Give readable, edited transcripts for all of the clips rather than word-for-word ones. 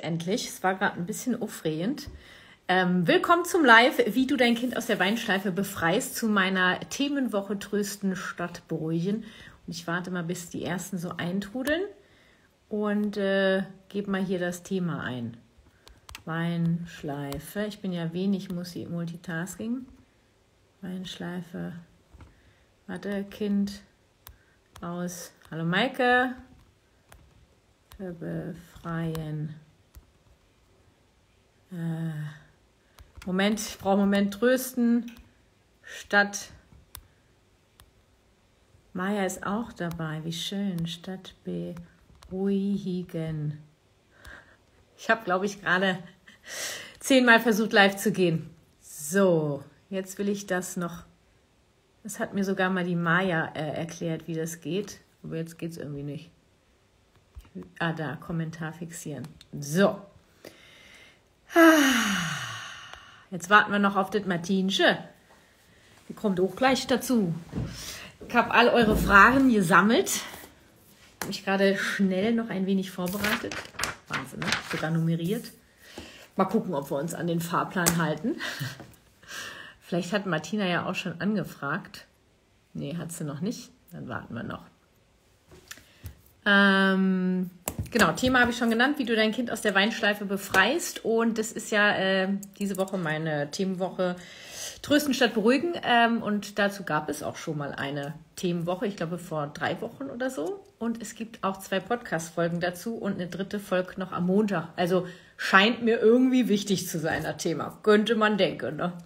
Endlich, es war gerade ein bisschen aufregend. Willkommen zum Live, wie du dein Kind aus der Weinschleife befreist, zu meiner Themenwoche Trösten statt Beruhigen. Und ich warte mal, bis die ersten so eintrudeln und gebe mal hier das Thema ein. Weinschleife, ich bin ja wenig Multitasking. Weinschleife, warte, Kind aus, hallo Maike, befreien. Moment, ich brauche einen Moment, trösten. Stadt. Maya ist auch dabei, wie schön. Statt beruhigen. Ich habe, glaube ich, gerade 10-mal versucht, live zu gehen. So, jetzt will ich das noch. Das hat mir sogar mal die Maya erklärt, wie das geht. Aber jetzt geht es irgendwie nicht. Ah, da, Kommentar fixieren. So. Jetzt warten wir noch auf das Martinsche. Die kommt auch gleich dazu. Ich habe all eure Fragen gesammelt. Ich habe mich gerade schnell noch ein wenig vorbereitet. Wahnsinn, ne? Sogar nummeriert. Mal gucken, ob wir uns an den Fahrplan halten. Vielleicht hat Martina ja auch schon angefragt. Nee, hat sie noch nicht. Dann warten wir noch. Genau, Thema habe ich schon genannt, wie du dein Kind aus der Weinschleife befreist. Und das ist ja diese Woche meine Themenwoche Trösten statt Beruhigen. Und dazu gab es auch schon mal eine Themenwoche, ich glaube vor 3 Wochen oder so. Und es gibt auch 2 Podcast-Folgen dazu und eine dritte folgt noch am Montag. Also scheint mir irgendwie wichtig zu sein, das Thema. Könnte man denken, ne?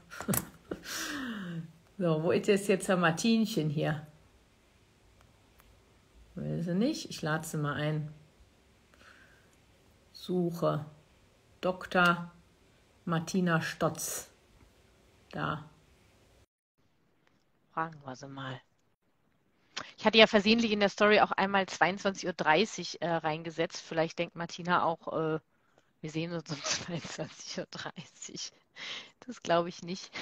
So, wo ist jetzt der Martinchen hier? Will sie nicht? Ich lade sie mal ein. Suche Dr. Martina Stotz. Da. Fragen wir sie mal. Ich hatte ja versehentlich in der Story auch einmal 22:30 Uhr reingesetzt. Vielleicht denkt Martina auch, wir sehen uns um 22:30 Uhr. Das glaube ich nicht.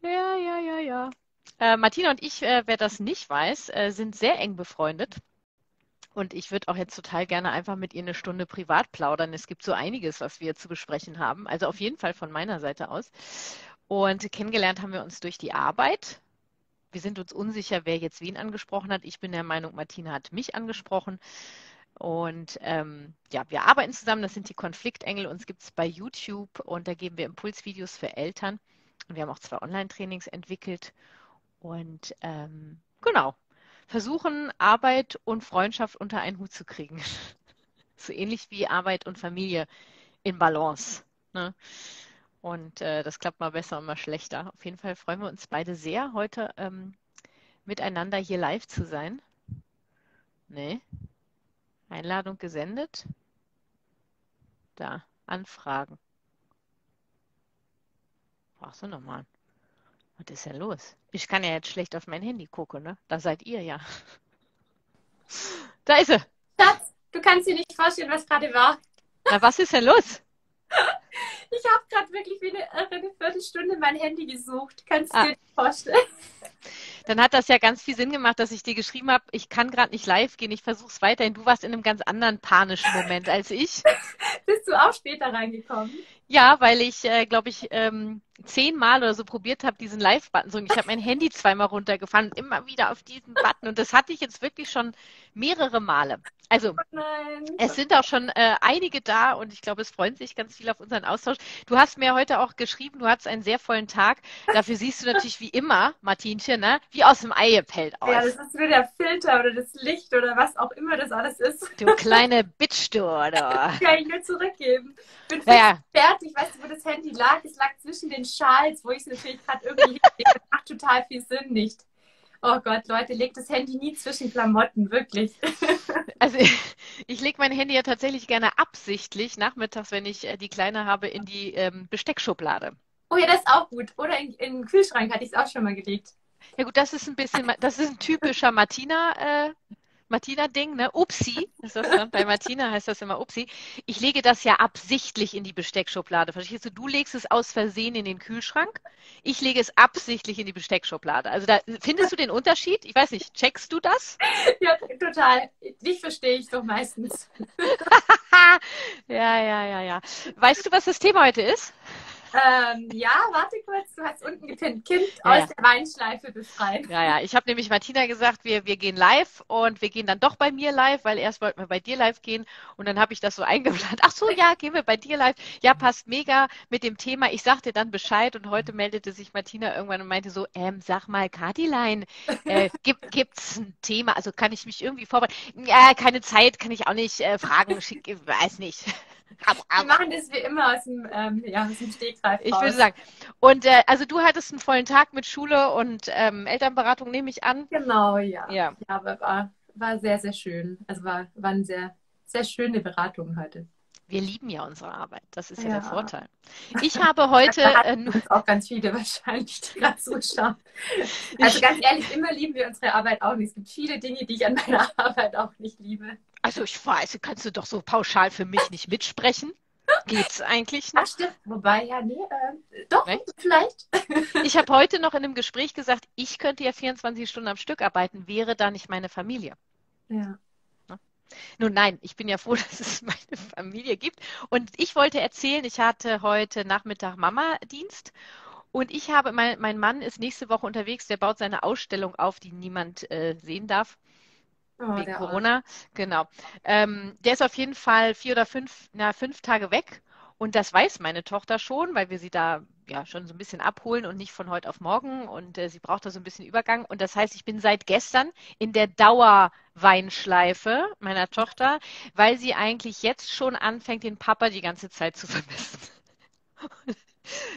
Ja. Martina und ich, wer das nicht weiß, sind sehr eng befreundet und ich würde auch jetzt total gerne einfach mit ihr eine Stunde privat plaudern. Es gibt so einiges, was wir zu besprechen haben, also auf jeden Fall von meiner Seite aus. Und kennengelernt haben wir uns durch die Arbeit. Wir sind uns unsicher, wer jetzt wen angesprochen hat. Ich bin der Meinung, Martina hat mich angesprochen. Und ja, wir arbeiten zusammen, das sind die Konfliktengel. Uns gibt es bei YouTube und da geben wir Impulsvideos für Eltern. Und wir haben auch 2 Online-Trainings entwickelt. Und genau, versuchen Arbeit und Freundschaft unter einen Hut zu kriegen. So ähnlich wie Arbeit und Familie in Balance. Ne? Und das klappt mal besser und mal schlechter. Auf jeden Fall freuen wir uns beide sehr, heute miteinander hier live zu sein. Ne? Einladung gesendet. Da, Anfragen. Brauchst du nochmal. Was ist denn los? Ich kann ja jetzt schlecht auf mein Handy gucken, ne? Da seid ihr ja. Da ist sie. Schatz, du kannst dir nicht vorstellen, was gerade war. Na, was ist denn los? Ich habe gerade wirklich wie eine Viertelstunde mein Handy gesucht. Kannst du dir nicht vorstellen? Dann hat das ja ganz viel Sinn gemacht, dass ich dir geschrieben habe, ich kann gerade nicht live gehen, ich versuche es weiterhin. Du warst in einem ganz anderen panischen Moment als ich. Bist du auch später reingekommen? Ja, weil ich, glaube ich, 10-mal oder so probiert habe, diesen Live-Button zu drücken. Ich habe mein Handy 2-mal runtergefahren und immer wieder auf diesen Button. Und das hatte ich jetzt wirklich schon mehrere Male. Also, es sind auch schon einige da und ich glaube, es freuen sich ganz viel auf unseren Austausch. Du hast mir heute auch geschrieben, du hattest einen sehr vollen Tag. Dafür siehst du natürlich wie immer, Martinchen, ne? Wie aus dem Ei gepellt aus. Ja, das ist nur der Filter oder das Licht oder was auch immer das alles ist. Du kleine Bitch, du, oder? Kann ich nur zurückgeben. Ich bin fertig, weißt du, wo das Handy lag? Es lag zwischen den Schals, wo ich es natürlich gerade irgendwie das macht total viel Sinn nicht. Oh Gott, Leute, legt das Handy nie zwischen Klamotten, wirklich. Also ich lege mein Handy ja tatsächlich gerne absichtlich nachmittags, wenn ich die Kleine habe, in die Besteckschublade. Oh ja, das ist auch gut. Oder in den Kühlschrank hatte ich es auch schon mal gelegt. Ja gut, das ist ein bisschen, das ist ein typischer Martina-Ding, ne? Upsi. Ist das, ne? Bei Martina heißt das immer Upsi. Ich lege das ja absichtlich in die Besteckschublade. Verstehst du? Du legst es aus Versehen in den Kühlschrank. Ich lege es absichtlich in die Besteckschublade. Also da findest du den Unterschied? Ich weiß nicht, checkst du das? Ja, total. Dich verstehe ich doch meistens. Ja. Weißt du, was das Thema heute ist? Ja, warte kurz, du hast unten gepinnt. Kind aus der Weinschleife befreien. Ja, ich habe nämlich Martina gesagt, wir gehen live und wir gehen dann doch bei mir live, weil erst wollten wir bei dir live gehen und dann habe ich das so eingeplant. Ach so, ja, gehen wir bei dir live. Ja, passt mega mit dem Thema. Ich sagte dann Bescheid und heute meldete sich Martina irgendwann und meinte so, sag mal, Katilein, gibt's ein Thema? Also kann ich mich irgendwie vorbereiten? Ja, keine Zeit, kann ich auch nicht fragen, weiß nicht. Wir machen das wie immer aus dem Stegreif raus. Ich würde sagen. Und also du hattest einen vollen Tag mit Schule und Elternberatung, nehme ich an. Genau, ja. Aber war sehr, sehr schön. Also war eine sehr, sehr schöne Beratung heute. Wir lieben ja unsere Arbeit. Das ist ja der Vorteil. Ich habe heute... auch ganz viele wahrscheinlich, die gerade zuschauen. Also ganz ehrlich, immer lieben wir unsere Arbeit auch nicht. Es gibt viele Dinge, die ich an meiner Arbeit auch nicht liebe. Also ich weiß, kannst du doch so pauschal für mich nicht mitsprechen? Geht's eigentlich nicht? Ach stimmt, wobei, doch, Recht? Vielleicht. Ich habe heute noch in einem Gespräch gesagt, ich könnte ja 24 Stunden am Stück arbeiten, wäre da nicht meine Familie. Ja. Nun nein, ich bin ja froh, dass es meine Familie gibt. Und ich wollte erzählen, ich hatte heute Nachmittag Mama-Dienst und ich habe, mein Mann ist nächste Woche unterwegs, der baut seine Ausstellung auf, die niemand sehen darf. Wegen Corona, genau. Der ist auf jeden Fall 5 Tage weg und das weiß meine Tochter schon, weil wir sie da schon so ein bisschen abholen und nicht von heute auf morgen und sie braucht da so ein bisschen Übergang und das heißt, ich bin seit gestern in der Dauerweinschleife meiner Tochter, weil sie eigentlich jetzt schon anfängt, den Papa die ganze Zeit zu vermissen.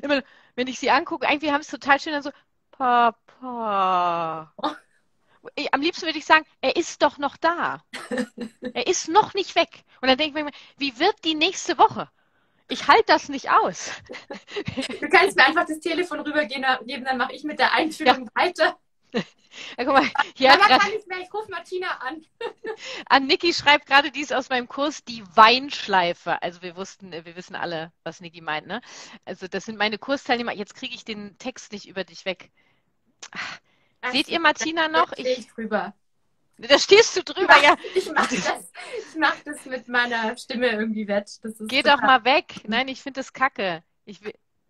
Immer, wenn ich sie angucke, irgendwie haben es total schön dann so, Papa... Am liebsten würde ich sagen, er ist doch noch da. Er ist noch nicht weg. Und dann denke ich mir, wie wird die nächste Woche? Ich halte das nicht aus. Du kannst mir einfach das Telefon rübergeben, dann mache ich mit der Einführung weiter. Ja, guck mal, hier aber kann ich mehr, ich rufe Martina an. An Niki schreibt gerade, die ist aus meinem Kurs, die Weinschleife. Also wir wissen alle, was Niki meint, ne? Also das sind meine Kursteilnehmer. Jetzt kriege ich den Text nicht über dich weg. Seht ihr Martina noch? Da stehe ich drüber. Da stehst du drüber, ja. Ich mach das mit meiner Stimme irgendwie wett. Das ist Geh doch mal weg. Nein, ich finde das kacke.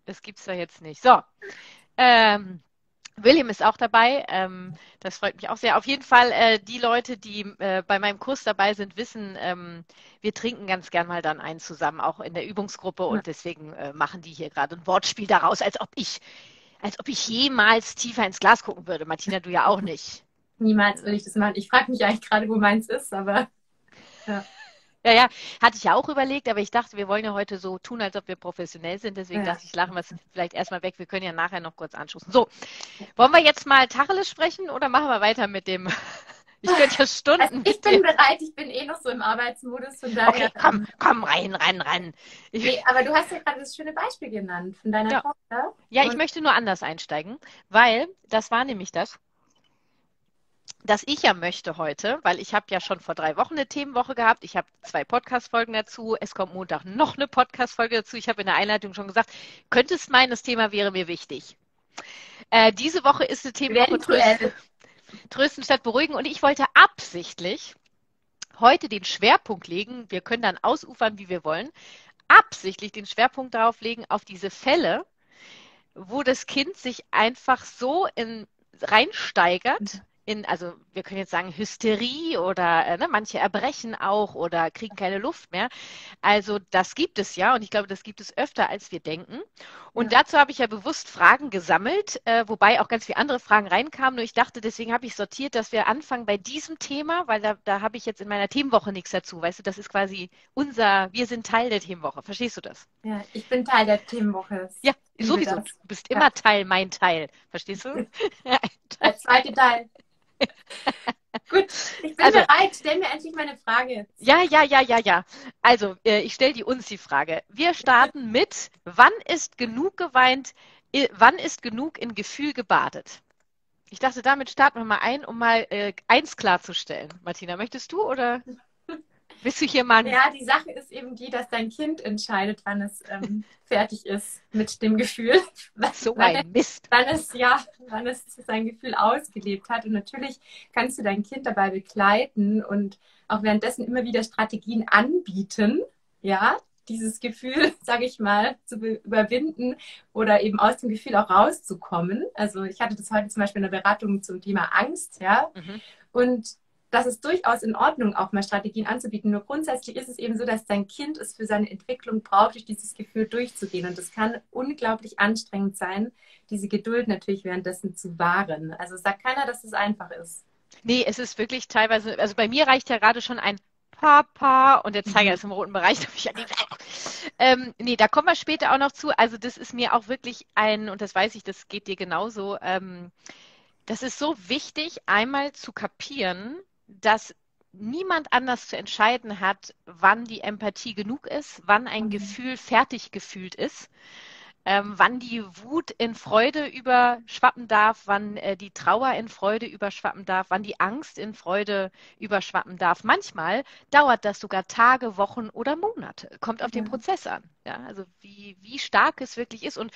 Das gibt's doch jetzt nicht. So. William ist auch dabei. Das freut mich auch sehr. Auf jeden Fall, die Leute, die bei meinem Kurs dabei sind, wissen, wir trinken ganz gern mal dann einen zusammen, auch in der Übungsgruppe. Und deswegen machen die hier gerade ein Wortspiel daraus, als ob ich jemals tiefer ins Glas gucken würde. Martina, du ja auch nicht. Niemals würde ich das machen. Ich frage mich eigentlich gerade, wo meins ist, aber... Ja, hatte ich ja auch überlegt, aber ich dachte, wir wollen ja heute so tun, als ob wir professionell sind. Deswegen dachte ich, lachen wir es vielleicht erstmal weg. Wir können ja nachher noch kurz anstoßen. So, wollen wir jetzt mal Tacheles sprechen oder machen wir weiter mit dem... Ich könnte ja Stunden... Also ich bin bereit, ich bin eh noch so im Arbeitsmodus, von daher... Okay, komm, rein. Nee, aber du hast ja gerade das schöne Beispiel genannt von deiner Tochter. Ja, ich möchte nur anders einsteigen, weil das war nämlich das ich ja möchte heute, weil ich habe ja schon vor 3 Wochen eine Themenwoche gehabt, ich habe 2 Podcast-Folgen dazu, es kommt Montag noch eine Podcast-Folge dazu, ich habe in der Einleitung schon gesagt, könntest meinen, das Thema wäre mir wichtig. Diese Woche ist eine Themenwoche... Trösten statt Beruhigen. Und ich wollte absichtlich heute den Schwerpunkt legen, wir können dann ausufern, wie wir wollen, absichtlich den Schwerpunkt darauf legen, auf diese Fälle, wo das Kind sich einfach so reinsteigert, also wir können jetzt sagen Hysterie oder manche erbrechen auch oder kriegen keine Luft mehr. Also das gibt es ja und ich glaube, das gibt es öfter, als wir denken. Und dazu habe ich ja bewusst Fragen gesammelt, wobei auch ganz viele andere Fragen reinkamen. Nur ich dachte, deswegen habe ich sortiert, dass wir anfangen bei diesem Thema, weil da habe ich jetzt in meiner Themenwoche nichts dazu. Weißt du, das ist quasi wir sind Teil der Themenwoche. Verstehst du das? Ja, ich bin Teil der Themenwoche. Ja, sowieso. Du bist immer Teil, mein Teil. Verstehst du? Der zweite Teil. Gut, ich bin bereit. Stell mir endlich meine Frage. Ja. Also, ich stelle die Frage. Wir starten mit, wann ist genug geweint, wann ist genug in Gefühl gebadet? Ich dachte, damit starten wir mal ein, um mal eins klarzustellen. Martina, möchtest du oder willst du hier mal... Ja, die Sache ist eben die, dass dein Kind entscheidet, wann es fertig ist mit dem Gefühl. So ein Mist. Wann es sein Gefühl ausgelebt hat. Und natürlich kannst du dein Kind dabei begleiten und auch währenddessen immer wieder Strategien anbieten, dieses Gefühl, sage ich mal, zu überwinden oder eben aus dem Gefühl auch rauszukommen. Also ich hatte das heute zum Beispiel in der Beratung zum Thema Angst, ja. Mhm. Und das ist durchaus in Ordnung, auch mal Strategien anzubieten. Nur grundsätzlich ist es eben so, dass dein Kind es für seine Entwicklung braucht, durch dieses Gefühl durchzugehen. Und das kann unglaublich anstrengend sein, diese Geduld natürlich währenddessen zu wahren. Also sagt keiner, dass es einfach ist. Nee, es ist wirklich teilweise, also bei mir reicht ja gerade schon ein Papa und der Zeiger ist im roten Bereich. Nee, da kommen wir später auch noch zu. Also das ist mir auch wirklich ein, und das weiß ich, das geht dir genauso, das ist so wichtig, einmal zu kapieren, dass niemand anders zu entscheiden hat, wann die Empathie genug ist, wann ein Gefühl fertig gefühlt ist, wann die Wut in Freude überschwappen darf, wann die Trauer in Freude überschwappen darf, wann die Angst in Freude überschwappen darf. Manchmal dauert das sogar Tage, Wochen oder Monate. Kommt auf den Prozess an. Ja? Also wie stark es wirklich ist. Und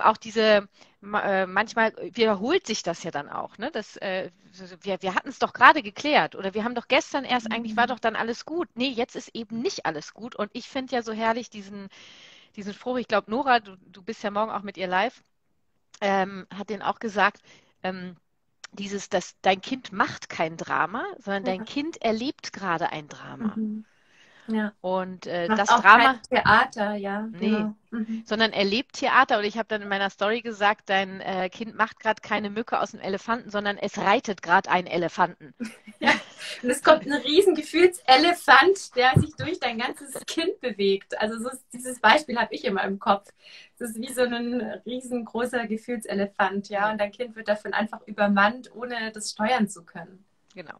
auch diese, manchmal wiederholt sich das ja dann auch, ne? Das, wir hatten es doch gerade geklärt oder wir haben doch gestern erst, eigentlich war doch dann alles gut. Nee, jetzt ist eben nicht alles gut. Und ich finde ja so herrlich diesen Spruch, ich glaube Nora, du bist ja morgen auch mit ihr live, hat den auch gesagt, dieses, dass dein Kind macht kein Drama, sondern dein Kind erlebt gerade ein Drama. Mhm. Ja. Und das auch Drama. Kein Theater, ja. Nee, genau. Sondern erlebt Theater. Und ich habe dann in meiner Story gesagt, dein Kind macht gerade keine Mücke aus dem Elefanten, sondern es reitet gerade einen Elefanten. Ja. Und es kommt ein riesen Gefühlselefant, der sich durch dein ganzes Kind bewegt. Also so ist, dieses Beispiel habe ich immer im Kopf. Das ist wie so ein riesengroßer Gefühlselefant, ja. Und dein Kind wird davon einfach übermannt, ohne das steuern zu können. Genau.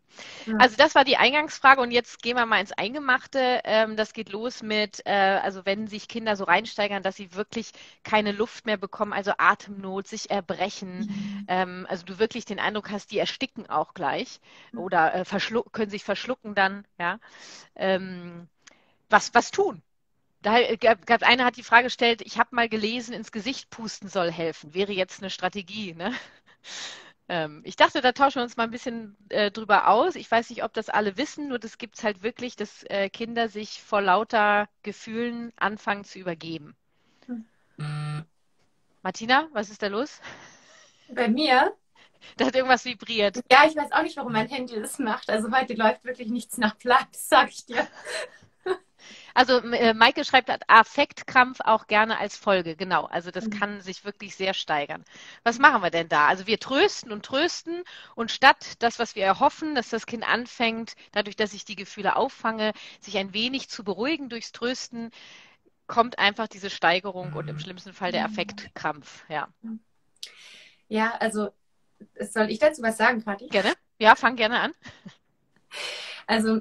Ja. Also das war die Eingangsfrage und jetzt gehen wir mal ins Eingemachte. Das geht los mit, also wenn sich Kinder so reinsteigern, dass sie wirklich keine Luft mehr bekommen, also Atemnot, sich erbrechen, also du wirklich den Eindruck hast, die ersticken auch gleich oder können sich verschlucken dann, ja. Was tun? Da gab einer, hat die Frage gestellt, ich habe mal gelesen, ins Gesicht pusten soll helfen, wäre jetzt eine Strategie, ne? Ich dachte, da tauschen wir uns mal ein bisschen drüber aus. Ich weiß nicht, ob das alle wissen, nur das gibt es halt wirklich, dass Kinder sich vor lauter Gefühlen anfangen zu übergeben. Hm. Martina, was ist da los? Bei mir? Da hat irgendwas vibriert. Ja, ich weiß auch nicht, warum mein Handy das macht. Also heute läuft wirklich nichts nach Plan, sag ich dir. Also Maike schreibt, hat Affektkrampf auch gerne als Folge, genau. Also das kann sich wirklich sehr steigern. Was machen wir denn da? Also wir trösten und statt das, was wir erhoffen, dass das Kind anfängt, dadurch, dass ich die Gefühle auffange, sich ein wenig zu beruhigen durchs Trösten, kommt einfach diese Steigerung und im schlimmsten Fall der Affektkrampf. Ja, ja, also soll ich dazu was sagen, Kathi? Gerne. Ja, fang gerne an. Also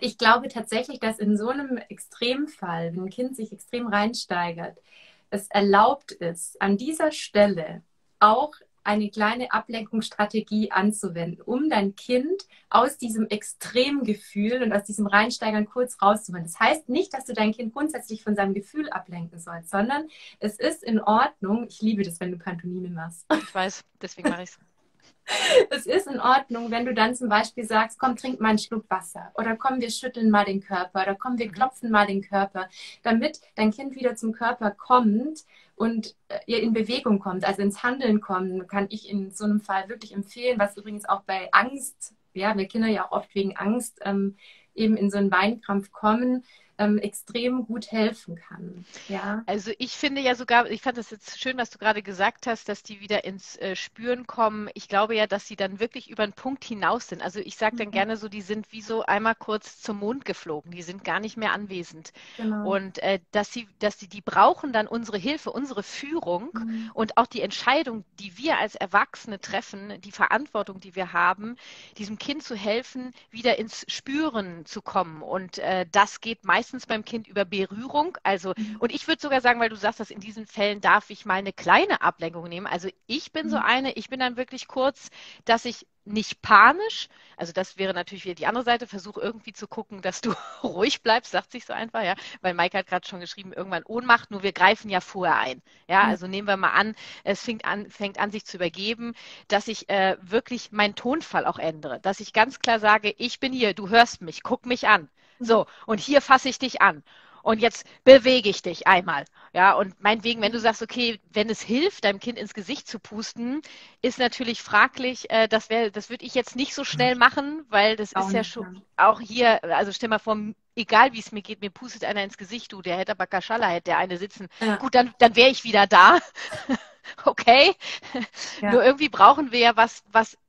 ich glaube tatsächlich, dass in so einem Extremfall, wenn ein Kind sich extrem reinsteigert, es erlaubt ist, an dieser Stelle auch eine kleine Ablenkungsstrategie anzuwenden, um dein Kind aus diesem Extremgefühl und aus diesem Reinsteigern kurz rauszuholen. Das heißt nicht, dass du dein Kind grundsätzlich von seinem Gefühl ablenken sollst, sondern es ist in Ordnung. Ich liebe das, wenn du Pantomime machst. Ich weiß, deswegen mache ich es. Es ist in Ordnung, wenn du dann zum Beispiel sagst, komm, trink mal einen Schluck Wasser oder komm, wir schütteln mal den Körper oder komm, wir klopfen mal den Körper, damit dein Kind wieder zum Körper kommt und in Bewegung kommt, also ins Handeln kommt, kann ich in so einem Fall wirklich empfehlen, was übrigens auch bei Angst, ja, wir Kinder ja auch oft wegen Angst eben in so einen Weinkrampf kommen, extrem gut helfen kann. Ja. Also ich finde ja sogar, ich fand das jetzt schön, was du gerade gesagt hast, dass die wieder ins Spüren kommen. Ich glaube ja, dass sie dann wirklich über einen Punkt hinaus sind. Also ich sage dann gerne so, die sind wie so einmal kurz zum Mond geflogen. Die sind gar nicht mehr anwesend. Genau. Und die brauchen dann unsere Hilfe, unsere Führung und auch die Entscheidung, die wir als Erwachsene treffen, die Verantwortung, die wir haben, diesem Kind zu helfen, wieder ins Spüren zu kommen. Und das geht meistens beim Kind über Berührung, also und ich würde sogar sagen, weil du sagst, dass in diesen Fällen darf ich mal eine kleine Ablenkung nehmen. Also ich bin so eine, ich bin dann wirklich kurz, dass ich nicht panisch, also das wäre natürlich wieder die andere Seite, versuch irgendwie zu gucken, dass du ruhig bleibst, sagt sich so einfach, ja, weil Maike hat gerade schon geschrieben, irgendwann Ohnmacht, nur wir greifen ja vorher ein. Ja, also nehmen wir mal an, es fängt an, sich zu übergeben, dass ich wirklich meinen Tonfall auch ändere, dass ich ganz klar sage, ich bin hier, du hörst mich, guck mich an. So, und hier fasse ich dich an. und jetzt bewege ich dich einmal. Ja, und meinetwegen, wenn du sagst, okay, wenn es hilft, deinem Kind ins Gesicht zu pusten, ist natürlich fraglich, das würde ich jetzt nicht so schnell machen, weil das ist ja schon auch hier, also stell mal vor, egal wie es mir geht, mir pustet einer ins Gesicht, du, der hätte aber Kaschala, hätte der eine sitzen. Ja. Gut, dann wäre ich wieder da. Okay. Ja. Nur irgendwie brauchen wir ja was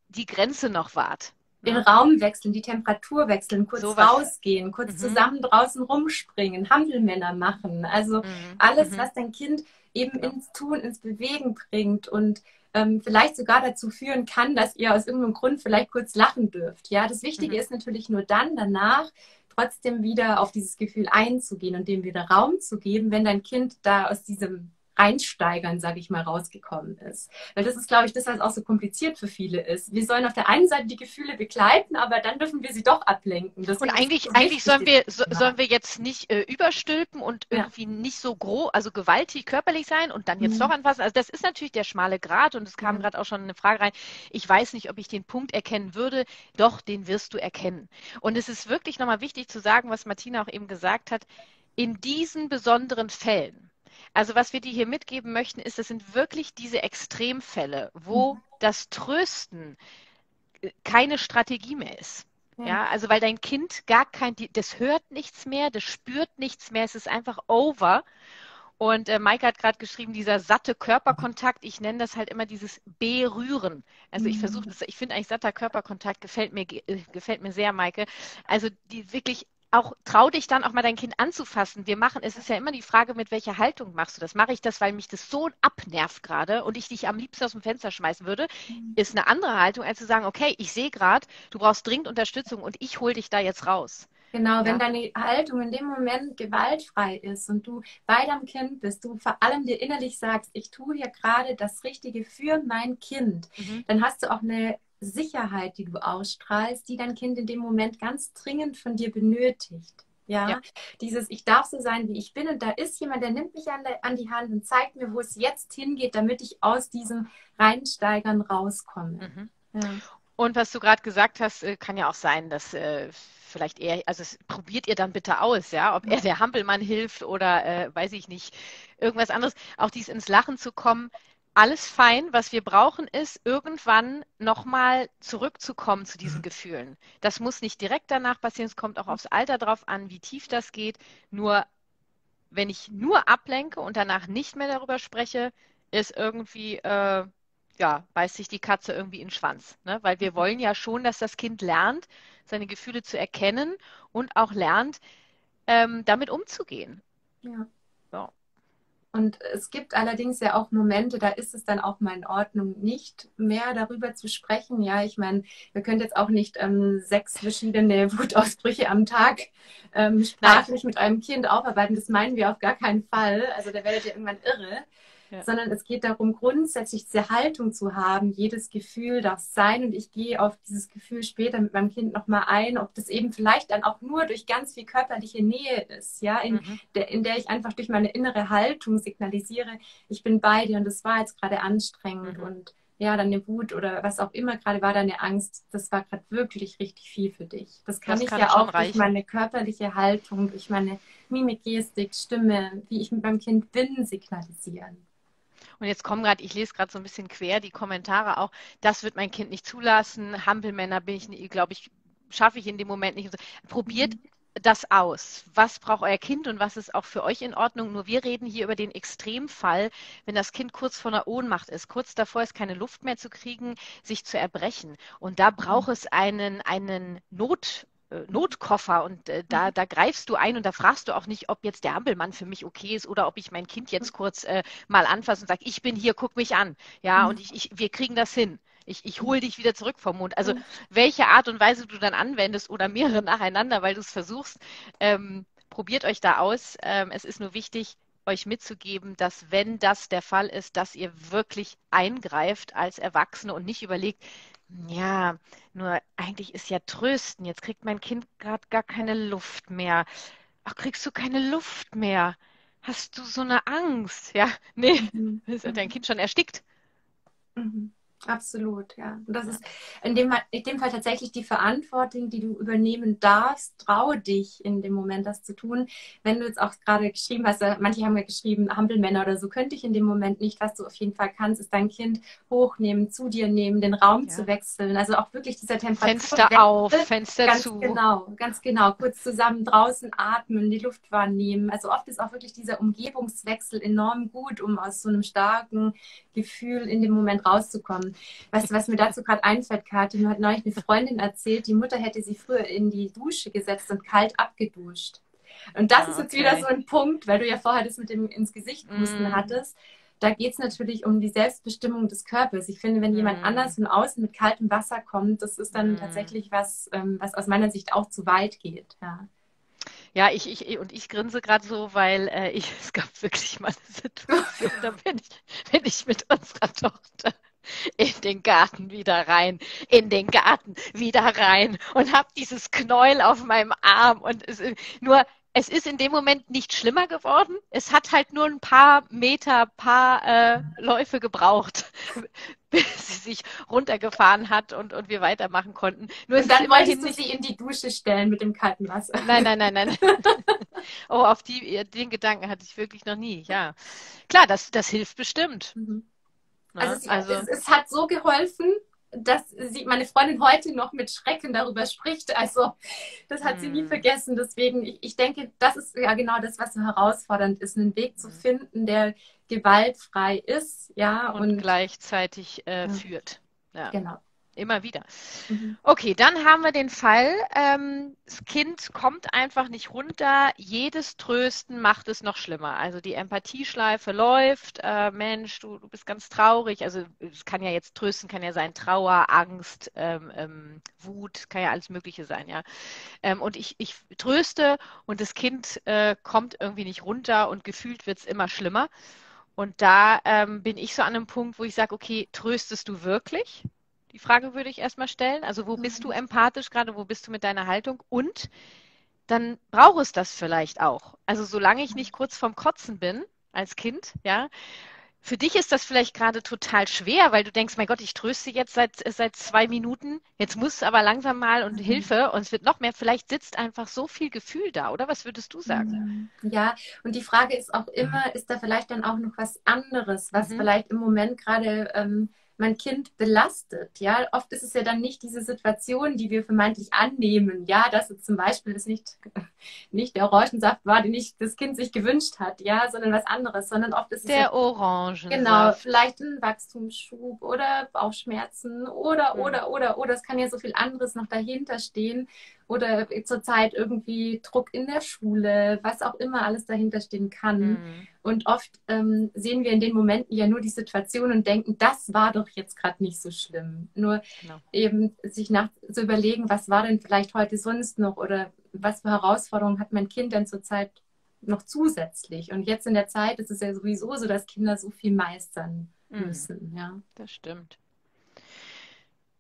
die Grenze noch wahrt. Den Raum wechseln, die Temperatur wechseln, kurz rausgehen, kurz zusammen draußen rumspringen, Hampelmänner machen. Also alles, was dein Kind eben ins Tun, ins Bewegen bringt und vielleicht sogar dazu führen kann, dass ihr aus irgendeinem Grund vielleicht kurz lachen dürft. Ja, das Wichtige ist natürlich nur danach, trotzdem wieder auf dieses Gefühl einzugehen und dem wieder Raum zu geben, wenn dein Kind da aus diesem Einsteigern, sage ich mal, rausgekommen ist. Weil das ist, glaube ich, das, was auch so kompliziert für viele ist. Wir sollen auf der einen Seite die Gefühle begleiten, aber dann dürfen wir sie doch ablenken. Deswegen und eigentlich sollen wir jetzt nicht überstülpen und irgendwie nicht so groß, also gewaltig, körperlich sein und dann jetzt doch anfassen. Also das ist natürlich der schmale Grat und es kam gerade auch schon eine Frage rein. Ich weiß nicht, ob ich den Punkt erkennen würde. Doch, den wirst du erkennen. Und es ist wirklich nochmal wichtig zu sagen, was Martina auch eben gesagt hat, in diesen besonderen Fällen. Also was wir dir hier mitgeben möchten, ist, das sind wirklich diese Extremfälle, wo das Trösten keine Strategie mehr ist. Ja, also weil dein Kind das hört nichts mehr, das spürt nichts mehr, es ist einfach over. Und Maike hat gerade geschrieben, dieser satte Körperkontakt, ich nenne das halt immer dieses Berühren. Also ich versuche das, ich finde eigentlich satter Körperkontakt gefällt mir sehr, Maike. Also die wirklich auch, trau dich dann auch mal dein Kind anzufassen. Es ist ja immer die Frage, mit welcher Haltung machst du das? Mache ich das, weil mich das so abnervt gerade und ich dich am liebsten aus dem Fenster schmeißen würde? Ist eine andere Haltung, als zu sagen, okay, ich sehe gerade, du brauchst dringend Unterstützung und ich hole dich da jetzt raus. Genau, wenn deine Haltung in dem Moment gewaltfrei ist und du bei deinem Kind bist, du vor allem dir innerlich sagst, ich tue hier gerade das Richtige für mein Kind, dann hast du auch eine Sicherheit, die du ausstrahlst, die dein Kind in dem Moment ganz dringend von dir benötigt. Ja, dieses ich darf so sein, wie ich bin und da ist jemand, der nimmt mich an die Hand und zeigt mir, wo es jetzt hingeht, damit ich aus diesem Reinsteigern rauskomme. Und was du gerade gesagt hast, kann ja auch sein, dass vielleicht eher, also probiert ihr dann bitte aus, ja, ob er der Hampelmann hilft oder weiß ich nicht, irgendwas anderes, auch dies ins Lachen zu kommen. Alles fein, was wir brauchen ist, irgendwann nochmal zurückzukommen zu diesen Gefühlen. Das muss nicht direkt danach passieren, es kommt auch aufs Alter drauf an, wie tief das geht. Nur, wenn ich nur ablenke und danach nicht mehr darüber spreche, ist irgendwie, beißt sich die Katze irgendwie in den Schwanz. Ne? Weil wir wollen ja schon, dass das Kind lernt, seine Gefühle zu erkennen und auch lernt, damit umzugehen. Ja. So. Und es gibt allerdings ja auch Momente, da ist es dann auch mal in Ordnung, nicht mehr darüber zu sprechen. Ja, ich meine, wir können jetzt auch nicht 6 verschiedene Wutausbrüche am Tag sprachlich mit einem Kind aufarbeiten. Das meinen wir auf gar keinen Fall. Also da werdet ihr irgendwann irre. Ja. Sondern es geht darum, grundsätzlich diese Haltung zu haben. Jedes Gefühl darf sein und ich gehe auf dieses Gefühl später mit meinem Kind nochmal ein, ob das eben vielleicht dann auch nur durch ganz viel körperliche Nähe ist, ja, in der ich einfach durch meine innere Haltung signalisiere, ich bin bei dir und das war jetzt gerade anstrengend und ja, deine Wut oder was auch immer gerade war, deine Angst, das war gerade wirklich richtig viel für dich. Das kann ich ja auch durch meine körperliche Haltung, durch meine Mimik, Gestik, Stimme, wie ich mit meinem Kind bin, signalisieren. Und jetzt kommen gerade, ich lese gerade so ein bisschen quer die Kommentare auch, das wird mein Kind nicht zulassen, Hampelmänner bin ich, glaube ich, schaffe ich in dem Moment nicht. Probiert das aus. Was braucht euer Kind und was ist auch für euch in Ordnung? Nur wir reden hier über den Extremfall, wenn das Kind kurz vor einer Ohnmacht ist, kurz davor ist, keine Luft mehr zu kriegen, sich zu erbrechen. Und da braucht es einen Notkoffer und da greifst du ein und da fragst du auch nicht, ob jetzt der Hampelmann für mich okay ist oder ob ich mein Kind jetzt kurz mal anfasse und sage, ich bin hier, guck mich an. Ja, und wir kriegen das hin. Ich hole dich wieder zurück vom Mond. Also welche Art und Weise du dann anwendest oder mehrere nacheinander, weil du es versuchst, probiert euch da aus. Es ist nur wichtig, euch mitzugeben, dass wenn das der Fall ist, dass ihr wirklich eingreift als Erwachsene und nicht überlegt, ja, nur eigentlich ist ja Trösten. Jetzt kriegt mein Kind gerade gar keine Luft mehr. Ach, kriegst du keine Luft mehr? Hast du so eine Angst? Ja, nee, ist dein Kind schon erstickt? Absolut, ja. Und das ist in dem Fall tatsächlich die Verantwortung, die du übernehmen darfst. Traue dich in dem Moment, das zu tun. Wenn du jetzt auch gerade geschrieben hast, manche haben ja geschrieben, Hampelmänner oder so, könnte ich in dem Moment nicht. Was du auf jeden Fall kannst, ist dein Kind hochnehmen, zu dir nehmen, den Raum zu wechseln. Also auch wirklich dieser Temperaturwechsel. Fenster auf, Fenster zu. Ganz genau. Kurz zusammen draußen atmen, die Luft wahrnehmen. Also oft ist auch wirklich dieser Umgebungswechsel enorm gut, um aus so einem starken Gefühl in dem Moment rauszukommen. Weißt du, was mir dazu gerade einfällt, Kathi? Mir hat neulich eine Freundin erzählt, die Mutter hätte sie früher in die Dusche gesetzt und kalt abgeduscht. Und das ist jetzt wieder so ein Punkt, weil du ja vorher das mit dem ins Gesicht pusten hattest. Da geht es natürlich um die Selbstbestimmung des Körpers. Ich finde, wenn jemand anders von außen mit kaltem Wasser kommt, das ist dann tatsächlich was, was aus meiner Sicht auch zu weit geht. Ja. Ja, ich grinse gerade so, weil es gab wirklich mal eine Situation, da bin ich mit unserer Tochter in den Garten wieder rein und habe dieses Knäuel auf meinem Arm. Und es ist in dem Moment nicht schlimmer geworden. Es hat halt nur ein paar Meter, Läufe gebraucht, bis sie sich runtergefahren hat und wir weitermachen konnten. Nur und dann wolltest du sie in die Dusche stellen mit dem kalten Wasser. Nein. Oh, auf den Gedanken hatte ich wirklich noch nie. Ja, klar, das hilft bestimmt. Mhm. Also es hat so geholfen, dass meine Freundin heute noch mit Schrecken darüber spricht. Also das hat sie nie vergessen. Deswegen, ich denke, das ist ja genau das, was so herausfordernd ist, einen Weg zu finden, der gewaltfrei ist, ja, und gleichzeitig führt. Ja. Genau. Immer wieder. Okay, dann haben wir den Fall, das Kind kommt einfach nicht runter, jedes Trösten macht es noch schlimmer. Also die Empathieschleife läuft, Mensch, du bist ganz traurig. Also es kann ja jetzt Trösten, kann ja sein Trauer, Angst, Wut, kann ja alles Mögliche sein. Ja. Und ich tröste und das Kind kommt irgendwie nicht runter und gefühlt wird es immer schlimmer. Und da bin ich so an einem Punkt, wo ich sage, okay, tröstest du wirklich? Die Frage würde ich erstmal stellen. Also wo bist du empathisch gerade? Wo bist du mit deiner Haltung? Und dann brauche es das vielleicht auch. Also solange ich nicht kurz vorm Kotzen bin als Kind, ja. Für dich ist das vielleicht gerade total schwer, weil du denkst, mein Gott, ich tröste jetzt seit 2 Minuten. Jetzt muss aber langsam mal und Hilfe und es wird noch mehr. Vielleicht sitzt einfach so viel Gefühl da, oder? Was würdest du sagen? Ja, und die Frage ist auch immer, ist da vielleicht dann auch noch was anderes, was vielleicht im Moment gerade mein Kind belastet, ja. Oft ist es ja dann nicht diese Situation, die wir vermeintlich annehmen, ja, dass es zum Beispiel das nicht der Orangensaft war, den das Kind sich gewünscht hat, ja, sondern was anderes, sondern oft ist es der Orangensaft. Genau, vielleicht ein Wachstumsschub oder Bauchschmerzen oder es kann ja so viel anderes noch dahinter stehen. Oder zurzeit irgendwie Druck in der Schule, was auch immer alles dahinter stehen kann. Und oft sehen wir in den Momenten ja nur die Situation und denken, das war doch jetzt gerade nicht so schlimm. Nur eben sich zu überlegen, was war denn vielleicht heute sonst noch oder was für Herausforderungen hat mein Kind denn zurzeit noch zusätzlich? Und jetzt in der Zeit ist es ja sowieso so, dass Kinder so viel meistern müssen. Ja, das stimmt.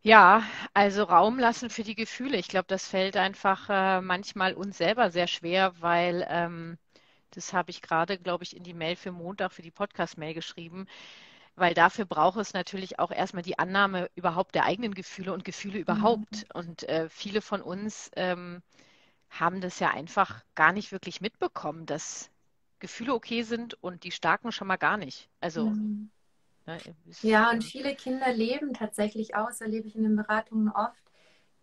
Ja, also Raum lassen für die Gefühle. Ich glaube, das fällt einfach manchmal uns selber sehr schwer, weil das habe ich gerade, glaube ich, in die Mail für Montag, für die Podcast-Mail geschrieben, weil dafür braucht es natürlich auch erstmal die Annahme überhaupt der eigenen Gefühle und Gefühle überhaupt. Und viele von uns haben das ja einfach gar nicht wirklich mitbekommen, dass Gefühle okay sind und die starken schon mal gar nicht. Also ja, und viele Kinder leben tatsächlich aus, erlebe ich in den Beratungen oft,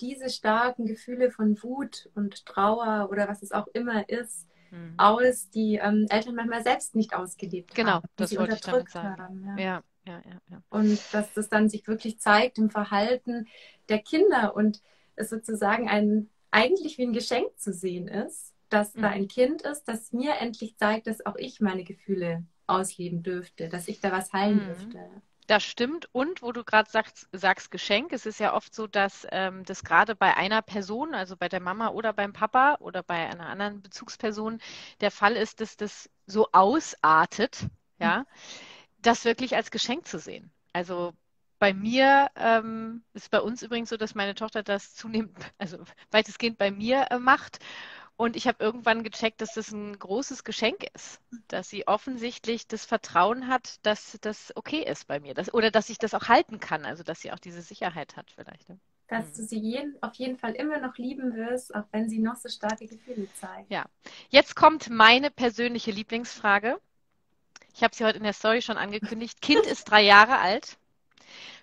diese starken Gefühle von Wut und Trauer oder was es auch immer ist, aus, die Eltern manchmal selbst nicht ausgelebt haben. Genau, das wollte ich damit sagen. Ja. Und dass das dann sich wirklich zeigt im Verhalten der Kinder und es sozusagen eigentlich wie ein Geschenk zu sehen ist, dass da ein Kind ist, das mir endlich zeigt, dass auch ich meine Gefühle ausleben dürfte, dass ich da was heilen dürfte. Das stimmt. Und wo du gerade sagst Geschenk, es ist ja oft so, dass das gerade bei einer Person, also bei der Mama oder beim Papa oder bei einer anderen Bezugsperson der Fall ist, dass das so ausartet, ja, das wirklich als Geschenk zu sehen. Also bei mir ist bei uns übrigens so, dass meine Tochter das zunehmend, also weitestgehend bei mir macht. Und ich habe irgendwann gecheckt, dass das ein großes Geschenk ist, dass sie offensichtlich das Vertrauen hat, dass das okay ist bei mir, dass, oder dass ich das auch halten kann, also dass sie auch diese Sicherheit hat vielleicht. Ne? Dass du sie auf jeden Fall immer noch lieben wirst, auch wenn sie noch so starke Gefühle zeigt. Ja, jetzt kommt meine persönliche Lieblingsfrage. Ich habe sie heute in der Story schon angekündigt. Kind ist 3 Jahre alt,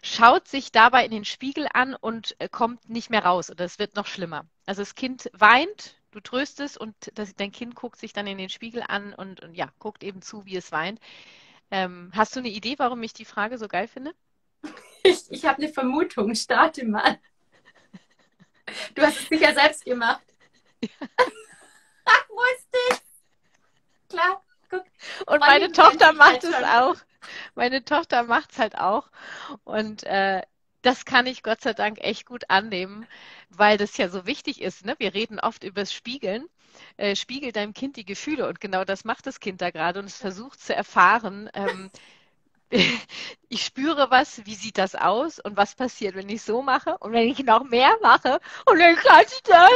schaut sich dabei in den Spiegel an und kommt nicht mehr raus oder es wird noch schlimmer. Also das Kind weint, du tröstest und dein Kind guckt sich dann in den Spiegel an und ja, guckt eben zu, wie es weint. Hast du eine Idee, warum ich die Frage so geil finde? Ich habe eine Vermutung. Starte mal. Du hast es sicher selbst gemacht. Ja. Ach, wusste ich. Klar, guck. Und meine Tochter macht es auch. Meine Tochter macht es halt auch. Und das kann ich Gott sei Dank echt gut annehmen, weil das ja so wichtig ist. Ne? Wir reden oft über das Spiegeln. Spiegel deinem Kind die Gefühle. Und genau das macht das Kind da gerade. Und es versucht zu erfahren, ich spüre was, wie sieht das aus und was passiert, wenn ich so mache und wenn ich noch mehr mache und dann kann ich das,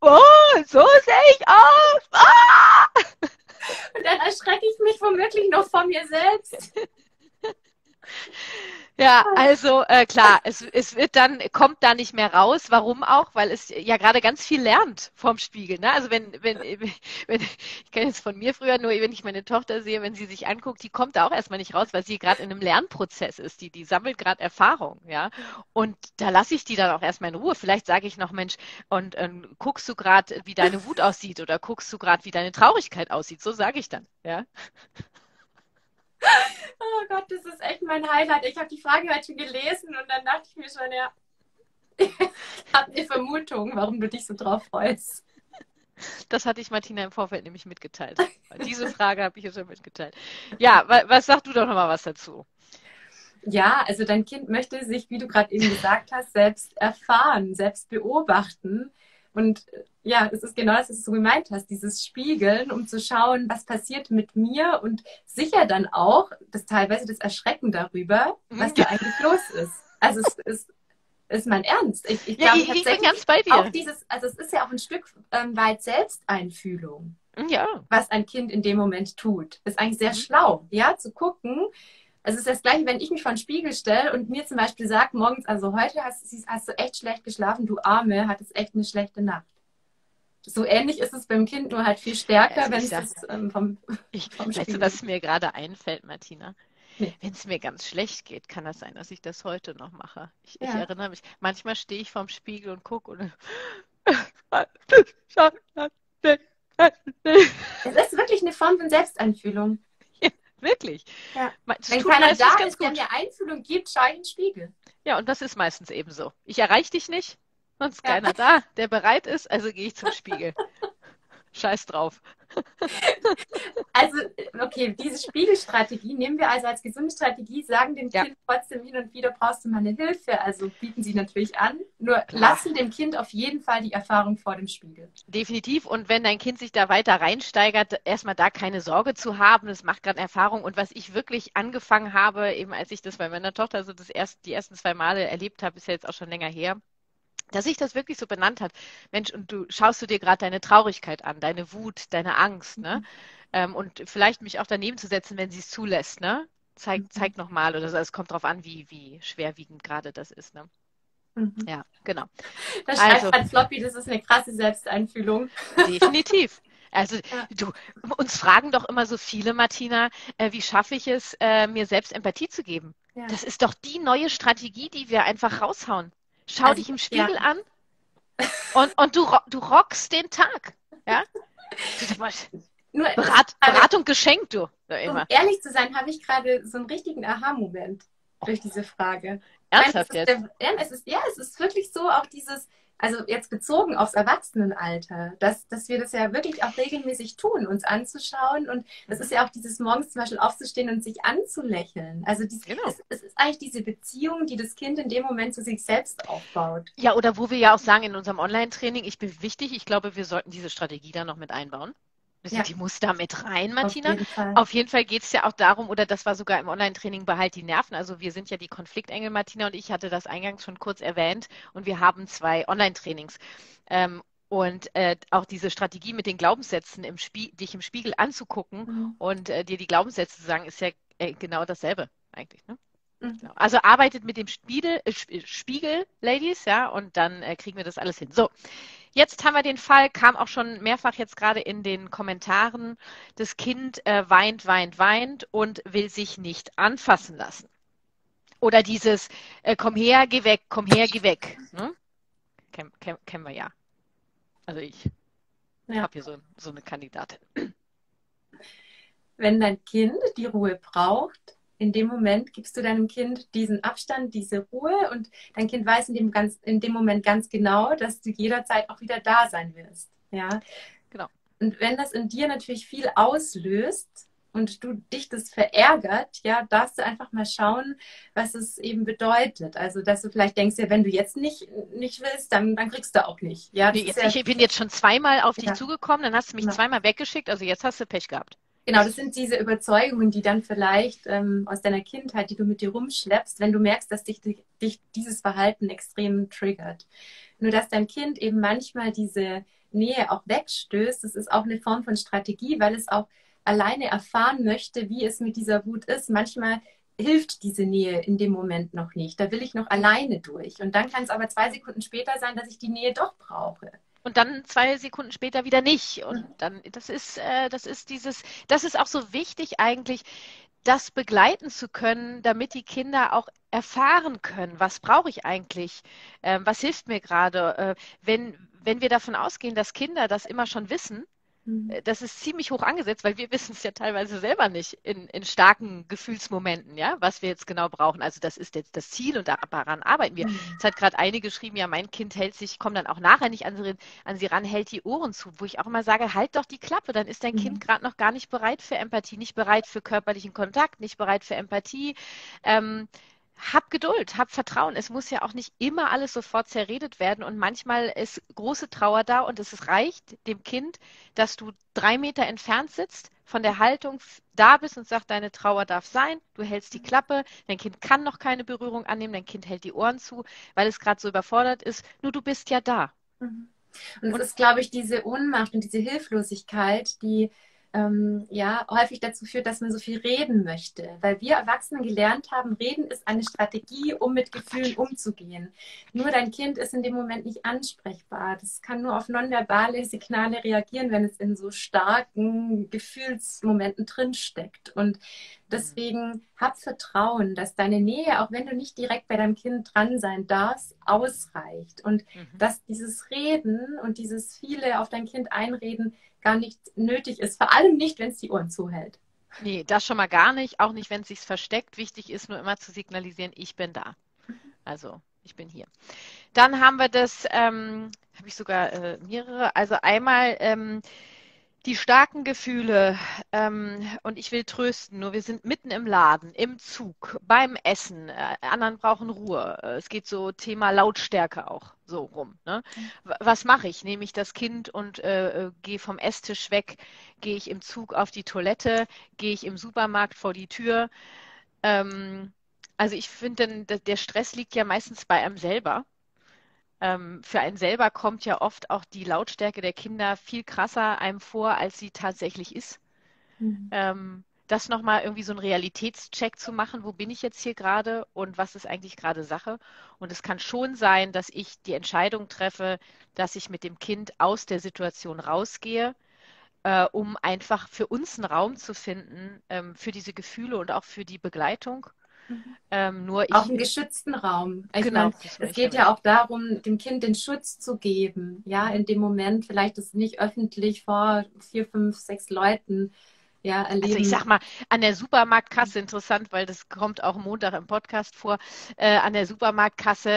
oh, so sehe ich aus. Ah! Und dann erschrecke ich mich womöglich noch von mir selbst. Ja, also klar, es wird dann, kommt da nicht mehr raus. Warum auch? Weil es ja gerade ganz viel lernt vom Spiegel. Ne? Also wenn ich kenne es von mir früher, nur wenn ich meine Tochter sehe, wenn sie sich anguckt, die kommt da auch erstmal nicht raus, weil sie gerade in einem Lernprozess ist. Die sammelt gerade Erfahrung, ja. Und da lasse ich die dann auch erstmal in Ruhe. Vielleicht sage ich noch, Mensch, und guckst du gerade, wie deine Wut aussieht oder guckst du gerade, wie deine Traurigkeit aussieht. So sage ich dann, ja. Oh Gott, das ist echt mein Highlight. Ich habe die Frage heute schon gelesen und dann dachte ich mir schon, ja, ich habe eine Vermutung, warum du dich so drauf freust. Das hatte ich Martina im Vorfeld nämlich mitgeteilt. Diese Frage habe ich ja schon mitgeteilt. Ja, was sagst du doch nochmal was dazu? Ja, also dein Kind möchte sich, wie du gerade eben gesagt hast, selbst erfahren, selbst beobachten. Und ja, es ist genau das, was du gemeint hast, dieses Spiegeln, um zu schauen, was passiert mit mir und sicher dann auch das teilweise das Erschrecken darüber, was da eigentlich los ist. Also es ist mein Ernst. Ich glaube ich tatsächlich bin ganz bei dir. Auch dieses, also es ist ja auch ein Stück weit Selbsteinfühlung, ja. Was ein Kind in dem Moment tut. Ist eigentlich sehr schlau, ja, zu gucken. Also es ist das Gleiche, wenn ich mich vor den Spiegel stelle und mir zum Beispiel sagt morgens, also heute hast du echt schlecht geschlafen, du Arme, hattest echt eine schlechte Nacht. So ähnlich ist es beim Kind, nur halt viel stärker, ja, wenn es das vom Spiegel... Weißt du, was mir gerade einfällt, Martina? Nee. Wenn es mir ganz schlecht geht, kann das sein, dass ich das heute noch mache. Ich erinnere mich, manchmal stehe ich vorm Spiegel und gucke und... Es ist wirklich eine Form von Selbsteinfühlung. Wirklich. Ja. Wenn keiner da ist, der mir Einfühlung gibt, schaue ich in den Spiegel. Ja, und das ist meistens eben so. Ich erreiche dich nicht, sonst keiner da, der bereit ist, also gehe ich zum Spiegel. Scheiß drauf. Also, okay, diese Spiegelstrategie nehmen wir also als gesunde Strategie, sagen dem Kind trotzdem hin und wieder, brauchst du mal eine Hilfe, also bieten sie natürlich an, nur lassen dem Kind auf jeden Fall die Erfahrung vor dem Spiegel. Definitiv, und wenn dein Kind sich da weiter reinsteigert, erstmal da keine Sorge zu haben, das macht gerade Erfahrung, und was ich wirklich angefangen habe, eben als ich das bei meiner Tochter so die ersten 2 Male erlebt habe, ist ja jetzt auch schon länger her, dass ich das wirklich so benannt habe. Mensch, und du schaust du dir gerade deine Traurigkeit an, deine Wut, deine Angst, ne? Und vielleicht mich auch daneben zu setzen, wenn sie es zulässt, ne? Zeig nochmal oder so. Es kommt drauf an, wie schwerwiegend gerade das ist, ne? Ja, genau. Das schreibt an Floppy, das ist eine krasse Selbsteinfühlung. Definitiv. Also du, uns fragen doch immer so viele, Martina, wie schaffe ich es, mir selbst Empathie zu geben? Ja. Das ist doch die neue Strategie, die wir einfach raushauen. Schau dich im Spiegel an und du rockst den Tag. Ja? Nur Beratung geschenkt, du. Um ehrlich zu sein, habe ich gerade so einen richtigen Aha-Moment durch diese Frage. Ernsthaft jetzt? Es ist wirklich so, auch dieses, also jetzt bezogen aufs Erwachsenenalter, dass wir das ja wirklich auch regelmäßig tun, uns anzuschauen. Und das ist ja auch dieses morgens zum Beispiel aufzustehen und sich anzulächeln. Also es ist eigentlich diese Beziehung, die das Kind in dem Moment zu sich selbst aufbaut. Ja, oder wo wir ja auch sagen in unserem Online-Training, ich bin wichtig, ich glaube, wir sollten diese Strategie da noch mit einbauen. Die muss da mit rein, Martina. Auf jeden Fall geht es ja auch darum, oder das war sogar im Online-Training Behalt die Nerven. Also wir sind ja die Konfliktengel, Martina und ich hatte das eingangs schon kurz erwähnt und wir haben 2 Online-Trainings. Und auch diese Strategie mit den Glaubenssätzen, dich im Spiegel anzugucken und dir die Glaubenssätze zu sagen, ist ja genau dasselbe eigentlich. Ne? Mhm. Genau. Also arbeitet mit dem Spiegel, Ladies, ja, und dann kriegen wir das alles hin. So, jetzt haben wir den Fall, kam auch schon mehrfach jetzt gerade in den Kommentaren, das Kind weint und will sich nicht anfassen lassen. Oder dieses komm her, geh weg, komm her, geh weg. Ne? Kennen wir ja. Also ich habe hier so eine Kandidatin. Wenn dein Kind die Ruhe braucht, in dem Moment gibst du deinem Kind diesen Abstand, diese Ruhe, und dein Kind weiß in dem Moment ganz genau, dass du jederzeit auch wieder da sein wirst. Ja? Genau. Und wenn das in dir natürlich viel auslöst und du dich das verärgert, ja, darfst du einfach mal schauen, was es eben bedeutet. Also, dass du vielleicht denkst, ja, wenn du jetzt nicht willst, dann kriegst du auch nicht. Ja, nee, ich bin jetzt schon zweimal auf dich zugekommen, dann hast du mich zweimal weggeschickt, also jetzt hast du Pech gehabt. Genau, das sind diese Überzeugungen, die dann vielleicht aus deiner Kindheit, die du mit dir rumschleppst, wenn du merkst, dass dich dieses Verhalten extrem triggert. Nur, dass dein Kind eben manchmal diese Nähe auch wegstößt, das ist auch eine Form von Strategie, weil es auch alleine erfahren möchte, wie es mit dieser Wut ist. Manchmal hilft diese Nähe in dem Moment noch nicht. Da will ich noch alleine durch. Und dann kann es aber 2 Sekunden später sein, dass ich die Nähe doch brauche. Und dann 2 Sekunden später wieder nicht. Und dann, das ist auch so wichtig eigentlich, das begleiten zu können, damit die Kinder auch erfahren können, was brauche ich eigentlich, was hilft mir gerade. Wenn wir davon ausgehen, dass Kinder das immer schon wissen, das ist ziemlich hoch angesetzt, weil wir wissen es ja teilweise selber nicht in starken Gefühlsmomenten, ja, was wir jetzt genau brauchen. Also das ist jetzt das Ziel und daran arbeiten wir. Es hat gerade eine geschrieben, ja, mein Kind hält sich, kommt dann auch nachher nicht an sie ran, hält die Ohren zu, wo ich auch immer sage, halt doch die Klappe, dann ist dein Kind gerade noch gar nicht bereit für Empathie, nicht bereit für körperlichen Kontakt, nicht bereit für Empathie. Hab Geduld, hab Vertrauen. Es muss ja auch nicht immer alles sofort zerredet werden und manchmal ist große Trauer da und es reicht dem Kind, dass du 3 Meter entfernt sitzt, von der Haltung da bist und sagst, deine Trauer darf sein, du hältst die Klappe, dein Kind kann noch keine Berührung annehmen, dein Kind hält die Ohren zu, weil es gerade so überfordert ist, nur du bist ja da. Und das ist, glaube ich, diese Ohnmacht und diese Hilflosigkeit, die häufig dazu führt, dass man so viel reden möchte. Weil wir Erwachsenen gelernt haben, Reden ist eine Strategie, um mit Gefühlen umzugehen. Nur dein Kind ist in dem Moment nicht ansprechbar. Das kann nur auf nonverbale Signale reagieren, wenn es in so starken Gefühlsmomenten drinsteckt. Und deswegen hab Vertrauen, dass deine Nähe, auch wenn du nicht direkt bei deinem Kind dran sein darfst, ausreicht. Und dass dieses Reden und dieses viele auf dein Kind einreden gar nicht nötig ist. Vor allem nicht, wenn es die Ohren zuhält. Nee, das schon mal gar nicht. Auch nicht, wenn es sich versteckt. Wichtig ist nur immer zu signalisieren, ich bin da. Also, ich bin hier. Dann haben wir das, habe ich sogar mehrere. Also einmal die starken Gefühle und ich will trösten. Nur wir sind mitten im Laden, im Zug, beim Essen. Anderen brauchen Ruhe. Es geht so Thema Lautstärke auch so rum. Ne? Was mache ich? Nehme ich das Kind und gehe vom Esstisch weg? Gehe ich im Zug auf die Toilette? Gehe ich im Supermarkt vor die Tür? Also ich finde, der Stress liegt ja meistens bei einem selber. Für einen selber kommt ja oft auch die Lautstärke der Kinder viel krasser einem vor, als sie tatsächlich ist. Das nochmal irgendwie so einen Realitätscheck zu machen, wo bin ich jetzt hier gerade und was ist eigentlich gerade Sache? Und es kann schon sein, dass ich die Entscheidung treffe, dass ich mit dem Kind aus der Situation rausgehe, um einfach für uns einen Raum zu finden, für diese Gefühle und auch für die Begleitung. Auch einen geschützten Raum. Genau, es geht ja auch darum, dem Kind den Schutz zu geben. Ja, in dem Moment vielleicht das nicht öffentlich vor 4, 5, 6 Leuten erleben. Also ich sag mal, an der Supermarktkasse, interessant, weil das kommt auch Montag im Podcast vor, an der Supermarktkasse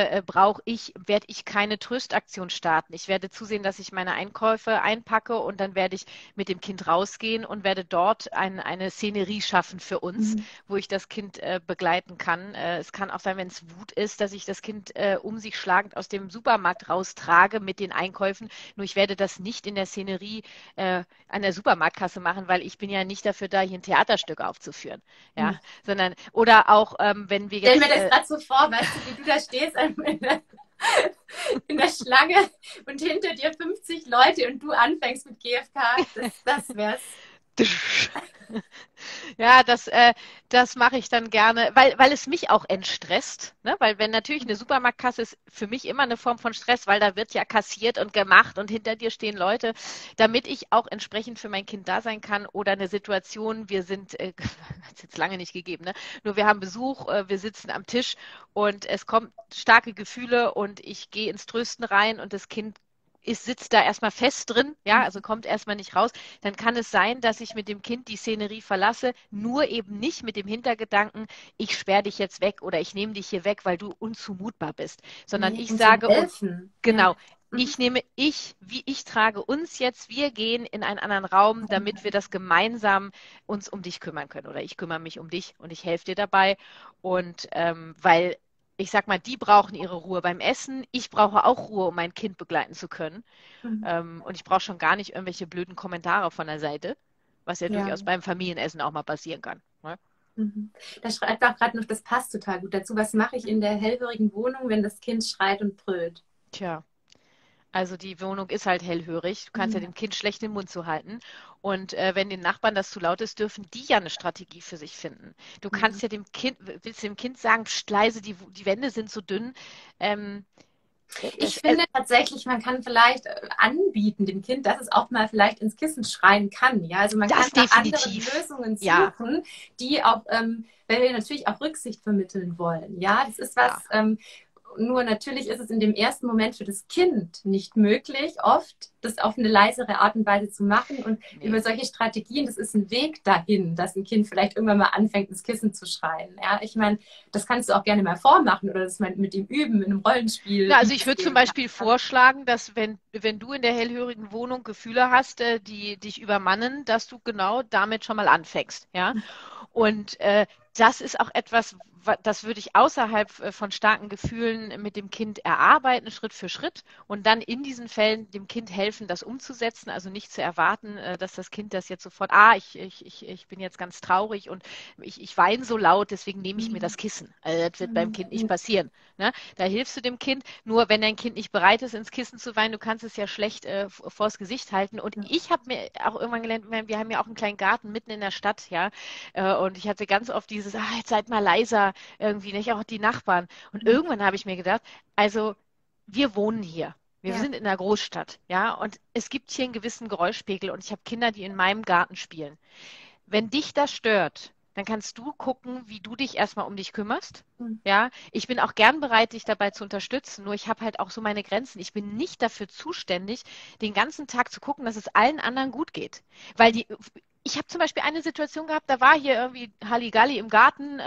werde ich keine Tröstaktion starten. Ich werde zusehen, dass ich meine Einkäufe einpacke und dann werde ich mit dem Kind rausgehen und werde dort eine Szenerie schaffen für uns, wo ich das Kind begleiten kann. Es kann auch sein, wenn es Wut ist, dass ich das Kind um sich schlagend aus dem Supermarkt raustrage mit den Einkäufen. Nur ich werde das nicht in der Szenerie an der Supermarktkasse machen, weil ich bin ja nicht dafür da, hier ein Theaterstück aufzuführen, ja, sondern, oder auch, wenn wir jetzt... Stell mir das gerade so vor, weißt du, wie du da stehst in der Schlange und hinter dir 50 Leute und du anfängst mit GFK, das wär's. Ja, das mache ich dann gerne, weil es mich auch entstresst, ne? Weil wenn natürlich eine Supermarktkasse ist, für mich immer eine Form von Stress, weil da wird ja kassiert und gemacht und hinter dir stehen Leute, damit ich auch entsprechend für mein Kind da sein kann oder eine Situation, wir sind, hat es jetzt lange nicht gegeben, ne? Nur wir haben Besuch, wir sitzen am Tisch und es kommen starke Gefühle und ich gehe ins Trösten rein und das Kind sitzt da erstmal fest drin, ja, also kommt erstmal nicht raus, dann kann es sein, dass ich mit dem Kind die Szenerie verlasse, nur eben nicht mit dem Hintergedanken, ich sperre dich jetzt weg oder ich nehme dich hier weg, weil du unzumutbar bist, sondern ich sage uns, genau, ich trage uns jetzt, wir gehen in einen anderen Raum, damit wir das gemeinsam uns um dich kümmern können oder ich kümmere mich um dich und ich helfe dir dabei und weil ich sag mal, die brauchen ihre Ruhe beim Essen. Ich brauche auch Ruhe, um mein Kind begleiten zu können. Mhm. Und ich brauche schon gar nicht irgendwelche blöden Kommentare von der Seite, was ja durchaus beim Familienessen auch mal passieren kann. Ne? Mhm. Da schreibt auch gerade noch, das passt total gut dazu. Was mache ich in der hellhörigen Wohnung, wenn das Kind schreit und brüllt? Tja, also die Wohnung ist halt hellhörig. Du kannst ja dem Kind schlecht den Mund zuhalten. Und wenn den Nachbarn das zu laut ist, dürfen die ja eine Strategie für sich finden. Du kannst ja willst dem Kind sagen, pst, leise, die Wände sind so dünn. Ich finde tatsächlich, man kann vielleicht anbieten dem Kind, dass es auch mal vielleicht ins Kissen schreien kann. Ja? Also man kann da andere Lösungen suchen, die auch, weil wir natürlich auch Rücksicht vermitteln wollen. Ja, das ist was... Nur natürlich ist es in dem ersten Moment für das Kind nicht möglich, oft das auf eine leisere Art und Weise zu machen. Und über solche Strategien, das ist ein Weg dahin, dass ein Kind vielleicht irgendwann mal anfängt, ins Kissen zu schreien. Ja, ich meine, das kannst du auch gerne mal vormachen oder das mal mit ihm üben, in einem Rollenspiel. Ja, also ich würde zum Beispiel vorschlagen, dass wenn du in der hellhörigen Wohnung Gefühle hast, die dich übermannen, dass du genau damit schon mal anfängst. Ja? Und das ist auch etwas, das würde ich außerhalb von starken Gefühlen mit dem Kind erarbeiten, Schritt für Schritt und dann in diesen Fällen dem Kind helfen, das umzusetzen, also nicht zu erwarten, dass das Kind das jetzt sofort, ich bin jetzt ganz traurig und ich weine so laut, deswegen nehme ich mir das Kissen. Also das wird beim Kind nicht passieren. Ne? Da hilfst du dem Kind, nur wenn dein Kind nicht bereit ist, ins Kissen zu weinen, du kannst es ja schlecht vors Gesicht halten und ich habe mir auch irgendwann gelernt, wir haben ja auch einen kleinen Garten mitten in der Stadt, ja, und ich hatte ganz oft dieses, jetzt seid mal leiser, irgendwie nicht, auch die Nachbarn. Und irgendwann habe ich mir gedacht, also wir wohnen hier. Wir sind in einer Großstadt, ja, und es gibt hier einen gewissen Geräuschpegel und ich habe Kinder, die in meinem Garten spielen. Wenn dich das stört, dann kannst du gucken, wie du dich erstmal um dich kümmerst. Ja, ich bin auch gern bereit, dich dabei zu unterstützen, nur ich habe halt auch so meine Grenzen. Ich bin nicht dafür zuständig, den ganzen Tag zu gucken, dass es allen anderen gut geht. Weil ich habe zum Beispiel eine Situation gehabt, da war hier irgendwie Halligalli im Garten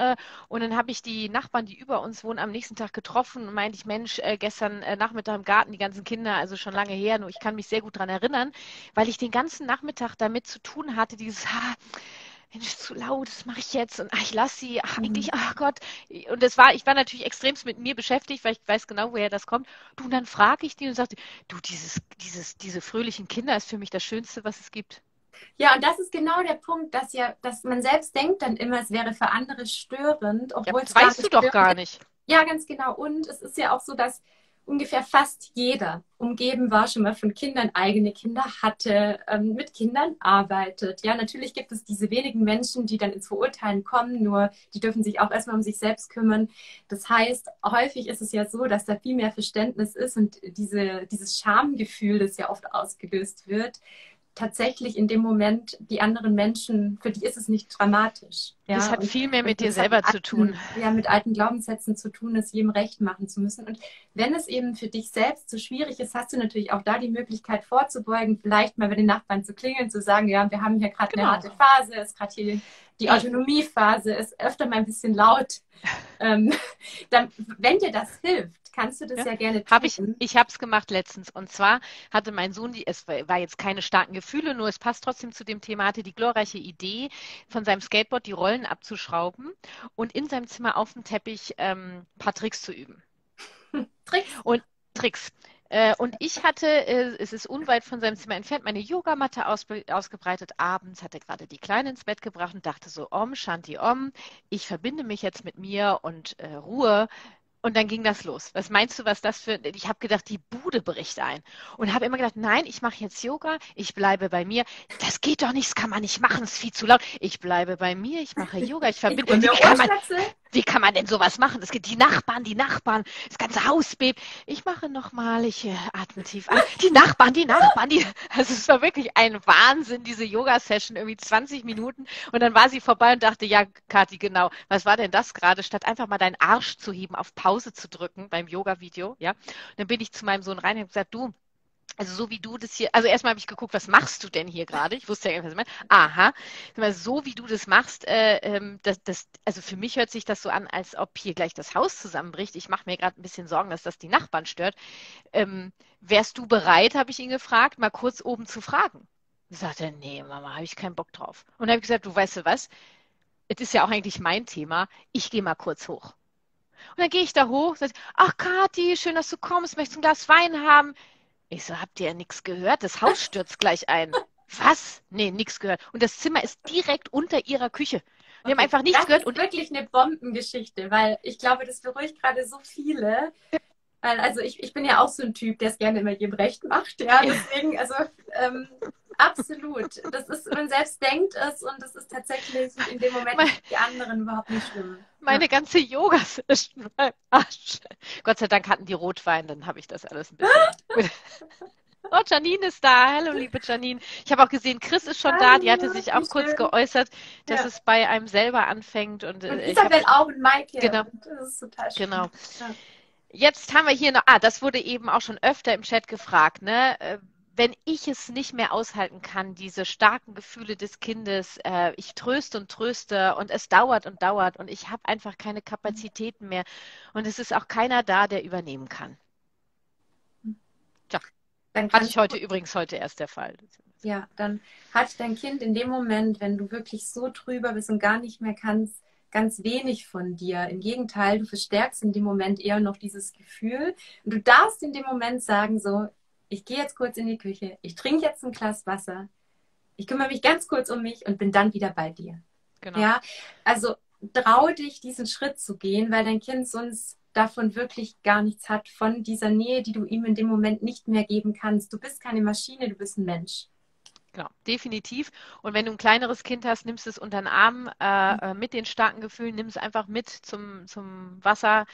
und dann habe ich die Nachbarn, die über uns wohnen, am nächsten Tag getroffen und meinte ich, Mensch, gestern Nachmittag im Garten, die ganzen Kinder, also schon lange her, nur ich kann mich sehr gut daran erinnern, weil ich den ganzen Nachmittag damit zu tun hatte, dieses Mensch, zu laut, das mache ich jetzt und ich lasse sie, eigentlich, ach Gott. Und ich war natürlich extremst mit mir beschäftigt, weil ich weiß genau, woher das kommt. Du, und dann frage ich die und sagte, du, diese fröhlichen Kinder ist für mich das Schönste, was es gibt. Ja, und das ist genau der Punkt, dass man selbst denkt dann immer, es wäre für andere störend, obwohl es gar nicht störend ist. Weißt du doch gar nicht. Ja, ganz genau. Und es ist ja auch so, dass ungefähr fast jeder umgeben war schon mal von Kindern, eigene Kinder hatte, mit Kindern arbeitet. Ja, natürlich gibt es diese wenigen Menschen, die dann ins Verurteilen kommen, nur die dürfen sich auch erstmal um sich selbst kümmern. Das heißt, häufig ist es ja so, dass da viel mehr Verständnis ist und dieses Schamgefühl, das ja oft ausgelöst wird, tatsächlich in dem Moment die anderen Menschen, für die ist es nicht dramatisch. Ja? Das hat viel mehr mit dir selber zu tun. Ja, mit alten Glaubenssätzen zu tun, es jedem recht machen zu müssen. Und wenn es eben für dich selbst so schwierig ist, hast du natürlich auch da die Möglichkeit vorzubeugen, vielleicht mal bei den Nachbarn zu klingeln, zu sagen, ja, wir haben hier gerade eine harte Phase, ist gerade hier die Autonomiephase, ist öfter mal ein bisschen laut. Dann, wenn dir das hilft, kannst du das ja gerne tun. Ich habe es gemacht letztens. Und zwar hatte mein Sohn, es war jetzt keine starken Gefühle, nur es passt trotzdem zu dem Thema, hatte die glorreiche Idee, von seinem Skateboard die Rollen abzuschrauben und in seinem Zimmer auf dem Teppich ein paar Tricks zu üben. Tricks. Und ich hatte, es ist unweit von seinem Zimmer entfernt, meine Yogamatte ausgebreitet. Abends hatte gerade die Kleine ins Bett gebracht und dachte so, Om Shanti Om, ich verbinde mich jetzt mit mir und Ruhe. Und dann ging das los. Was meinst du, was das für... Ich habe gedacht, die Bude bricht ein. Und habe immer gedacht, nein, ich mache jetzt Yoga, ich bleibe bei mir. Das geht doch nicht, das kann man nicht machen, es ist viel zu laut. Ich bleibe bei mir, ich mache Yoga, ich verbinde... Wie kann man denn sowas machen? Es gibt die Nachbarn, das ganze Haus bebt. Ich mache nochmal, ich atme tief an. Die Nachbarn. Also es war wirklich ein Wahnsinn, diese Yoga-Session, irgendwie 20 Minuten. Und dann war sie vorbei und dachte, ja, Kathi, genau, was war denn das gerade? Statt einfach mal deinen Arsch zu heben, auf Pause zu drücken beim Yoga-Video, ja. Und dann bin ich zu meinem Sohn rein und habe gesagt, du, also so wie du das hier, also erstmal habe ich geguckt, was machst du denn hier gerade? Ich wusste ja irgendwas, was ich meine. Aha, so wie du das machst, also für mich hört sich das so an, als ob hier gleich das Haus zusammenbricht. Ich mache mir gerade ein bisschen Sorgen, dass das die Nachbarn stört. Wärst du bereit, habe ich ihn gefragt, mal kurz oben zu fragen? Ich sagte, nee, Mama, habe ich keinen Bock drauf. Und dann habe ich gesagt, du weißt du was, es ist ja auch eigentlich mein Thema, ich gehe mal kurz hoch. Und dann gehe ich da hoch, sage, ach Kathi, schön, dass du kommst, möchtest du ein Glas Wein haben? Ich so, habt ihr ja nichts gehört? Das Haus stürzt gleich ein. Was? Nee, nichts gehört. Und das Zimmer ist direkt unter ihrer Küche. Okay. Wir haben einfach nichts gehört. Das ist wirklich eine Bombengeschichte, weil ich glaube, das beruhigt gerade so viele. Weil, also ich bin ja auch so ein Typ, der es gerne immer jedem recht macht. Ja, deswegen, also absolut. Das ist, man selbst denkt es und das ist tatsächlich in dem Moment die anderen überhaupt nicht schlimm. Meine ganze Yoga-Session war Arsch. Gott sei Dank hatten die Rotwein, dann habe ich das alles ein bisschen. Oh, Janine ist da. Hallo, liebe Janine. Ich habe auch gesehen, Chris ist schon da. Die hatte sich auch kurz geäußert, dass es bei einem selber anfängt. Und Isabel auch und Maike. Genau. Und das ist total schön. Genau. Ja. Jetzt haben wir hier noch, das wurde eben auch schon öfter im Chat gefragt, ne? Wenn ich es nicht mehr aushalten kann, diese starken Gefühle des Kindes, ich tröste und es dauert und dauert und ich habe einfach keine Kapazitäten mehr und es ist auch keiner da, der übernehmen kann. Tja, hatte ich übrigens heute erst der Fall. Ja, dann hat dein Kind in dem Moment, wenn du wirklich so drüber bist und gar nicht mehr kannst, ganz wenig von dir. Im Gegenteil, du verstärkst in dem Moment eher noch dieses Gefühl und du darfst in dem Moment sagen so, ich gehe jetzt kurz in die Küche, ich trinke jetzt ein Glas Wasser, ich kümmere mich ganz kurz um mich und bin dann wieder bei dir. Genau. Ja, also trau dich, diesen Schritt zu gehen, weil dein Kind sonst davon wirklich gar nichts hat, von dieser Nähe, die du ihm in dem Moment nicht mehr geben kannst. Du bist keine Maschine, du bist ein Mensch. Genau, definitiv. Und wenn du ein kleineres Kind hast, nimmst es unter den Arm mit den starken Gefühlen, nimm es einfach mit zum Wasser.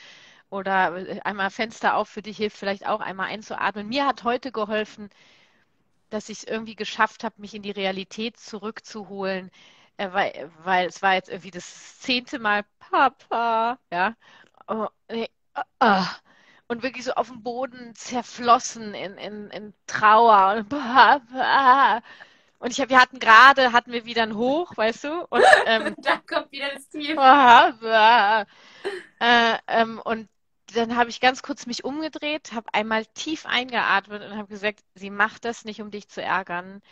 Oder einmal Fenster auf für dich hilft vielleicht auch einmal einzuatmen. Mir hat heute geholfen, dass ich es irgendwie geschafft habe, mich in die Realität zurückzuholen, weil es war jetzt irgendwie das 10. Mal Papa, ja, und wirklich so auf dem Boden zerflossen in Trauer und Papa. Und wir hatten wir wieder ein Hoch, weißt du? Und dann kommt wieder das Tief. Und dann habe ich ganz kurz mich umgedreht, habe einmal tief eingeatmet und habe gesagt, sie macht das nicht, um dich zu ärgern.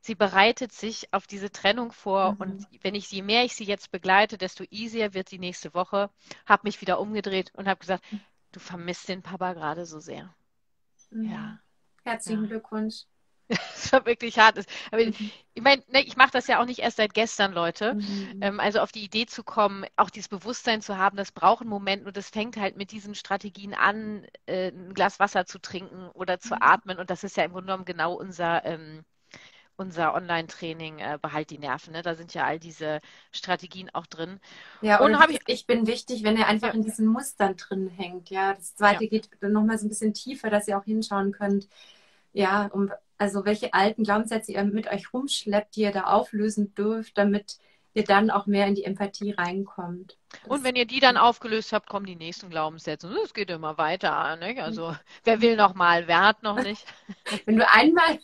Sie bereitet sich auf diese Trennung vor. Mhm. Und je mehr ich sie jetzt begleite, desto easier wird sie nächste Woche. Habe mich wieder umgedreht und habe gesagt, du vermisst den Papa gerade so sehr. Mhm. Ja. Herzlichen Glückwunsch. Das war wirklich hart. Aber ich meine, ich mache das ja auch nicht erst seit gestern, Leute. Also auf die Idee zu kommen, auch dieses Bewusstsein zu haben, das braucht einen Moment und das fängt halt mit diesen Strategien an, ein Glas Wasser zu trinken oder zu atmen. Und das ist ja im Grunde genommen genau unser Online-Training, behalt die Nerven. Ne? Da sind ja all diese Strategien auch drin. Ja, und ich bin wichtig, wenn ihr einfach in diesen Mustern drin hängt. Ja, das zweite geht dann nochmal so ein bisschen tiefer, dass ihr auch hinschauen könnt. Ja, also welche alten Glaubenssätze ihr mit euch rumschleppt, die ihr da auflösen dürft, damit ihr dann auch mehr in die Empathie reinkommt. Und wenn ihr die dann aufgelöst habt, kommen die nächsten Glaubenssätze. Es geht immer weiter, nicht? Also wer will noch mal, wer hat noch nicht? Wenn du einmal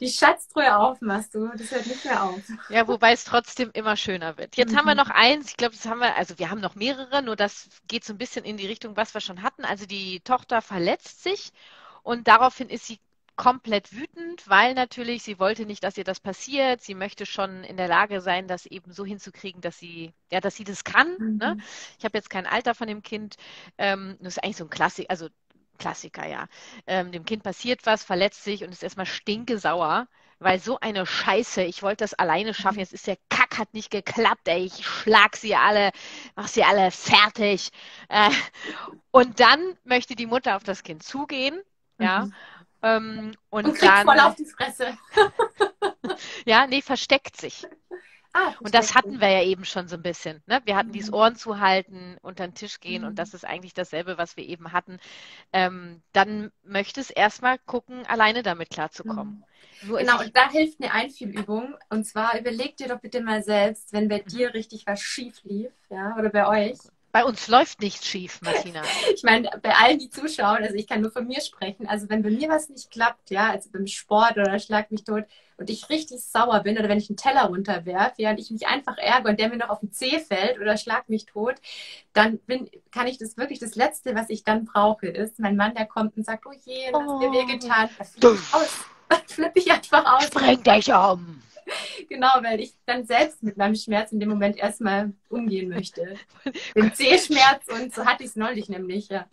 die Schatztruhe aufmachst, das hört nicht mehr auf. Ja, wobei es trotzdem immer schöner wird. Jetzt haben wir noch eins, ich glaube, wir haben noch mehrere, nur das geht so ein bisschen in die Richtung, was wir schon hatten. Also die Tochter verletzt sich. Und daraufhin ist sie komplett wütend, weil natürlich sie wollte nicht, dass ihr das passiert. Sie möchte schon in der Lage sein, das eben so hinzukriegen, dass sie das kann. Ne? Ich habe jetzt kein Alter von dem Kind. Das ist eigentlich so ein Klassiker, dem Kind passiert was, verletzt sich und ist erstmal stinkesauer, weil so eine Scheiße, ich wollte das alleine schaffen, jetzt ist der Kack, hat nicht geklappt, ey, ich schlag sie alle, mach sie alle fertig. Und dann möchte die Mutter auf das Kind zugehen, ja. Und kriegt dann voll auf die Fresse. Ja, nee, versteckt sich. Ah, und das hatten wir ja eben schon so ein bisschen. Ne? Wir hatten dieses Ohren zuhalten, unter den Tisch gehen und das ist eigentlich dasselbe, was wir eben hatten. Dann möchte es erstmal gucken, alleine damit klarzukommen. So genau, und da hilft eine Einfühlübung. Und zwar überleg dir doch bitte mal selbst, wenn bei dir richtig was schief lief, ja, oder bei euch. Bei uns läuft nichts schief, Martina. Ich meine, bei allen, die zuschauen, also ich kann nur von mir sprechen, also wenn bei mir was nicht klappt, ja, also beim Sport oder schlag mich tot und ich richtig sauer bin oder wenn ich einen Teller runterwerfe, ja, und ich mich einfach ärgere und der mir noch auf den Zeh fällt oder schlag mich tot, dann kann ich das wirklich, das Letzte, was ich dann brauche, ist, mein Mann, der kommt und sagt, oh je, das hast du mir wehgetan, da flippe ich aus, da flippe ich einfach aus. Spreng dich um. Genau, weil ich dann selbst mit meinem Schmerz in dem Moment erstmal umgehen möchte. Den Zehschmerz und so hatte ich es neulich nämlich, ja.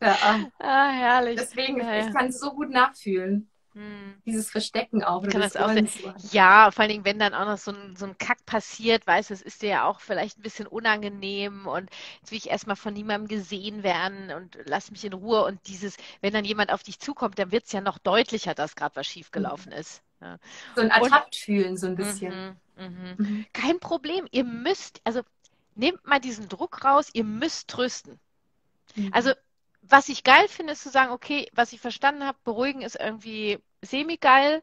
Ah, herrlich. Deswegen, ich kann es so gut nachfühlen. Dieses Verstecken auch. Kann das auch ja, vor allen Dingen, wenn dann auch noch so ein Kack passiert, weißt du, es ist dir ja auch vielleicht ein bisschen unangenehm und jetzt will ich erstmal von niemandem gesehen werden und lass mich in Ruhe und dieses, wenn dann jemand auf dich zukommt, dann wird es ja noch deutlicher, dass gerade was schiefgelaufen ist. Ja. So ein ertappt fühlen, so ein bisschen. Kein Problem, ihr müsst, also nehmt mal diesen Druck raus, ihr müsst trösten. Also was ich geil finde, ist zu sagen, okay, was ich verstanden habe, beruhigen ist irgendwie semi-geil,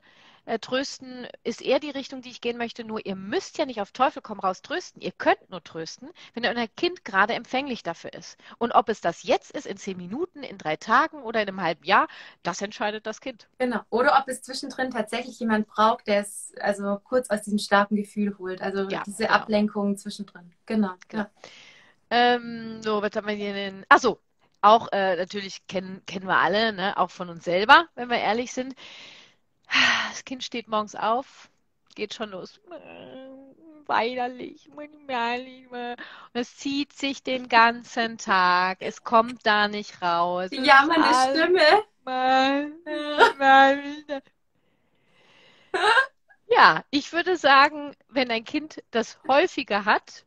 trösten ist eher die Richtung, die ich gehen möchte, nur ihr müsst ja nicht auf Teufel komm raus trösten, ihr könnt nur trösten, wenn euer Kind gerade empfänglich dafür ist. Und ob es das jetzt ist, in 10 Minuten, in 3 Tagen oder in einem halben Jahr, das entscheidet das Kind. Genau, oder ob es zwischendrin tatsächlich jemand braucht, der es also kurz aus diesem starken Gefühl holt, also ja, diese Ablenkung zwischendrin. Genau. So, was haben wir hier denn? Achso. Auch natürlich kennen wir alle, ne? Auch von uns selber, wenn wir ehrlich sind. Das Kind steht morgens auf, geht schon los. Weinerlich. Und es zieht sich den ganzen Tag. Es kommt da nicht raus. Ja, meine Stimme. Ja, ich würde sagen, wenn ein Kind das häufiger hat,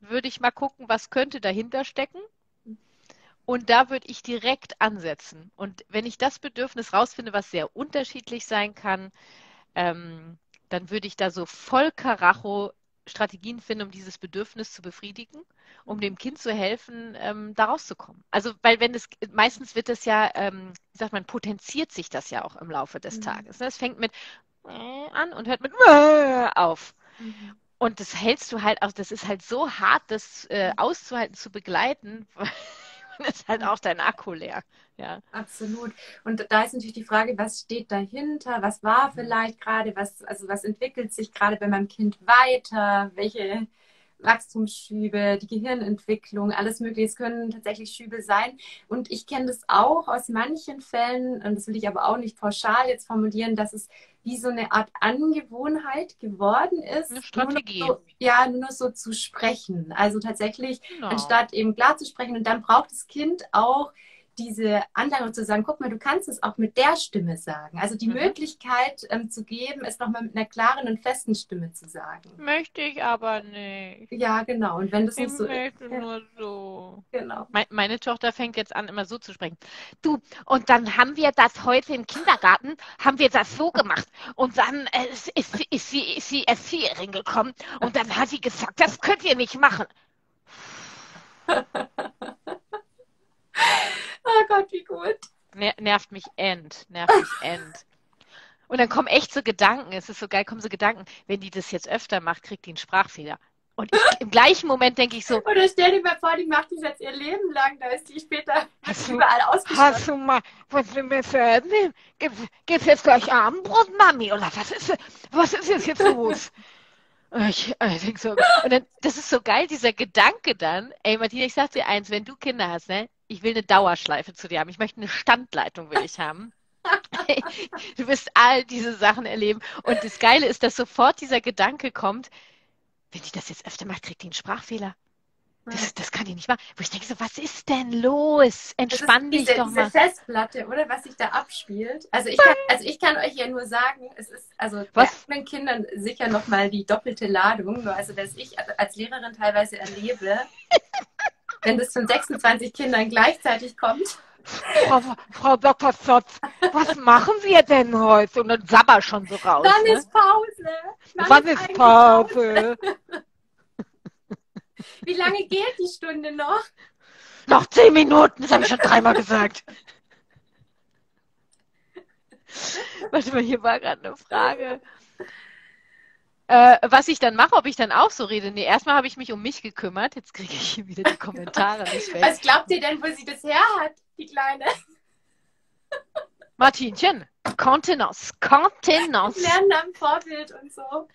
würde ich mal gucken, was könnte dahinter stecken. Und da würde ich direkt ansetzen. Und wenn ich das Bedürfnis rausfinde, was sehr unterschiedlich sein kann, dann würde ich da so voll Karacho Strategien finden, um dieses Bedürfnis zu befriedigen, um dem Kind zu helfen, da rauszukommen. Also, weil wenn es, meistens wird das ja, wie sagt man, potenziert sich das ja auch im Laufe des Tages. Ne? Es fängt mit an und hört mit auf. Und das hältst du halt auch, das ist halt so hart, das auszuhalten, zu begleiten, ist halt auch dein Akku leer. Ja. Absolut. Und da ist natürlich die Frage, was steht dahinter? Was war vielleicht gerade? Was entwickelt sich gerade bei meinem Kind weiter? Welche Wachstumsschübe, die Gehirnentwicklung, alles Mögliche. Es können tatsächlich Schübe sein. Und ich kenne das auch aus manchen Fällen, und das will ich aber auch nicht pauschal jetzt formulieren, dass es wie so eine Art Angewohnheit geworden ist. Eine Strategie. Nur so zu sprechen. Also tatsächlich, anstatt eben klar zu sprechen. Und dann braucht das Kind auch diese Anleitung zu sagen, guck mal, du kannst es auch mit der Stimme sagen. Also die Möglichkeit zu geben, es nochmal mit einer klaren und festen Stimme zu sagen. Möchte ich aber nicht. Ja, genau. Und wenn das nicht so ist. Ich möchte nur so. Genau. Meine Tochter fängt jetzt an, immer so zu sprechen. Du, und dann haben wir das heute im Kindergarten, haben wir das so gemacht. Und dann ist sie erst hierhin gekommen und dann hat sie gesagt, das könnt ihr nicht machen. Oh Gott, wie gut. Nervt mich end. Und dann kommen echt so Gedanken. Es ist so geil, kommen so Gedanken. Wenn die das jetzt öfter macht, kriegt die einen Sprachfehler. Und ich, im gleichen Moment denke ich so. Oder stell dir mal vor, die macht das jetzt ihr Leben lang. Da ist die später überall ausgeschlossen. Hast du mal, was wir mir verhindern? Gibt's jetzt gleich Abendbrot, Mami? Oder was ist jetzt los? Ich denke so. Und dann, das ist so geil, dieser Gedanke dann. Ey, Martina, ich sag dir eins, wenn du Kinder hast, ne? Ich will eine Dauerschleife zu dir haben. Ich möchte eine Standleitung, will ich haben. Du wirst all diese Sachen erleben. Und das Geile ist, dass sofort dieser Gedanke kommt, wenn die das jetzt öfter macht, kriegt die einen Sprachfehler. Das kann ich nicht machen. Wo ich denke so, was ist denn los? Entspann dich doch mal. Das ist diese Festplatte, oder? Was sich da abspielt. Also ich kann euch ja nur sagen, es ist, also bei meinen Kindern sicher nochmal die doppelte Ladung. Nur also, dass ich als Lehrerin teilweise erlebe, wenn das von 26 Kindern gleichzeitig kommt. Frau Dr. Stotz, was machen wir denn heute? Und dann sabber schon so raus. Wann ist Pause? Wie lange geht die Stunde noch? Noch 10 Minuten, das habe ich schon 3-mal gesagt. Warte mal, hier war gerade eine Frage. Was ich dann mache, ob ich dann auch so rede? Nee, erstmal habe ich mich um mich gekümmert. Jetzt kriege ich hier wieder die Kommentare nicht weg. Was glaubt ihr denn, wo sie das her hat, die Kleine? Martinchen, Kontenance, Kontenance. Lernen am Vorbild und so.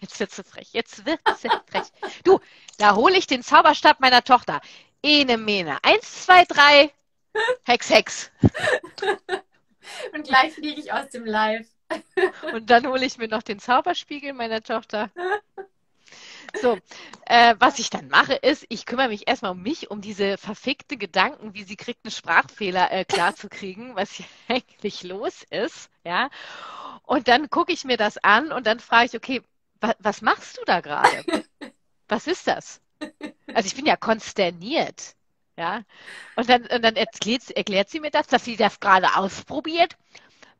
Jetzt wird sie frech, jetzt wird sie frech. Du, da hole ich den Zauberstab meiner Tochter. Ene, Mene. 1, 2, 3. Hex, Hex. Und gleich fliege ich aus dem Live. Und dann hole ich mir noch den Zauberspiegel meiner Tochter. So, was ich dann mache ist, ich kümmere mich erstmal um mich, um diese verfickte Gedanken, wie sie kriegt einen Sprachfehler klarzukriegen, was hier eigentlich los ist, ja. Und dann gucke ich mir das an und dann frage ich, okay, was machst du da gerade? Was ist das? Also ich bin ja konsterniert, ja. Und dann erklärt sie mir das, dass sie das gerade ausprobiert.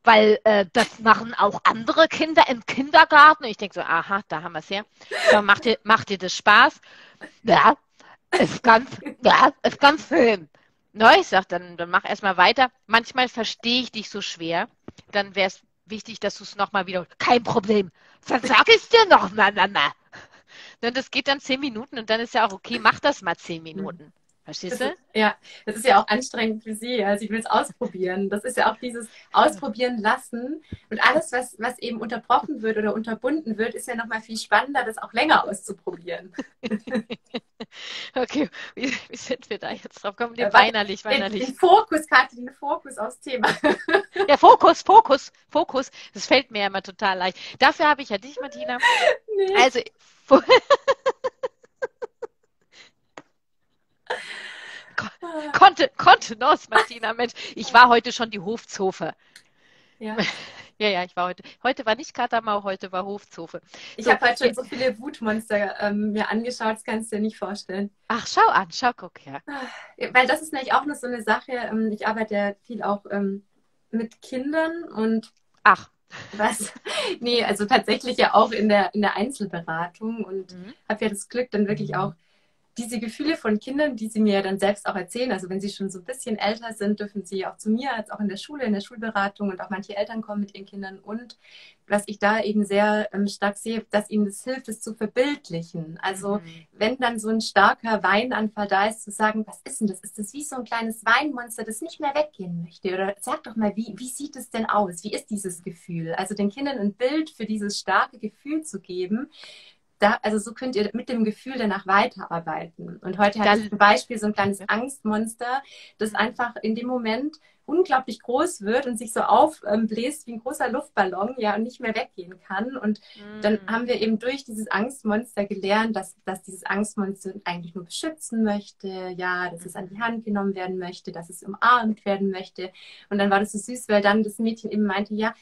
Weil das machen auch andere Kinder im Kindergarten. Und ich denke so, aha, da haben wir es her. So, macht dir das Spaß? Ja, ist ganz schön. Na, ich sage, dann mach erstmal weiter. Manchmal verstehe ich dich so schwer. Dann wäre es wichtig, dass du es nochmal wieder... Kein Problem. Dann sag ich es dir nochmal, Mama. Und das geht dann 10 Minuten und dann ist ja auch okay, mach das mal 10 Minuten. Verstehst du? Ja, das ist ja auch anstrengend für sie. Also ich will es ausprobieren. Das ist ja auch dieses Ausprobieren lassen. Und alles, was eben unterbrochen wird oder unterbunden wird, ist ja nochmal viel spannender, das auch länger auszuprobieren. Okay, wie sind wir da jetzt drauf? Komm, weinerlich. Den Fokus, Kathi, den Fokus aufs Thema. Ja, Fokus. Das fällt mir ja immer total leicht. Dafür habe ich ja dich, Martina. Nee. Also... Kontenance, Martina, Mensch. Ich war heute schon die Hofzofe. Ja. Ja, ich war heute. Heute war nicht Katamau, heute war Hofzofe. Ich habe heute schon so viele Wutmonster mir angeschaut, das kannst du dir nicht vorstellen. Ach, guck her. Ja. Weil das ist nämlich auch noch so eine Sache. Ich arbeite ja viel auch mit Kindern und. Ach. Was? Nee, also tatsächlich ja auch in der Einzelberatung und habe ja das Glück, dann wirklich auch. Diese Gefühle von Kindern, die sie mir ja dann selbst auch erzählen, also wenn sie schon so ein bisschen älter sind, dürfen sie auch zu mir, als auch in der Schule, in der Schulberatung und auch manche Eltern kommen mit ihren Kindern und was ich da eben sehr stark sehe, dass ihnen das hilft, es zu verbildlichen. Also wenn dann so ein starker Weinanfall da ist, zu sagen, was ist denn das? Ist das wie so ein kleines Weinmonster, das nicht mehr weggehen möchte? Oder sag doch mal, wie sieht es denn aus? Wie ist dieses Gefühl? Also den Kindern ein Bild für dieses starke Gefühl zu geben, also so könnt ihr mit dem Gefühl danach weiterarbeiten. Und heute hatte ich zum Beispiel so ein kleines Angstmonster, das einfach in dem Moment unglaublich groß wird und sich so aufbläst wie ein großer Luftballon, ja, und nicht mehr weggehen kann. Und dann haben wir eben durch dieses Angstmonster gelernt, dass dieses Angstmonster eigentlich nur beschützen möchte, ja, dass es an die Hand genommen werden möchte, dass es umarmt werden möchte. Und dann war das so süß, weil dann das Mädchen eben meinte, ja,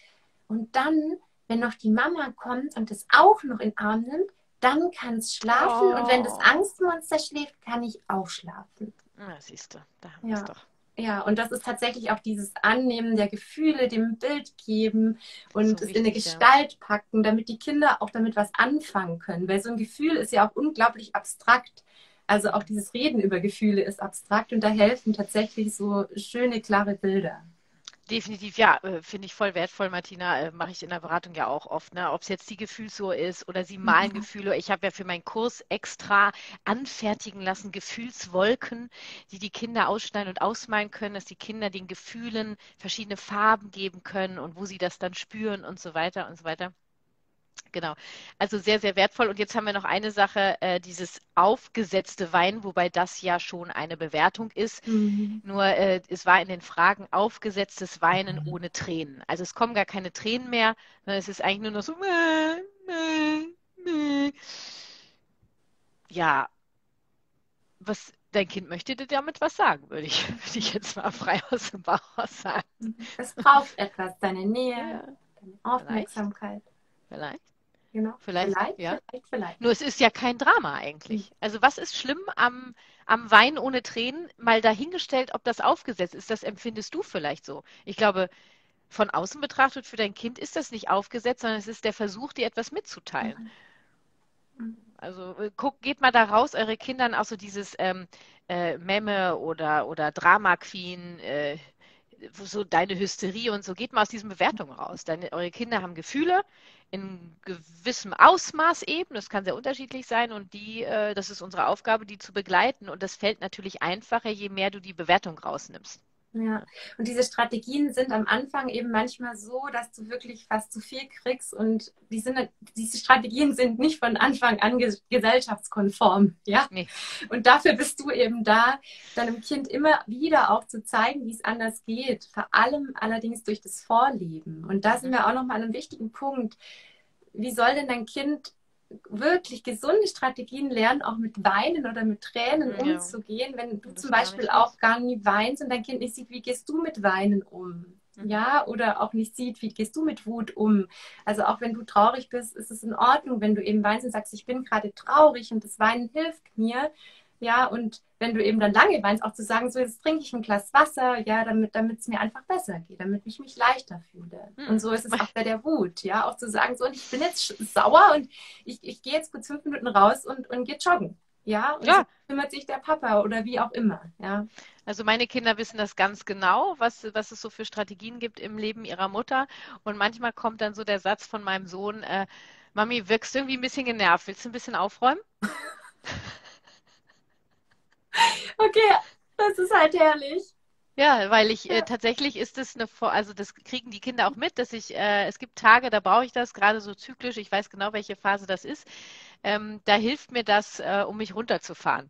und dann, wenn noch die Mama kommt und das auch noch in den Arm nimmt, dann kann es schlafen und wenn das Angstmonster schläft, kann ich auch schlafen. Na, siehst du, da haben wir es doch. Ja, und das ist tatsächlich auch dieses Annehmen der Gefühle, dem Bild geben und es in eine Gestalt packen, damit die Kinder auch damit was anfangen können. Weil so ein Gefühl ist ja auch unglaublich abstrakt. Also auch dieses Reden über Gefühle ist abstrakt und da helfen tatsächlich so schöne, klare Bilder. Definitiv, ja, finde ich voll wertvoll, Martina, mache ich in der Beratung ja auch oft, ne? Ob es jetzt die Gefühlsuhr ist oder sie malen Gefühle. Ich habe ja für meinen Kurs extra anfertigen lassen Gefühlswolken, die Kinder ausschneiden und ausmalen können, dass die Kinder den Gefühlen verschiedene Farben geben können und wo sie das dann spüren und so weiter und so weiter. Genau, also sehr, sehr wertvoll. Und jetzt haben wir noch eine Sache, dieses aufgesetzte Wein, wobei das ja schon eine Bewertung ist. Nur es war in den Fragen aufgesetztes Weinen ohne Tränen. Also es kommen gar keine Tränen mehr, sondern es ist eigentlich nur noch so. Ja, was dein Kind möchte dir damit was sagen, würde ich jetzt mal frei aus dem Bauch aus sagen. Es braucht etwas, deine Nähe, deine Aufmerksamkeit. Vielleicht. Genau. Vielleicht. Nur es ist ja kein Drama eigentlich. Mhm. Also was ist schlimm am Wein ohne Tränen? Mal dahingestellt, ob das aufgesetzt ist, das empfindest du vielleicht so. Ich glaube, von außen betrachtet für dein Kind ist das nicht aufgesetzt, sondern es ist der Versuch, dir etwas mitzuteilen. Mhm. Mhm. Also geht mal da raus, eure Kindern auch so dieses Memme oder Drama Queen, so deine Hysterie und so, geht mal aus diesen Bewertungen raus. Eure Kinder haben Gefühle in gewissem Ausmaß eben, das kann sehr unterschiedlich sein und das ist unsere Aufgabe, die zu begleiten und das fällt natürlich einfacher, je mehr du die Bewertung rausnimmst. Ja, und diese Strategien sind am Anfang eben manchmal so, dass du wirklich fast zu viel kriegst und diese Strategien sind nicht von Anfang an gesellschaftskonform, ja? Nee. Und dafür bist du eben da, deinem Kind immer wieder auch zu zeigen, wie es anders geht, vor allem allerdings durch das Vorleben. Und da sind wir auch nochmal an einem wichtigen Punkt. Wie soll denn dein Kind wirklich gesunde Strategien lernen, auch mit Weinen oder mit Tränen umzugehen, wenn du zum Beispiel auch gar nie weinst und dein Kind nicht sieht, wie gehst du mit Weinen um? Mhm. Ja, oder auch nicht sieht, wie gehst du mit Wut um? Also auch wenn du traurig bist, ist es in Ordnung, wenn du eben weinst und sagst, ich bin gerade traurig und das Weinen hilft mir. Ja, und wenn du eben dann lange weinst, auch zu sagen, so jetzt trinke ich ein Glas Wasser, ja, damit es mir einfach besser geht, damit ich mich leichter fühle. Und so ist es auch bei der Wut, ja, auch zu sagen, so, und ich bin jetzt sauer und ich gehe jetzt kurz 5 Minuten raus und gehe joggen. Ja, und so kümmert sich der Papa oder wie auch immer. Ja. Also meine Kinder wissen das ganz genau, was es so für Strategien gibt im Leben ihrer Mutter. Und manchmal kommt dann so der Satz von meinem Sohn, Mami, wirkst du irgendwie ein bisschen genervt, willst du ein bisschen aufräumen? Okay, das ist halt herrlich. Ja, weil tatsächlich ist das also das kriegen die Kinder auch mit, dass es gibt Tage, da brauche ich das, gerade so zyklisch, ich weiß genau, welche Phase das ist, da hilft mir das, um mich runterzufahren.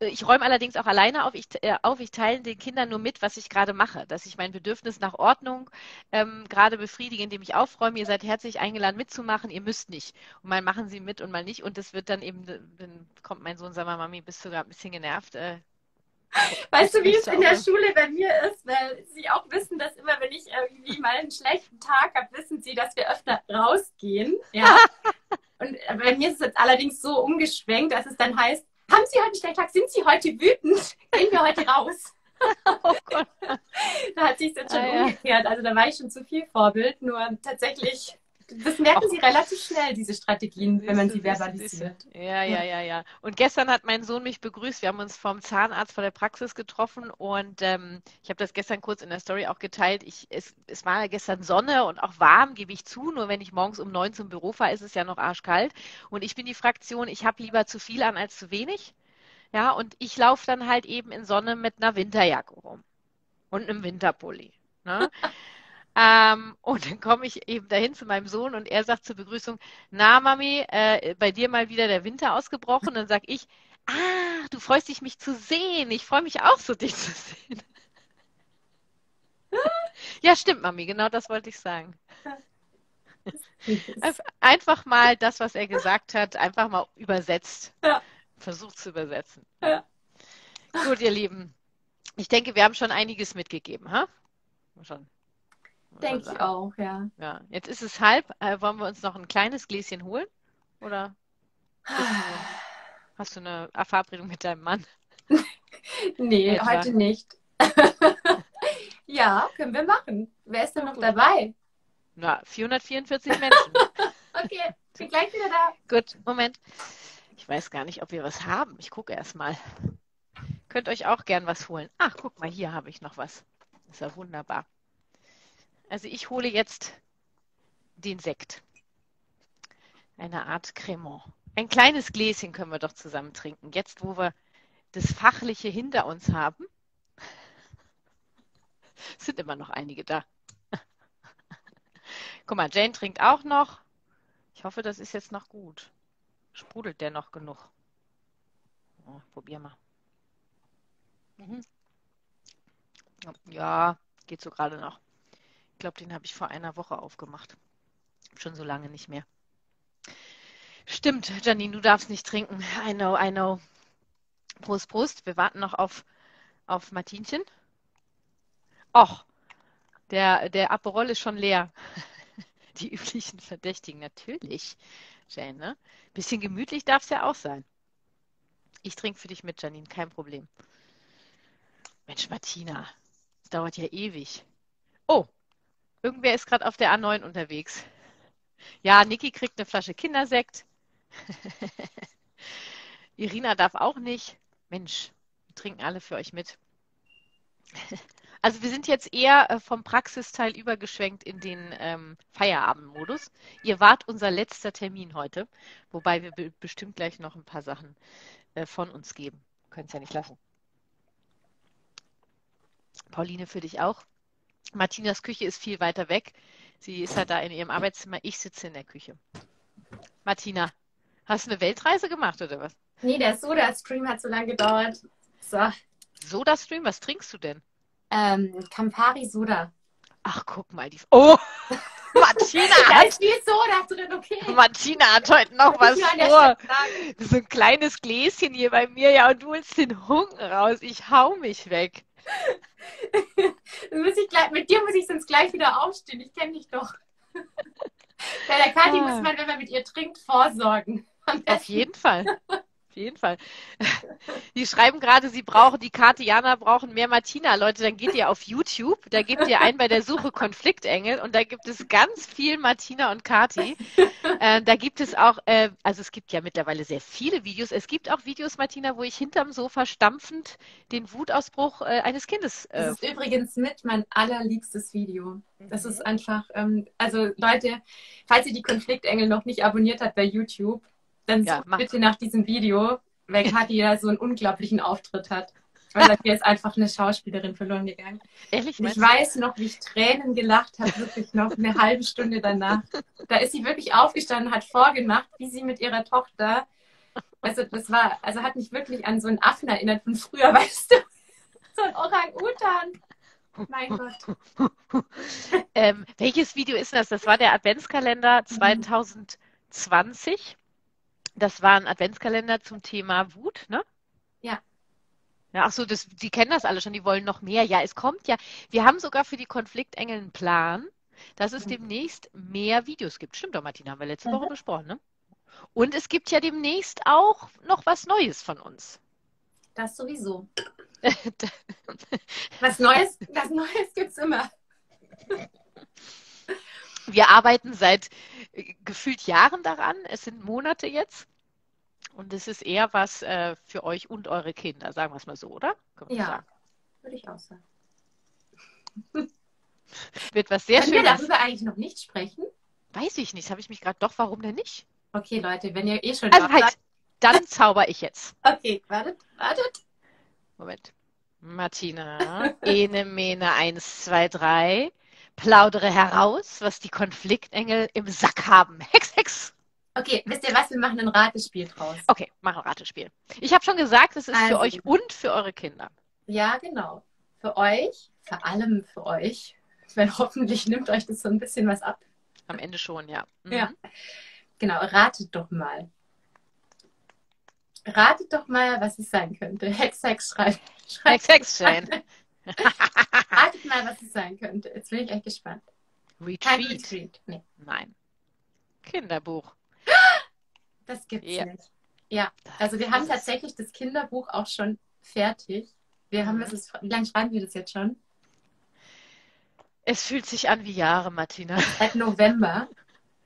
Ich räume allerdings auch alleine auf, ich teile den Kindern nur mit, was ich gerade mache, dass ich mein Bedürfnis nach Ordnung gerade befriedige, indem ich aufräume, ihr seid herzlich eingeladen mitzumachen, ihr müsst nicht. Und mal machen sie mit und mal nicht und das wird dann eben, dann kommt mein Sohn, sag mal, Mami, bist du gerade ein bisschen genervt, Weißt du, wie es in der Schule bei mir ist? Weil sie auch wissen, dass immer, wenn ich irgendwie mal einen schlechten Tag habe, wissen sie, dass wir öfter rausgehen. Ja. Und bei mir ist es jetzt allerdings so umgeschwenkt, dass es dann heißt, haben Sie heute einen schlechten Tag? Sind Sie heute wütend? Gehen wir heute raus? Oh Gott. Da hat sich jetzt schon umgekehrt. Also da war ich schon zu viel Vorbild. Nur tatsächlich, das merken sie relativ schnell, diese Strategien, wenn man sie verbalisiert. Ja. Und gestern hat mein Sohn mich begrüßt. Wir haben uns vom Zahnarzt vor der Praxis getroffen und ich habe das gestern kurz in der Story auch geteilt. Es war gestern Sonne und auch warm, gebe ich zu. Nur wenn ich morgens um 9 zum Büro fahre, ist es ja noch arschkalt. Und ich bin die Fraktion, ich habe lieber zu viel an als zu wenig. Ja, und ich laufe dann halt eben in Sonne mit einer Winterjacke rum und einem Winterpulli. Ne? Und dann komme ich eben dahin zu meinem Sohn und er sagt zur Begrüßung, na Mami, bei dir mal wieder der Winter ausgebrochen. Und dann sage ich, du freust dich, mich zu sehen. Ich freue mich auch so, dich zu sehen. Ja, stimmt, Mami, genau das wollte ich sagen. Einfach mal das, was er gesagt hat, einfach mal übersetzt. Ja. Versucht zu übersetzen. Ja. Gut, ihr Lieben. Ich denke, wir haben schon einiges mitgegeben. Ha? Schon. Denke ich auch, ja. Jetzt ist es halb. Wollen wir uns noch ein kleines Gläschen holen? Oder hast du eine Verabredung mit deinem Mann? Nee, heute nicht. Ja, können wir machen. Wer ist denn noch dabei? Na, 444 Menschen. Okay, ich bin gleich wieder da. Gut, Moment. Ich weiß gar nicht, ob wir was haben. Ich gucke erst mal. Könnt euch auch gern was holen. Ach, guck mal, hier habe ich noch was. Ist ja wunderbar. Also ich hole jetzt den Sekt. Eine Art Cremant. Ein kleines Gläschen können wir doch zusammen trinken. Jetzt, wo wir das Fachliche hinter uns haben. Es sind immer noch einige da. Guck mal, Jane trinkt auch noch. Ich hoffe, das ist jetzt noch gut. Sprudelt der noch genug? Oh, probier mal. Ja, geht so gerade noch. Ich glaube, den habe ich vor einer Woche aufgemacht. Schon so lange nicht mehr. Stimmt, Janine, du darfst nicht trinken. I know. Prost, Prost. Wir warten noch auf Martinchen. Och, der Aperol ist schon leer. Die üblichen Verdächtigen, natürlich, Jane, ne? Bisschen gemütlich darf es ja auch sein. Ich trinke für dich mit, Janine, kein Problem. Mensch, Martina, das dauert ja ewig. Oh, irgendwer ist gerade auf der A9 unterwegs. Ja, Niki kriegt eine Flasche Kindersekt. Irina darf auch nicht. Mensch, wir trinken alle für euch mit. Also wir sind jetzt eher vom Praxisteil übergeschwenkt in den Feierabendmodus. Ihr wart unser letzter Termin heute, wobei wir bestimmt gleich noch ein paar Sachen von uns geben. Wir können es ja nicht lassen. Pauline, für dich auch. Martinas Küche ist viel weiter weg. Sie ist ja da in ihrem Arbeitszimmer. Ich sitze in der Küche. Martina, hast du eine Weltreise gemacht oder was? Nee, der Soda-Stream hat so lange gedauert. So. Soda-Stream? Was trinkst du denn? Campari Soda. Ach, guck mal. Die oh! Martina! Da ist viel Soda drin, okay. Martina hat heute noch was vor. So ein kleines Gläschen hier bei mir. Ja, und du holst den Hunger raus. Ich hau mich weg. Muss ich gleich, mit dir muss ich sonst gleich wieder aufstehen. Ich kenne dich doch. Bei der Kathi muss man, wenn man mit ihr trinkt, vorsorgen. Auf jeden Fall. Auf jeden Fall. Die schreiben gerade, sie brauchen, die Katianer brauchen mehr Martina. Leute, dann geht ihr auf YouTube, da gebt ihr ein bei der Suche Konfliktengel und da gibt es ganz viel Martina und Kati. Da gibt es auch, also es gibt ja mittlerweile sehr viele Videos. Es gibt auch Videos, Martina, wo ich hinterm Sofa stampfend den Wutausbruch eines Kindes... das ist übrigens mit mein allerliebstes Video. Das ist einfach, also Leute, falls ihr die Konfliktengel noch nicht abonniert habt bei YouTube, dann ja, bitte nach diesem Video, weil Kathi ja so einen unglaublichen Auftritt hat. Weil da ist einfach eine Schauspielerin verloren gegangen. Ehrlich? Ich weiß noch, wie ich Tränen gelacht habe, wirklich noch eine halbe Stunde danach. Da ist sie wirklich aufgestanden, hat vorgemacht, wie sie mit ihrer Tochter, also das war, also hat mich wirklich an so einen Affen erinnert von früher, weißt du? So ein Orang-Utan. Mein Gott. Welches Video ist das? Das war der Adventskalender 2020. Das war ein Adventskalender zum Thema Wut, ne? Ja. Ja, ach so, die kennen das alle schon, die wollen noch mehr. Ja, es kommt ja. Wir haben sogar für die Konfliktengel einen Plan, dass es demnächst mehr Videos gibt. Stimmt doch, Martina, haben wir letzte Woche besprochen, ne? Und es gibt ja demnächst auch noch was Neues von uns. Das sowieso. Was Neues gibt's immer. Wir arbeiten seit gefühlt Jahren daran. Es sind Monate jetzt. Und es ist eher was für euch und eure Kinder. Sagen wir es mal so, oder? Ja, würde ich auch sagen. Wird was sehr Schönes. Können wir darüber eigentlich noch nicht sprechen? Weiß ich nicht. Habe ich mich gerade doch. Warum denn nicht? Okay, Leute, wenn ihr eh schon... Also halt, sagt... dann zauber ich jetzt. Okay, wartet, wartet. Moment. Martina, ene, mene, 1, 2, 3... Plaudere heraus, was die Konfliktengel im Sack haben. Hex, Hex! Okay, wisst ihr was? Wir machen ein Ratespiel draus. Okay, machen ein Ratespiel. Ich habe schon gesagt, es ist also für euch und für eure Kinder. Ja, genau. Für euch, vor allem für euch. Ich meine, hoffentlich nimmt euch das so ein bisschen was ab. Am Ende schon, ja. Mhm. Ja. Genau, ratet doch mal. Ratet doch mal, was es sein könnte. Hex, Hex, schreibt. Hex, Hex, Jane. Ratet mal, was es sein könnte. Jetzt bin ich echt gespannt. Retreat. Kein Retreat. Nee. Nein. Kinderbuch. Das gibt's nicht. Ja, also wir haben tatsächlich das Kinderbuch auch schon fertig. Wir haben es. Wie lange schreiben wir das jetzt schon? Es fühlt sich an wie Jahre, Martina. Seit November.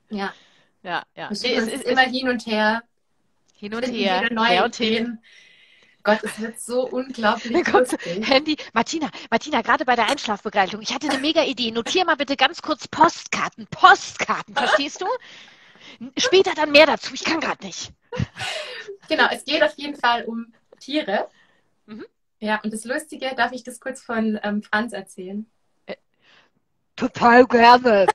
Ja. Ja, ja. Es ist immer hin und her. Hin und her. Neue Themen. Gott, es wird so unglaublich. Handy. Martina, gerade bei der Einschlafbegleitung, ich hatte eine mega Idee. Notier mal bitte ganz kurz Postkarten, verstehst du? Später dann mehr dazu, ich kann gerade nicht. Genau, es geht auf jeden Fall um Tiere. Mhm. Ja, und das Lustige, darf ich das kurz von Franz erzählen? Total gerne.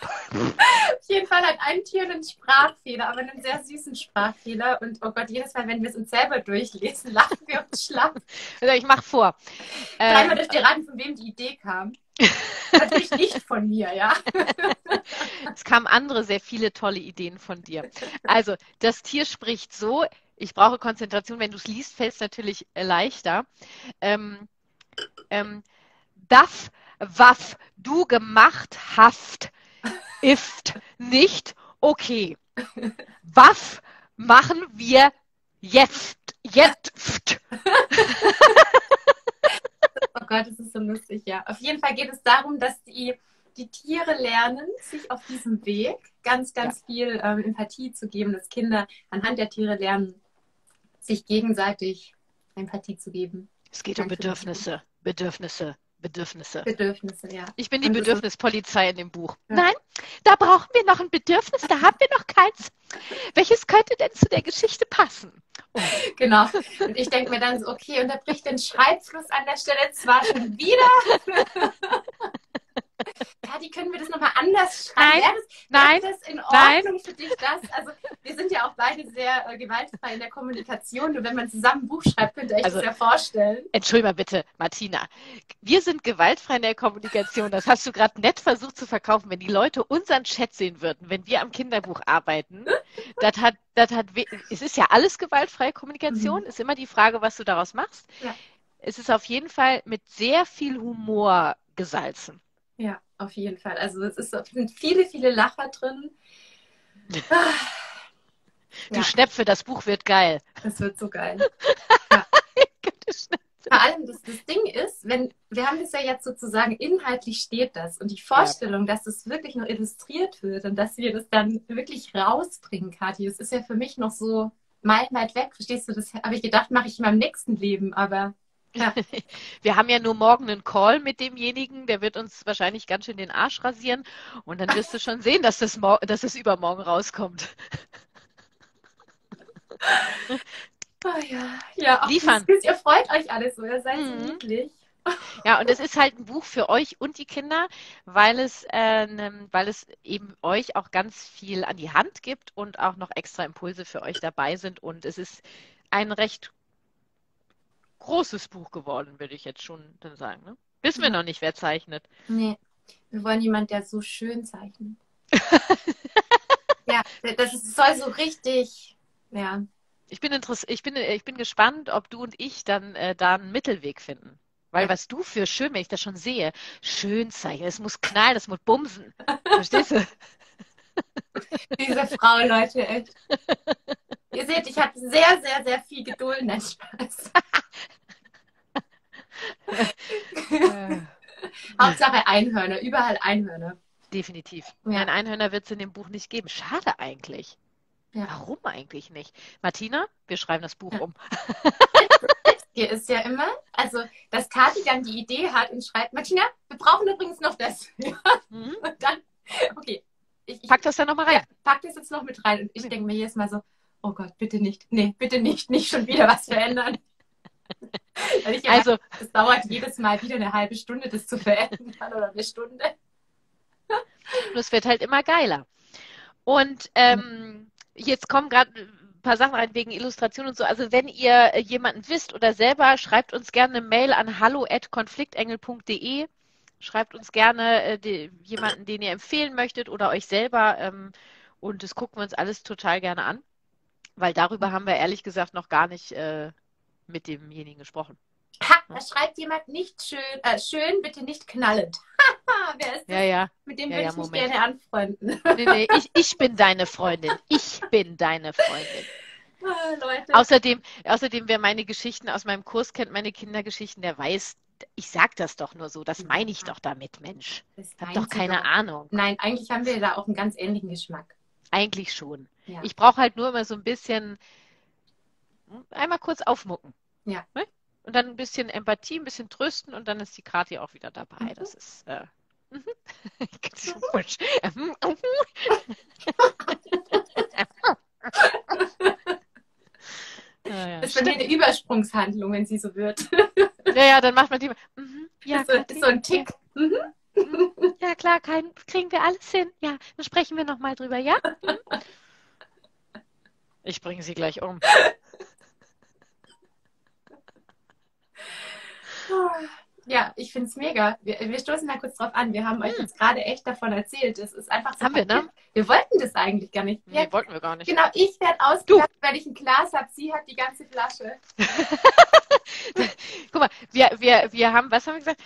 Auf jeden Fall hat ein Tier einen Sprachfehler, aber einen sehr süßen Sprachfehler. Und oh Gott, jedes Mal, wenn wir es uns selber durchlesen, lachen wir uns schlapp. Also ich mache vor. Dreimal durch die Raten, von wem die Idee kam. Natürlich nicht von mir, ja. Es kamen andere sehr viele tolle Ideen von dir. Also, das Tier spricht so, ich brauche Konzentration, wenn du es liest, fällt es natürlich leichter. Das, was du gemacht hast, ist nicht okay. Was machen wir jetzt? Jetzt! Oh Gott, das ist so lustig, ja. Auf jeden Fall geht es darum, dass die Tiere lernen, sich auf diesem Weg ganz viel Empathie zu geben, dass Kinder anhand der Tiere lernen, sich gegenseitig Empathie zu geben. Es geht um Bedürfnisse, Bedürfnisse, Bedürfnisse. Bedürfnisse, ja. Ich bin die Bedürfnispolizei in dem Buch. Ja. Nein, da brauchen wir noch ein Bedürfnis, da haben wir noch keins. Welches könnte denn zu der Geschichte passen? Oh. Genau. Und ich denke mir dann so, okay, unterbricht den Schreibfluss an der Stelle zwar schon wieder. Ja, die können wir das nochmal anders schreiben. Nein, das ist in Ordnung für dich das. Also wir sind ja auch beide sehr gewaltfrei in der Kommunikation. Und wenn man zusammen ein Buch schreibt, könnt ihr euch das ja vorstellen. Entschuldige mal bitte, Martina. Wir sind gewaltfrei in der Kommunikation. Das hast du gerade nett versucht zu verkaufen. Wenn die Leute unseren Chat sehen würden, wenn wir am Kinderbuch arbeiten, es ist ja alles gewaltfreie Kommunikation. Ist immer die Frage, was du daraus machst. Ja. Es ist auf jeden Fall mit sehr viel Humor gesalzen. Ja, auf jeden Fall. Also es sind viele, viele Lacher drin. Ah. Du Schnepfe, das Buch wird geil. Das wird so geil. Ja. Vor allem das Ding ist, wir haben das ja jetzt sozusagen, inhaltlich steht das. Und die Vorstellung, dass es wirklich noch illustriert wird und dass wir das dann wirklich rausbringen, Kathi, das ist ja für mich noch so meilenweit weg. Verstehst du, das habe ich gedacht, mache ich in meinem nächsten Leben, aber... Ja. Wir haben ja nur morgen einen Call mit demjenigen, der wird uns wahrscheinlich ganz schön den Arsch rasieren und dann wirst du schon sehen, dass das übermorgen rauskommt. Oh ja, ja, liefern. Ihr freut euch alles so, ihr seid so niedlich. Ja, und es ist halt ein Buch für euch und die Kinder, weil es eben euch auch ganz viel an die Hand gibt und auch noch extra Impulse für euch dabei sind und es ist ein recht großes Buch geworden, würde ich jetzt schon dann sagen. Ne? Wissen wir noch nicht, wer zeichnet. Nee, wir wollen jemanden, der so schön zeichnet. Ja, das soll so richtig, ja. Ich bin gespannt, ob du und ich dann da einen Mittelweg finden. Weil was du für schön, wenn ich das schon sehe, schön zeichnen. Es muss knallen, das muss bumsen. Verstehst du? Diese Frau, Leute, echt. Ihr seht, ich habe sehr, sehr, sehr viel Geduld, nein, Spaß. Hauptsache Einhörner, überall Einhörner. Definitiv. Ja. Ein Einhörner wird es in dem Buch nicht geben. Schade eigentlich. Ja. Warum eigentlich nicht? Martina, wir schreiben das Buch um. Hier ist ja immer, also dass Kathi dann die Idee hat und schreibt, Martina, wir brauchen übrigens noch das. Und dann, okay. Ich pack das dann nochmal rein. Ja, pack das jetzt noch mit rein. Und ich denke mir jedes Mal so, oh Gott, bitte nicht. Nee, bitte nicht. Nicht schon wieder was verändern. Also, es dauert jedes Mal wieder eine halbe Stunde, das zu verändern oder eine Stunde. Und es wird halt immer geiler. Und jetzt kommen gerade ein paar Sachen rein wegen Illustration und so. Also wenn ihr jemanden wisst oder selber, schreibt uns gerne eine Mail an hallo@konfliktengel.de. Schreibt uns gerne jemanden, den ihr empfehlen möchtet oder euch selber und das gucken wir uns alles total gerne an, weil darüber haben wir ehrlich gesagt noch gar nicht mit demjenigen gesprochen. Ha, da schreibt jemand nicht schön, schön bitte nicht knallend. Wer ist das? Ja. Mit dem würde ich mich gerne anfreunden. Nee, ich bin deine Freundin. Ich bin deine Freundin. Oh, Leute. Außerdem, wer meine Geschichten aus meinem Kurs kennt, meine Kindergeschichten, der weiß, ich sage das doch nur so, das meine ich doch damit, Mensch. Ich habe doch keine Ahnung. Nein, eigentlich haben wir da auch einen ganz ähnlichen Geschmack. Eigentlich schon. Ja. Ich brauche halt nur immer so ein bisschen, einmal kurz aufmucken. Ja. Ne? Und dann ein bisschen Empathie, ein bisschen trösten und dann ist die Kathi auch wieder dabei. Das ist Das ist bei mir eine Übersprungshandlung, wenn sie so wird. Ja, dann macht man die. Ja, ist so ein Tick. Ja, klar, kriegen wir alles hin. Ja, dann sprechen wir nochmal drüber, ja? Ich bringe sie gleich um. Ja, ich finde es mega. Wir stoßen da kurz drauf an. Wir haben euch jetzt gerade echt davon erzählt. Das ist einfach so. Haben wir, ne? Wir wollten das eigentlich gar nicht. Nee, wollten wir gar nicht. Genau, ich werde ausgelacht, weil ich ein Glas habe. Sie hat die ganze Flasche. Guck mal, wir haben, was haben wir gesagt?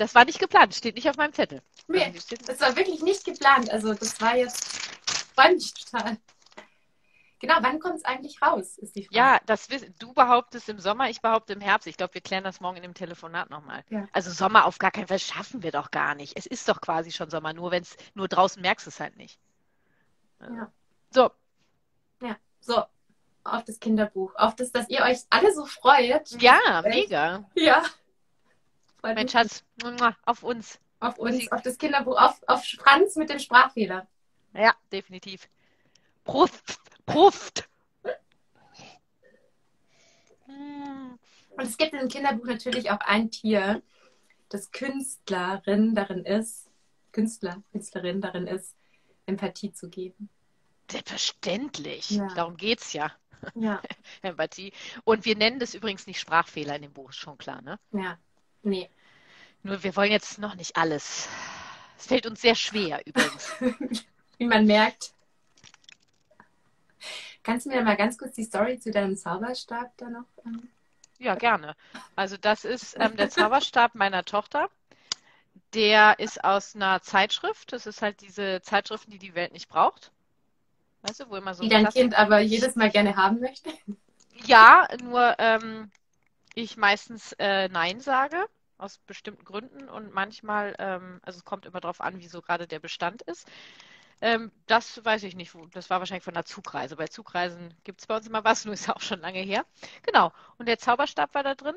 Das war nicht geplant, steht nicht auf meinem Zettel. Nee, das war wirklich nicht geplant. Also das war jetzt, freut mich total. Genau, wann kommt es eigentlich raus, ist die Frage. Ja, du behauptest im Sommer, ich behaupte im Herbst. Ich glaube, wir klären das morgen in dem Telefonat nochmal. Ja. Also Sommer auf gar keinen Fall schaffen wir doch gar nicht. Es ist doch quasi schon Sommer, nur draußen merkst du es halt nicht. Ja. So. Ja, so. Auf das Kinderbuch. Auf das, dass ihr euch alle so freut. Ja, mega. Ja. Freut mein mich. Schatz, auf uns. Auf uns, auf das Kinderbuch. Auf Franz mit dem Sprachfehler. Ja, definitiv. Prost! Und es gibt in dem Kinderbuch natürlich auch ein Tier, das Künstlerin darin ist, Empathie zu geben. Selbstverständlich. Ja. Darum geht es ja. Ja. Empathie. Und wir nennen das übrigens nicht Sprachfehler in dem Buch, ist schon klar, ne? Ja. Nee. Nur wir wollen jetzt noch nicht alles. Es fällt uns sehr schwer übrigens. Wie man merkt. Kannst du mir mal ganz kurz die Story zu deinem Zauberstab da noch? Ja, gerne. Also das ist der Zauberstab meiner Tochter. Der ist aus einer Zeitschrift. Das ist halt diese Zeitschriften, die Welt nicht braucht. Weißt du, wo immer so die dein Kind aber jedes Mal gerne haben möchte? Ja, nur ich meistens Nein sage, aus bestimmten Gründen. Und manchmal, also es kommt immer darauf an, wie so gerade der Bestand ist. Das weiß ich nicht. Das war wahrscheinlich von einer Zugreise. Bei Zugreisen gibt es bei uns immer was, nur ist ja auch schon lange her. Genau. Und der Zauberstab war da drin.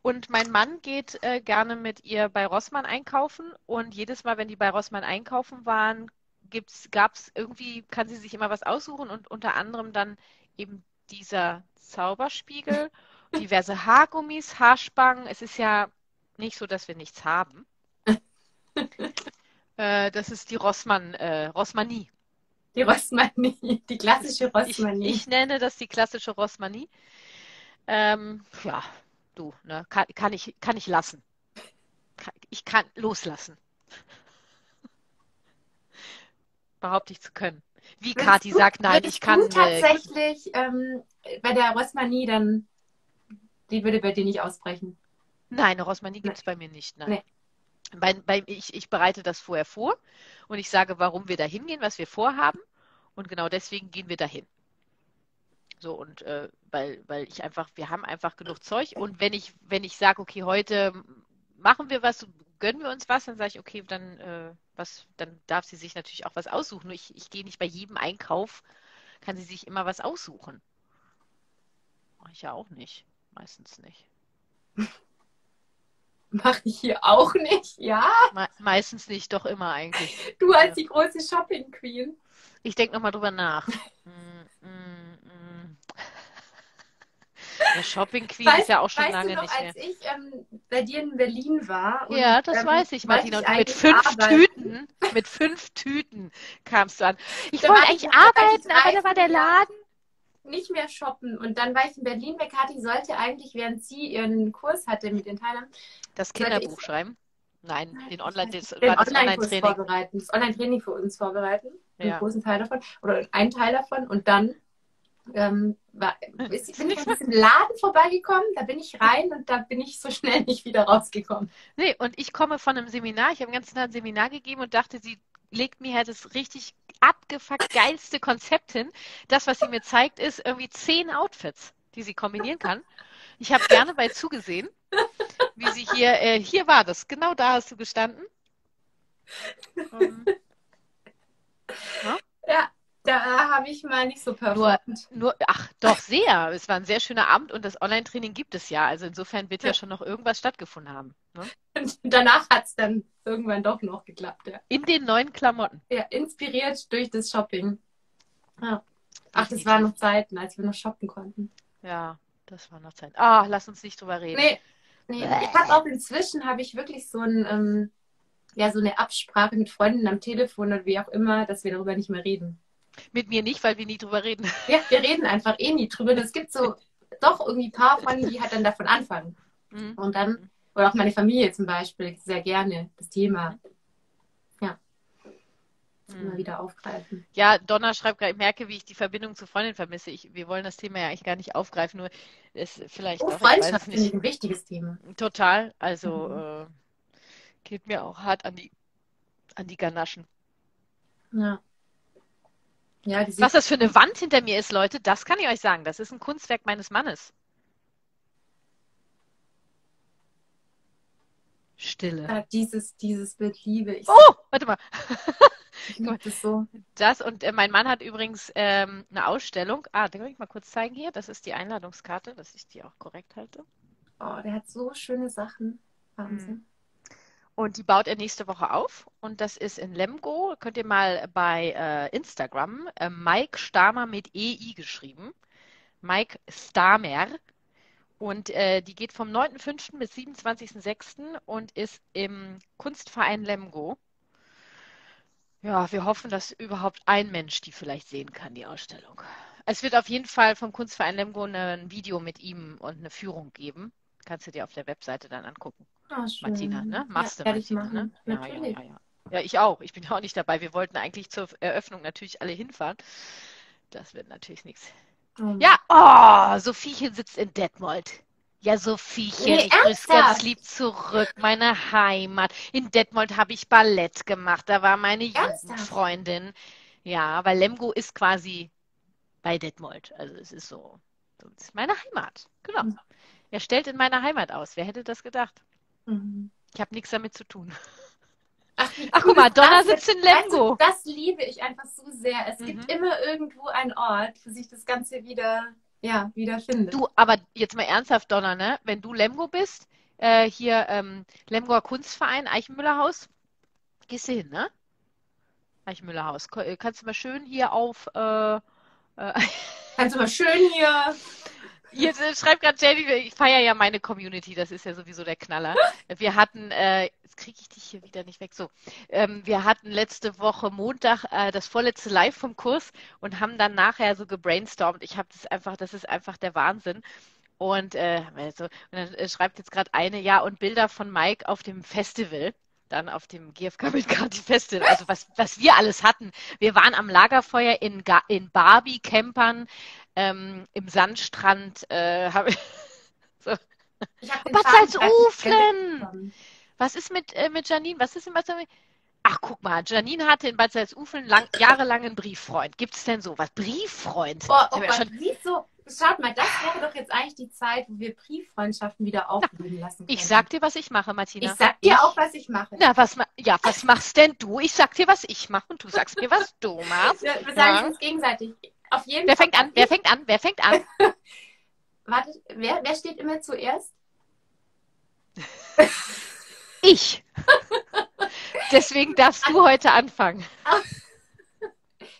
Und mein Mann geht gerne mit ihr bei Rossmann einkaufen. Und jedes Mal, wenn die bei Rossmann einkaufen waren, gab es irgendwie, kann sie sich immer was aussuchen. Und unter anderem dann eben dieser Zauberspiegel, diverse Haargummis, Haarspangen. Es ist ja nicht so, dass wir nichts haben. Das ist die Rossmanie. Die Rossmanie, die klassische Rossmanie. Ich nenne das die klassische Rossmanie. Ja, du, ne? Kann ich lassen. Ich kann loslassen. Behaupte ich zu können. Wie Kathi sagt, nein, ich kann nicht. Tatsächlich bei der Rossmanie dann, die würde bei dir nicht ausbrechen. Nein, eine Rossmanie gibt es bei mir nicht, nein. Nee. Ich bereite das vorher vor und ich sage, warum wir da hingehen, was wir vorhaben. Und genau deswegen gehen wir dahin. So, und weil ich einfach, wir haben einfach genug Zeug. Und wenn ich sage, okay, heute machen wir was, gönnen wir uns was, dann sage ich, okay, dann darf sie sich natürlich auch was aussuchen. Nur ich gehe nicht bei jedem Einkauf, kann sie sich immer was aussuchen. Mache ich ja auch nicht. Meistens nicht. Mache ich hier auch nicht, ja? Meistens nicht, doch immer eigentlich. Du als die große Shopping Queen. Ich denke nochmal drüber nach. Ja, Shopping Queen ist ja auch schon lange nicht mehr. Weißt du noch, als ich bei dir in Berlin war? Und, ja, das weiß ich, Martina. Und mit fünf Tüten kamst du an. Ich wollte eigentlich arbeiten, aber da war der Laden. Nicht mehr shoppen. Und dann war ich in Berlin, weil Kathi sollte eigentlich, während sie ihren Kurs hatte mit den Teilern... Das Kinderbuch schreiben? Nein, das Online-Training für uns vorbereiten. Ja. Einen großen Teil davon. Oder einen Teil davon. Und dann bin ich an diesem Laden vorbeigekommen, da bin ich rein und da bin ich so schnell nicht wieder rausgekommen. Nee, und ich komme von einem Seminar. Ich habe den ganzen Tag ein Seminar gegeben und dachte, sie legt mir halt das richtig abgefuckt geilste Konzept hin. Das, was sie mir zeigt, ist irgendwie 10 Outfits, die sie kombinieren kann. Ich habe gerne bei zugesehen, wie sie hier war das. Genau da hast du gestanden. Ja, da habe ich mal nicht so performt. Ach, doch sehr. Es war ein sehr schöner Abend und das Online-Training gibt es ja. Also insofern wird ja schon noch irgendwas stattgefunden haben. Ne? Und danach hat es dann irgendwann doch noch geklappt. Ja. In den neuen Klamotten. Ja, inspiriert durch das Shopping. Ja. Ach, das waren noch Zeiten, als wir noch shoppen konnten. Ja, das waren noch Zeiten. Ah, lass uns nicht drüber reden. Nee. Ich habe auch inzwischen wirklich so ein, so eine Absprache mit Freunden am Telefon und wie auch immer, dass wir darüber nicht mehr reden. Mit mir nicht, weil wir nie drüber reden. Ja, wir reden einfach nie drüber. Es gibt so doch irgendwie ein paar Freunde, die halt dann davon anfangen. Mhm. Und dann Oder auch meine Familie zum Beispiel, sehr gerne das Thema. Ja. Immer wieder aufgreifen. Ja, Donna schreibt gerade, ich merke, wie ich die Verbindung zu Freundin vermisse. Wir wollen das Thema ja eigentlich gar nicht aufgreifen, nur ist vielleicht auch, Freundschaft finde ich ein wichtiges Thema. Total, also geht mir auch hart an die Ganaschen. Ja. Ja, was das für eine Wand hinter mir ist, Leute, das kann ich euch sagen. Das ist ein Kunstwerk meines Mannes. Stille. Ja, dieses Bild liebe ich. Oh, warte mal. Ich liebe das so. Das und mein Mann hat übrigens eine Ausstellung. Ah, den kann ich mal kurz zeigen hier. Das ist die Einladungskarte, dass ich die auch korrekt halte. Oh, der hat so schöne Sachen. Wahnsinn. Und die baut er nächste Woche auf. Und das ist in Lemgo. Könnt ihr mal bei Instagram Mike Stamer mit EI geschrieben. Mike Stamer. Und die geht vom 9.5. bis 27.6. und ist im Kunstverein Lemgo. Ja, wir hoffen, dass überhaupt ein Mensch die vielleicht sehen kann, die Ausstellung. Es wird auf jeden Fall vom Kunstverein Lemgo ein Video mit ihm und eine Führung geben. Kannst du dir auf der Webseite dann angucken. Oh, Martina, ne? Machst du, ja, Martina, ne? Natürlich. Ja, ich auch. Ich bin ja auch nicht dabei. Wir wollten eigentlich zur Eröffnung natürlich alle hinfahren. Das wird natürlich nichts. Ja, oh, Sophiechen sitzt in Detmold. Ja, Sophiechen, ich grüße ganz lieb zurück, meine Heimat. In Detmold habe ich Ballett gemacht. Da war meine Jugendfreundin. Ja, weil Lemgo ist quasi bei Detmold. Also es ist so, das ist meine Heimat. Genau. Er stellt in meiner Heimat aus. Wer hätte das gedacht? Ich habe nichts damit zu tun. Ach guck mal, Donna sitzt in Lemgo. Also, das liebe ich einfach so sehr. Es gibt immer irgendwo einen Ort, wo sich das Ganze wieder findet. Du, aber jetzt mal ernsthaft, Donna, ne? Wenn du Lemgo bist, hier Lemgoer Kunstverein, Eichenmüllerhaus, gehst du hin, ne? Eichenmüllerhaus. Kannst du mal schön hier auf... Kannst du mal schön hier... Jetzt schreibt gerade Jamie, ich feiere ja meine Community, das ist ja sowieso der Knaller. Wir hatten, jetzt kriege ich dich hier wieder nicht weg, so. Wir hatten letzte Woche Montag das vorletzte Live vom Kurs und haben dann nachher so gebrainstormt. Ich habe das ist einfach der Wahnsinn. Und, und dann schreibt jetzt gerade eine, ja, und Bilder von Mike auf dem Festival. Dann auf dem GFK mit Kati Festival, also was wir alles hatten. Wir waren am Lagerfeuer in Barbie-Campern, im Sandstrand. Bad Salzuflen! Was ist mit Janine? Was ist in Bad Salzuflen? Ach, guck mal, Janine hatte in Bad Salzuflen jahrelang einen Brieffreund. Gibt es denn sowas? Brieffreund? Oh, ja, schaut mal, das wäre doch jetzt eigentlich die Zeit, wo wir Brieffreundschaften wieder aufblühen lassen können. Ich sag dir, was ich mache, Martina. Ich sag dir auch, was ich mache. Na, was machst denn du? Ich sag dir, was ich mache und du sagst mir, was du machst. Wir sagen uns gegenseitig. Auf jeden Fall. Wer fängt an? Warte, wer steht immer zuerst? Ich. Deswegen darfst du heute anfangen.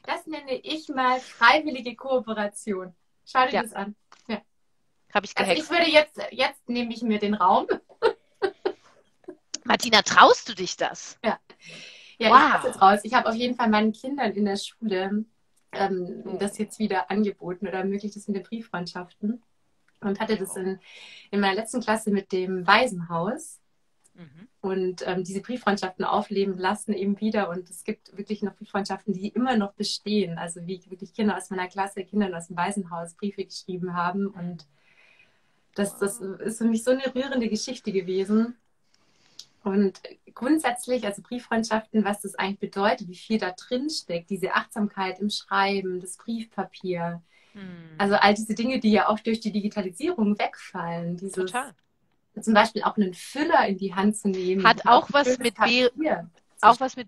Das nenne ich mal freiwillige Kooperation. Schau dir das an. Ja. Habe ich gehackt. Also ich würde jetzt nehme ich mir den Raum. Martina, traust du dich das? Ja. Ja, wow. Ich passe jetzt raus. Ich habe auf jeden Fall meinen Kindern in der Schule das jetzt wieder angeboten oder ermöglicht das mit den Brieffreundschaften. Und hatte das in meiner letzten Klasse mit dem Waisenhaus. Und diese Brieffreundschaften aufleben lassen eben wieder. Und es gibt wirklich noch Brieffreundschaften, die immer noch bestehen. Also wie wirklich Kinder aus meiner Klasse, Kinder aus dem Waisenhaus Briefe geschrieben haben. Und das ist für mich so eine rührende Geschichte gewesen. Und grundsätzlich, also Brieffreundschaften, was das eigentlich bedeutet, wie viel da drin steckt, diese Achtsamkeit im Schreiben, das Briefpapier. Also all diese Dinge, die ja auch durch die Digitalisierung wegfallen. Total. Zum Beispiel auch einen Füller in die Hand zu nehmen. Hat auch was mit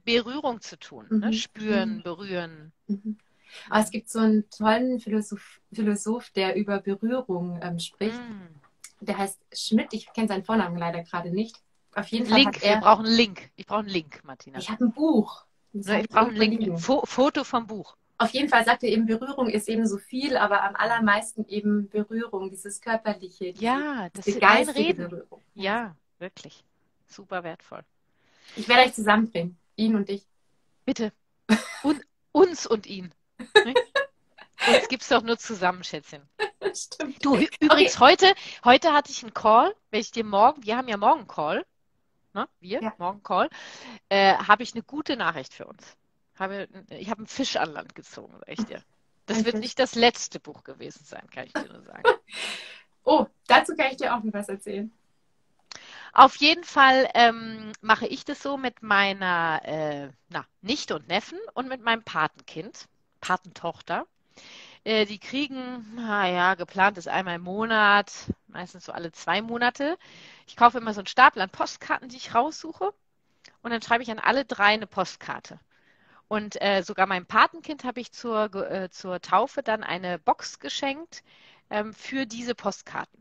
Berührung zu tun. Ne? Spüren, berühren. Aber es gibt so einen tollen Philosoph, der über Berührung spricht. Der heißt Schmidt. Ich kenne seinen Vornamen leider gerade nicht. Auf jeden Fall wir brauchen einen Link. Ich brauche einen Link, Martina. Ich habe ein Buch. Ich brauche einen Link. Ein Foto vom Buch. Auf jeden Fall sagt er eben, Berührung ist eben so viel, aber am allermeisten eben Berührung, dieses körperliche, diese geistige Berührung. Ja, wirklich. Super wertvoll. Ich werde euch zusammenbringen, ihn und ich. Bitte. Uns und ihn. Uns gibt es doch nur zusammen, Schätzchen. Stimmt. Du, übrigens, heute hatte ich einen Call, wenn ich dir morgen, wir haben ja morgen Call, ne? Morgen Call, habe ich eine gute Nachricht für uns. Ich habe einen Fisch an Land gezogen, sag ich dir. Das wird nicht das letzte Buch gewesen sein, kann ich dir nur sagen. Oh, dazu kann ich dir auch noch was erzählen. Auf jeden Fall mache ich das so mit meiner Nichte und Neffen und mit meinem Patenkind, Patentochter. Die kriegen, geplant ist einmal im Monat, meistens so alle 2 Monate. Ich kaufe immer so einen Stapel an Postkarten, die ich raussuche. Und dann schreibe ich an alle 3 eine Postkarte. Und sogar meinem Patenkind habe ich zur Taufe dann eine Box geschenkt für diese Postkarten.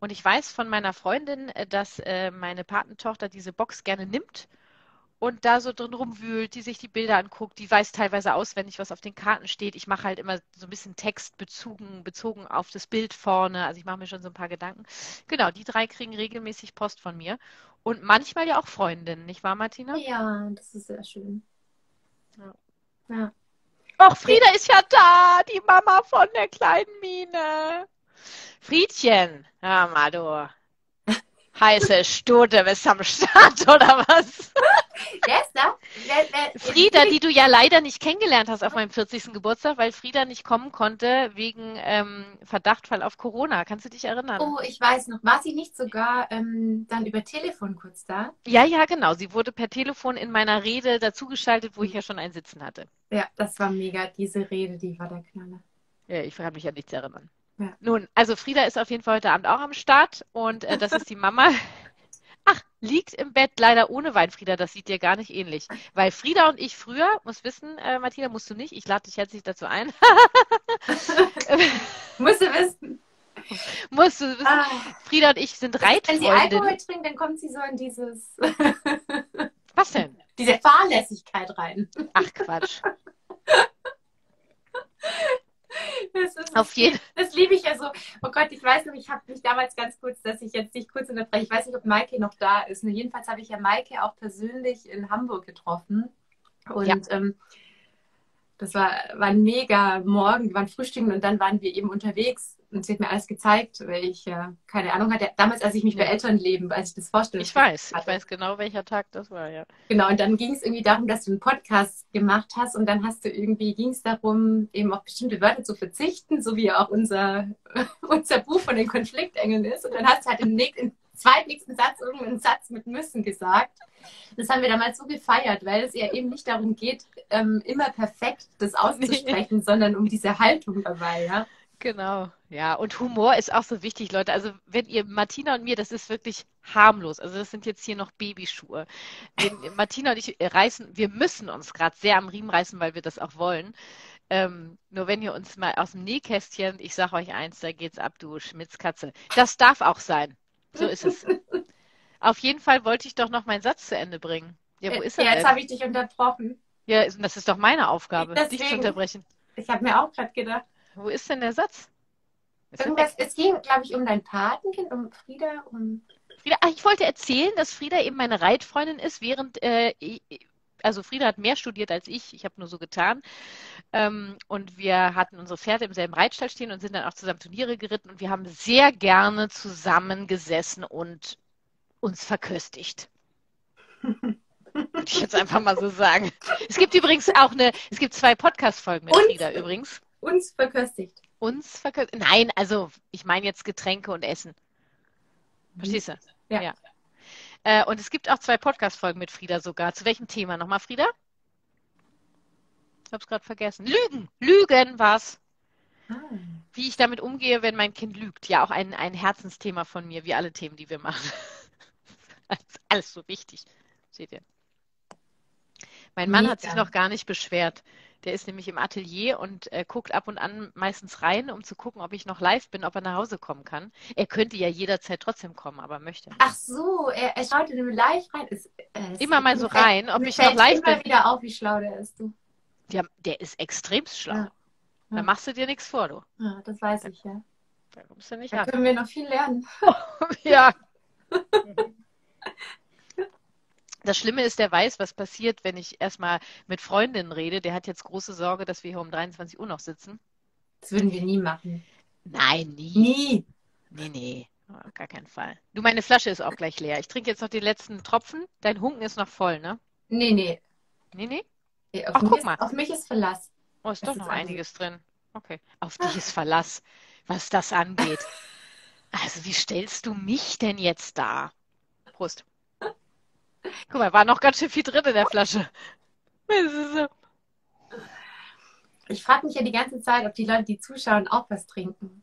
Und ich weiß von meiner Freundin, dass meine Patentochter diese Box gerne nimmt und da so drin rumwühlt, die sich die Bilder anguckt, die weiß teilweise auswendig, was auf den Karten steht. Ich mache halt immer so ein bisschen Text bezogen auf das Bild vorne. Also ich mache mir schon so ein paar Gedanken. Genau, die 3 kriegen regelmäßig Post von mir. Und manchmal ja auch Freundinnen, nicht wahr, Martina? Ja, das ist sehr schön. Ja. Ach, Frieda ist ja da, die Mama von der kleinen Mine. Friedchen, hör mal, du heiße Stute, bist am Start, oder was? Wer ist da? Frieda, die du ja leider nicht kennengelernt hast auf meinem 40. Geburtstag, weil Frieda nicht kommen konnte wegen Verdachtfall auf Corona. Kannst du dich erinnern? Oh, ich weiß noch. War sie nicht sogar dann über Telefon kurz da? Ja, genau. Sie wurde per Telefon in meiner Rede dazugeschaltet, wo ich ja schon einen Sitzen hatte. Ja, das war mega. Diese Rede, die war der Knaller. Ja, ich kann mich an nichts erinnern. Ja. Nun, also Frieda ist auf jeden Fall heute Abend auch am Start und das ist die Mama. Ach, liegt im Bett leider ohne Wein, Frieda, das sieht dir gar nicht ähnlich. Weil Frieda und ich früher, musst wissen, Martina, musst du nicht, ich lade dich herzlich dazu ein. Musst du wissen. Musst du wissen. Ah. Frieda und ich sind Reitfreundinnen. Wenn sie Alkohol trinkt, dann kommt sie so in dieses... Was denn? Diese Fahrlässigkeit rein. Ach, Quatsch. Das liebe ich ja so. Oh Gott, ich weiß noch, ich habe mich damals ganz kurz, dass ich jetzt dich kurz unterbreche. Ich weiß nicht, ob Maike noch da ist. Nur jedenfalls habe ich ja Maike auch persönlich in Hamburg getroffen. Und das war ein mega Morgen. Wir waren frühstücken und dann waren wir eben unterwegs. Und sie hat mir alles gezeigt, weil ich keine Ahnung hatte. Damals, als ich mich bei Elternleben, als ich das vorstelle. Ich weiß genau, welcher Tag das war, ja. Genau, und dann ging es irgendwie darum, dass du einen Podcast gemacht hast und dann hast du irgendwie, ging es darum, eben auf bestimmte Wörter zu verzichten, so wie ja auch unser Buch von den Konfliktengeln ist. Und dann hast du halt im zweitnächsten Satz irgendeinen Satz mit müssen gesagt. Das haben wir damals so gefeiert, weil es ja eben nicht darum geht, immer perfekt das auszusprechen, sondern um diese Haltung dabei, ja. Genau, ja. Und Humor ist auch so wichtig, Leute. Also wenn ihr Martina und mir, das ist wirklich harmlos. Also das sind jetzt hier noch Babyschuhe. Martina und ich wir müssen uns gerade sehr am Riemen reißen, weil wir das auch wollen. Nur wenn ihr uns mal aus dem Nähkästchen, ich sage euch eins, da geht's ab, du Schmitzkatze. Das darf auch sein. So ist es. Auf jeden Fall wollte ich doch noch meinen Satz zu Ende bringen. Ja, wo ist er denn? Jetzt habe ich dich unterbrochen. Ja, das ist doch meine Aufgabe, dich zu unterbrechen. Ich habe mir auch gerade gedacht. Wo ist denn der Satz? Es ging, glaube ich, um dein Patenkind, um Frieda. Ach, ich wollte erzählen, dass Frieda eben meine Reitfreundin ist, während, also Frieda hat mehr studiert als ich. Ich habe nur so getan. Und wir hatten unsere Pferde im selben Reitstall stehen und sind dann auch zusammen Turniere geritten. Und wir haben sehr gerne zusammengesessen und uns verköstigt. Würde ich jetzt einfach mal so sagen. Es gibt übrigens auch es gibt 2 Podcast-Folgen mit Frieda übrigens. Uns verköstigt. Uns verköstigt? Nein, also ich meine jetzt Getränke und Essen. Verstehst du? Ja. Und es gibt auch 2 Podcast-Folgen mit Frieda sogar. Zu welchem Thema nochmal, Frieda? Ich habe es gerade vergessen. Lügen war's. Wie ich damit umgehe, wenn mein Kind lügt. Ja, auch ein Herzensthema von mir, wie alle Themen, die wir machen. Das ist alles so wichtig. Seht ihr? Mein Mann hat sich noch gar nicht beschwert. Der ist nämlich im Atelier und guckt ab und an meistens rein, um zu gucken, ob ich noch live bin, ob er nach Hause kommen kann. Er könnte ja jederzeit trotzdem kommen, aber möchte nicht. Ach so, er schaut in live rein. Immer mal so rein, ob ich noch live bin. Immer wieder auf, wie schlau der ist, du. Ja, der ist extrem schlau. Ja. Da machst du dir nichts vor, du. Ja, das weiß ich, ja. Da kommst du nicht an. Da können wir noch viel lernen. Ja. Das Schlimme ist, der weiß, was passiert, wenn ich erstmal mit Freundinnen rede. Der hat jetzt große Sorge, dass wir hier um 23 Uhr noch sitzen. Das würden wir nie machen. Nein, nie. Nie. Nee, nee. Auf gar keinen Fall. Du, meine Flasche ist auch gleich leer. Ich trinke jetzt noch den letzten Tropfen. Dein Hunken ist noch voll, ne? Nee, nee. Nee, nee? Nee, ach, guck mal. Auf mich ist Verlass. Oh, ist doch noch einiges drin. Okay. Auf dich ist Verlass, was das angeht. Also, wie stellst du mich denn jetzt dar? Prost. Guck mal, war noch ganz schön viel drin in der Flasche. Ich frage mich ja die ganze Zeit, ob die Leute, die zuschauen, auch was trinken.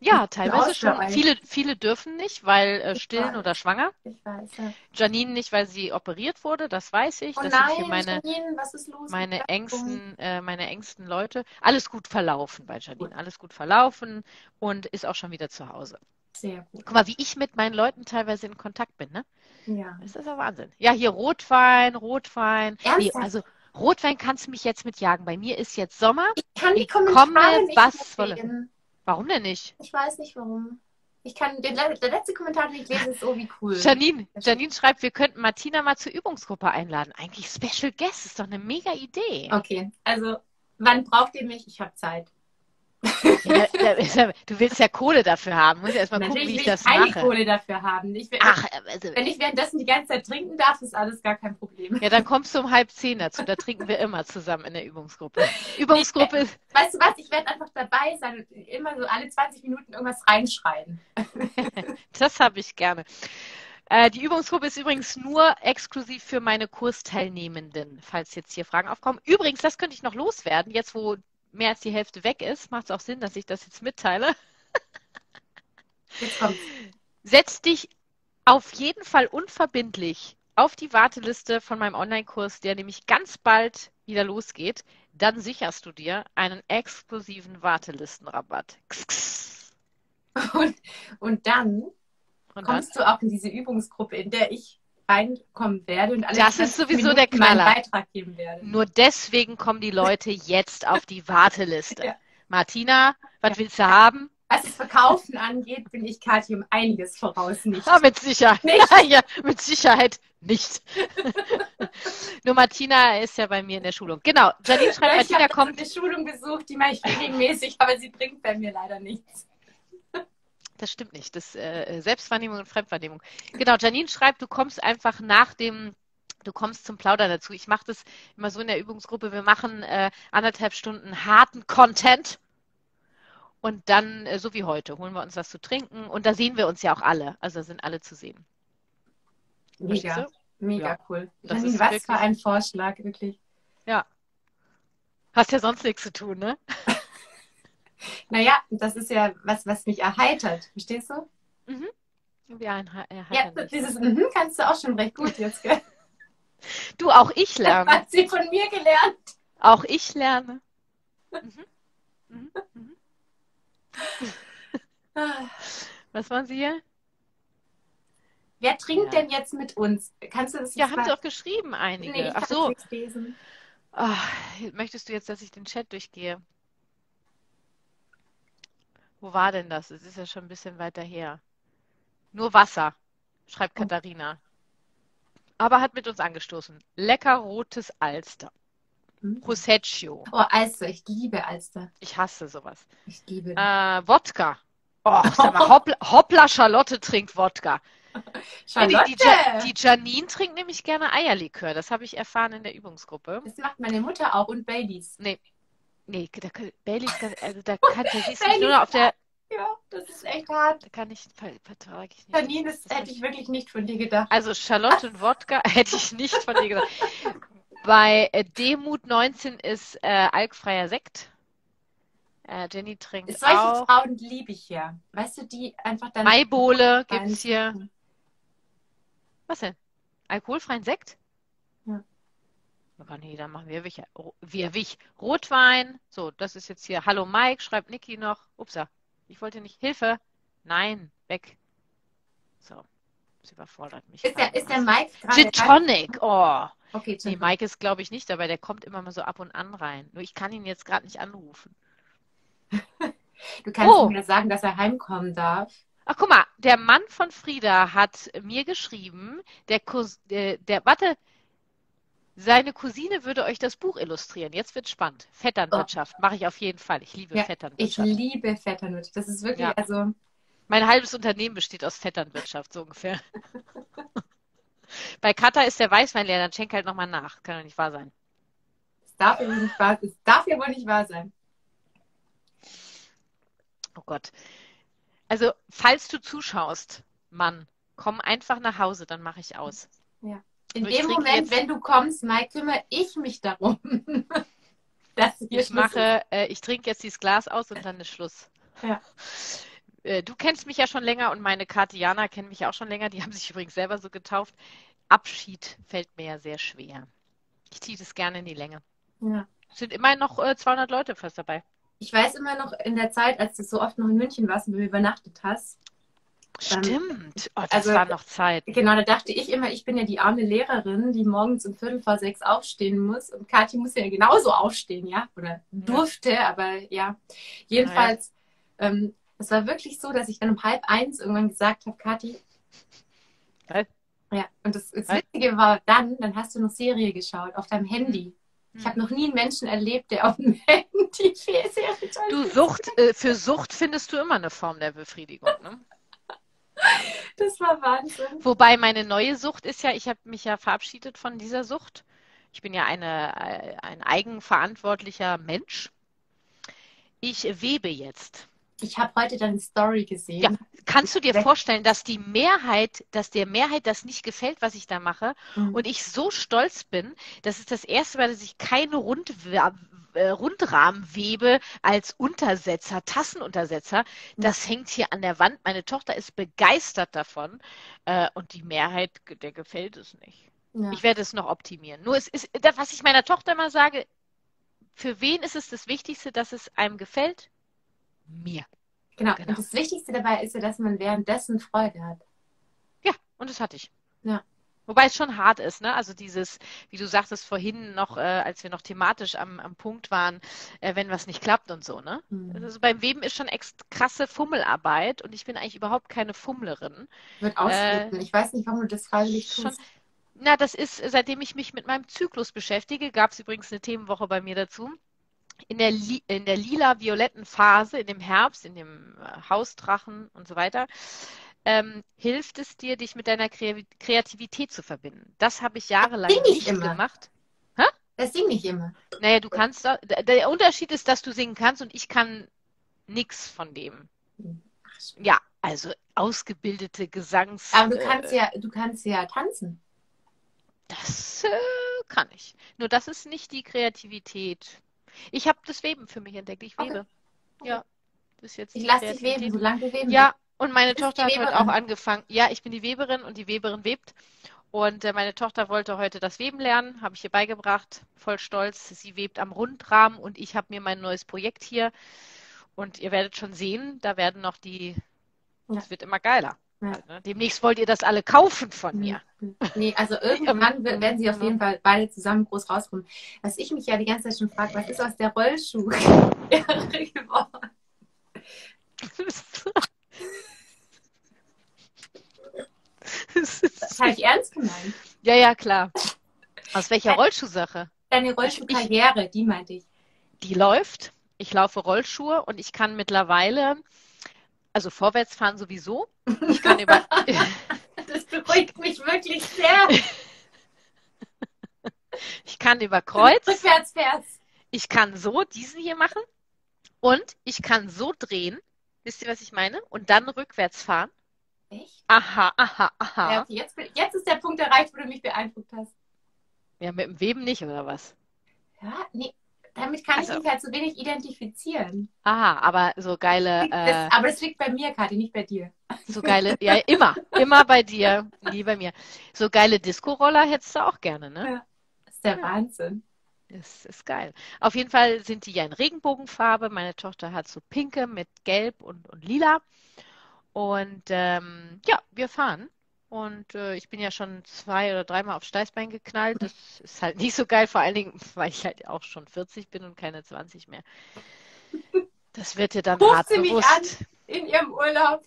Ja, teilweise schon. Viele dürfen nicht, weil stillen oder schwanger. Ich weiß, ja. Janine nicht, weil sie operiert wurde, das weiß ich. Oh das nein, sind hier Janine, was ist los? Meine engsten Leute. Alles gut verlaufen bei Janine, alles gut verlaufen und ist auch schon wieder zu Hause. Sehr gut. Guck mal, wie ich mit meinen Leuten teilweise in Kontakt bin, ne? Ja. Das ist ja Wahnsinn. Ja, hier Rotwein. Nee, also Rotwein kannst du mich jetzt mitjagen. Bei mir ist jetzt Sommer. Ich kann die Kommentare nicht mitlesen. Warum denn nicht? Ich weiß nicht, warum. Ich kann der letzte Kommentar, den ich lese, ist oh, wie cool. Janine schreibt, wir könnten Martina mal zur Übungsgruppe einladen. Eigentlich Special Guest, ist doch eine mega Idee. Okay, also wann braucht ihr mich? Ich habe Zeit. Ja, du willst ja Kohle dafür haben. Muss ja erstmal gucken, wie ich das mache. Natürlich will ich keine Kohle dafür haben. Wenn ich währenddessen die ganze Zeit trinken darf, ist alles gar kein Problem. Ja, dann kommst du um 9:30 dazu. Da trinken wir immer zusammen in der Übungsgruppe. Weißt du was? Ich werde einfach dabei sein und immer so alle 20 Minuten irgendwas reinschreien. Das habe ich gerne. Die Übungsgruppe ist übrigens nur exklusiv für meine Kursteilnehmenden, falls jetzt hier Fragen aufkommen. Übrigens, das könnte ich noch loswerden, jetzt wo mehr als die Hälfte weg ist, macht es auch Sinn, dass ich das jetzt mitteile. Jetzt kommt's. Setz dich auf jeden Fall unverbindlich auf die Warteliste von meinem Online-Kurs, der nämlich ganz bald wieder losgeht. Dann sicherst du dir einen exklusiven Wartelistenrabatt. Und dann kommst du auch in diese Übungsgruppe, in der ich reinkommen werde und alle das ist sowieso Minuten der Knaller. Beitrag geben werde. Nur deswegen kommen die Leute jetzt auf die Warteliste. Ja. Martina, was willst du haben? Was das Verkaufen angeht, bin ich Kathi um einiges voraus nicht. Ja, mit Sicherheit nicht. Ja, mit Sicherheit nicht. Nur Martina ist ja bei mir in der Schulung. Genau, Janine schreibt, Martina kommt. Ich habe eine Schulung besucht, die mache ich regelmäßig, aber sie bringt bei mir leider nichts. Das stimmt nicht. Das Selbstwahrnehmung und Fremdwahrnehmung. Genau, Janine schreibt, du kommst einfach du kommst zum Plaudern dazu. Ich mache das immer so in der Übungsgruppe. Wir machen 1,5 Stunden harten Content und dann, so wie heute, holen wir uns was zu trinken und da sehen wir uns ja auch alle. Also sind alle zu sehen. Mega, mega ja. Cool. Das Janine, ist was für ein Vorschlag, wirklich. Ja. Hast ja sonst nichts zu tun, ne? Naja, das ist ja was, was mich erheitert. Verstehst du? Mhm. Ja, ja, dieses kannst du auch schon recht gut jetzt, gell? Du, auch ich lerne. Hat sie von mir gelernt. Auch ich lerne. Mhm. Mhm. Mhm. Was waren Sie hier? Wer trinkt denn jetzt mit uns? Kannst du das jetzt ja, haben Sie auch geschrieben, einige. Nee, ich kann nichts lesen. Oh, möchtest du jetzt, dass ich den Chat durchgehe? Wo war denn das? Es ist ja schon ein bisschen weiter her. Nur Wasser, schreibt Katharina. Aber hat mit uns angestoßen. Lecker rotes Alster. Prosecco. Oh, Alster. Ich liebe Alster. Ich hasse sowas. Ich liebe. Wodka. Oh, sag mal, hoppla, Charlotte trinkt Wodka. Charlotte. Die Janine trinkt nämlich gerne Eierlikör. Das habe ich erfahren in der Übungsgruppe. Das macht meine Mutter auch und Baileys. Nee, da siehst du mich nur auf der... Ja, das ist echt hart. Da kann ich... Vertrage ich nicht. Janine, das hätte ich wirklich nicht von dir gedacht. Also Charlotte und Wodka hätte ich nicht von dir gedacht. Bei Demut 19 ist alkfreier Sekt. Jenny trinkt auch. Solche Frauen liebe ich ja. Weißt du, die einfach dann... Maibohle gibt es hier. Was denn? Alkoholfreien Sekt? Ja. Man kann jeder machen, wie er will. Rotwein, so, das ist jetzt hier. Hallo Mike, schreibt Niki noch. Upsa, ich wollte nicht. Hilfe! Nein, weg. So, das überfordert mich. Ist der Mike gerade? Gin Tonic, oh. Okay, nee, Mike ist, glaube ich, nicht dabei. Der kommt immer mal so ab und an rein. Nur ich kann ihn jetzt gerade nicht anrufen. Du kannst mir sagen, dass er heimkommen darf. Ach, guck mal, der Mann von Frieda hat mir geschrieben, der Seine Cousine würde euch das Buch illustrieren. Jetzt wird es spannend. Vetternwirtschaft mache ich auf jeden Fall. Ich liebe Vetternwirtschaft. Ich liebe Vetternwirtschaft. Das ist wirklich, also... Mein halbes Unternehmen besteht aus Vetternwirtschaft, so ungefähr. Bei Kata ist der Weißwein leer, dann schenk halt nochmal nach. Kann doch nicht wahr sein. Es darf ja wohl nicht wahr sein. Oh Gott. Also, falls du zuschaust, Mann, komm einfach nach Hause, dann mache ich aus. Ja. In dem Moment, wenn du kommst, Mike, kümmere ich mich darum. Ich trinke jetzt dieses Glas aus und dann ist Schluss. Ja. Du kennst mich ja schon länger und meine Katiana kennen mich auch schon länger. Die haben sich übrigens selber so getauft. Abschied fällt mir ja sehr schwer. Ich ziehe das gerne in die Länge. Ja. Es sind immerhin noch 200 Leute fast dabei. Ich weiß immer noch in der Zeit, als du so oft noch in München warst und du übernachtet hast. Stimmt. Oh, das war noch Zeit. Genau, da dachte ich immer, ich bin ja die arme Lehrerin, die morgens um 5:45 aufstehen muss. Und Kathi muss ja genauso aufstehen, ja? Oder durfte, aber ja. Jedenfalls, es war wirklich so, dass ich dann um 12:30 irgendwann gesagt habe, Kathi. Ja, und das Witzige war, dann hast du noch Serie geschaut auf deinem Handy. Ich habe noch nie einen Menschen erlebt, der auf dem Handy viel Serie schaut. Du, für Sucht findest du immer eine Form der Befriedigung, ne? Das war Wahnsinn. Wobei meine neue Sucht ist ja, ich habe mich ja verabschiedet von dieser Sucht. Ich bin ja ein eigenverantwortlicher Mensch. Ich webe jetzt. Ich habe heute deine Story gesehen. Ja, kannst du dir vorstellen, dass der Mehrheit das nicht gefällt, was ich da mache? Mhm. Und ich so stolz bin, das ist das erste Mal, dass ich keine Rundrahmen webe als Untersetzer, Tassenuntersetzer. Das hängt hier an der Wand. Meine Tochter ist begeistert davon und die Mehrheit, der gefällt es nicht. Ja. Ich werde es noch optimieren. Nur es ist, was ich meiner Tochter immer sage, für wen ist es das Wichtigste, dass es einem gefällt? Mir. Genau. Und das Wichtigste dabei ist ja, dass man währenddessen Freude hat. Ja, und das hatte ich. Ja. Wobei es schon hart ist, ne? Also dieses, wie du sagtest vorhin noch, als wir noch thematisch am Punkt waren, wenn was nicht klappt und so, ne? Mhm. Also beim Weben ist schon krasse Fummelarbeit und ich bin eigentlich überhaupt keine Fummlerin. Wird ausflippen. Ich weiß nicht, warum du das freiwillig tust. Na, das ist, seitdem ich mich mit meinem Zyklus beschäftige, gab es übrigens eine Themenwoche bei mir dazu. In der lila-violetten Phase, in dem Herbst, in dem Hausdrachen und so weiter, hilft es dir, dich mit deiner Kreativität zu verbinden. Das habe ich jahrelang nicht gemacht. Hä? Das singe ich immer. Naja, du kannst. Der Unterschied ist, dass du singen kannst und ich kann nichts von dem. Ja, also ausgebildete Gesangs. Aber du kannst ja tanzen. Das kann ich. Nur das ist nicht die Kreativität. Ich habe das Weben für mich entdeckt. Ich webe. Okay. Ja. Das ist jetzt ich lasse dich weben, solange du weben. Ja, und meine Tochter hat heute auch angefangen. Ja, ich bin die Weberin und die Weberin webt. Und meine Tochter wollte heute das Weben lernen, habe ich ihr beigebracht. Voll stolz. Sie webt am Rundrahmen und ich habe mir mein neues Projekt hier. Und ihr werdet schon sehen, da werden noch die... Es wird immer geiler. Ja. Halt, ne? Demnächst wollt ihr das alle kaufen von mir. Nee, also irgendwann werden sie auf jeden Fall beide zusammen groß rauskommen. Was ich mich ja die ganze Zeit schon frage, was ist aus der Rollschuh geworden? Das habe ich ernst gemeint. Ja, ja, klar. Aus welcher Rollschuhsache? Deine Rollschuhkarriere, die meinte ich. Die läuft. Ich laufe Rollschuhe und ich kann mittlerweile... Also vorwärts fahren sowieso. Ich kann das beruhigt mich wirklich sehr. Ich kann über Kreuz. Ich kann so diesen hier machen. Und ich kann so drehen. Wisst ihr, was ich meine? Und dann rückwärts fahren. Echt? Aha. Ja, okay. Jetzt ist der Punkt erreicht, wo du mich beeindruckt hast. Ja, mit dem Weben nicht, oder was? Ja, nee. Damit kann ich mich halt so wenig identifizieren. Aha, aber so geile... aber das liegt bei mir, Kathi, nicht bei dir. So geile... Ja, immer bei dir, nie bei mir. So geile Disco-Roller hättest du auch gerne, ne? Ja, das ist der Wahnsinn. Das ist geil. Auf jeden Fall sind die ja in Regenbogenfarbe. Meine Tochter hat so pinke mit gelb und lila. Und ja, wir fahren. Und ich bin ja schon 2 oder 3 Mal auf Steißbein geknallt. Das ist halt nicht so geil, vor allen Dingen, weil ich halt auch schon 40 bin und keine 20 mehr. Das wird dir dann hart bewusst. Ruft sie mich an in ihrem Urlaub.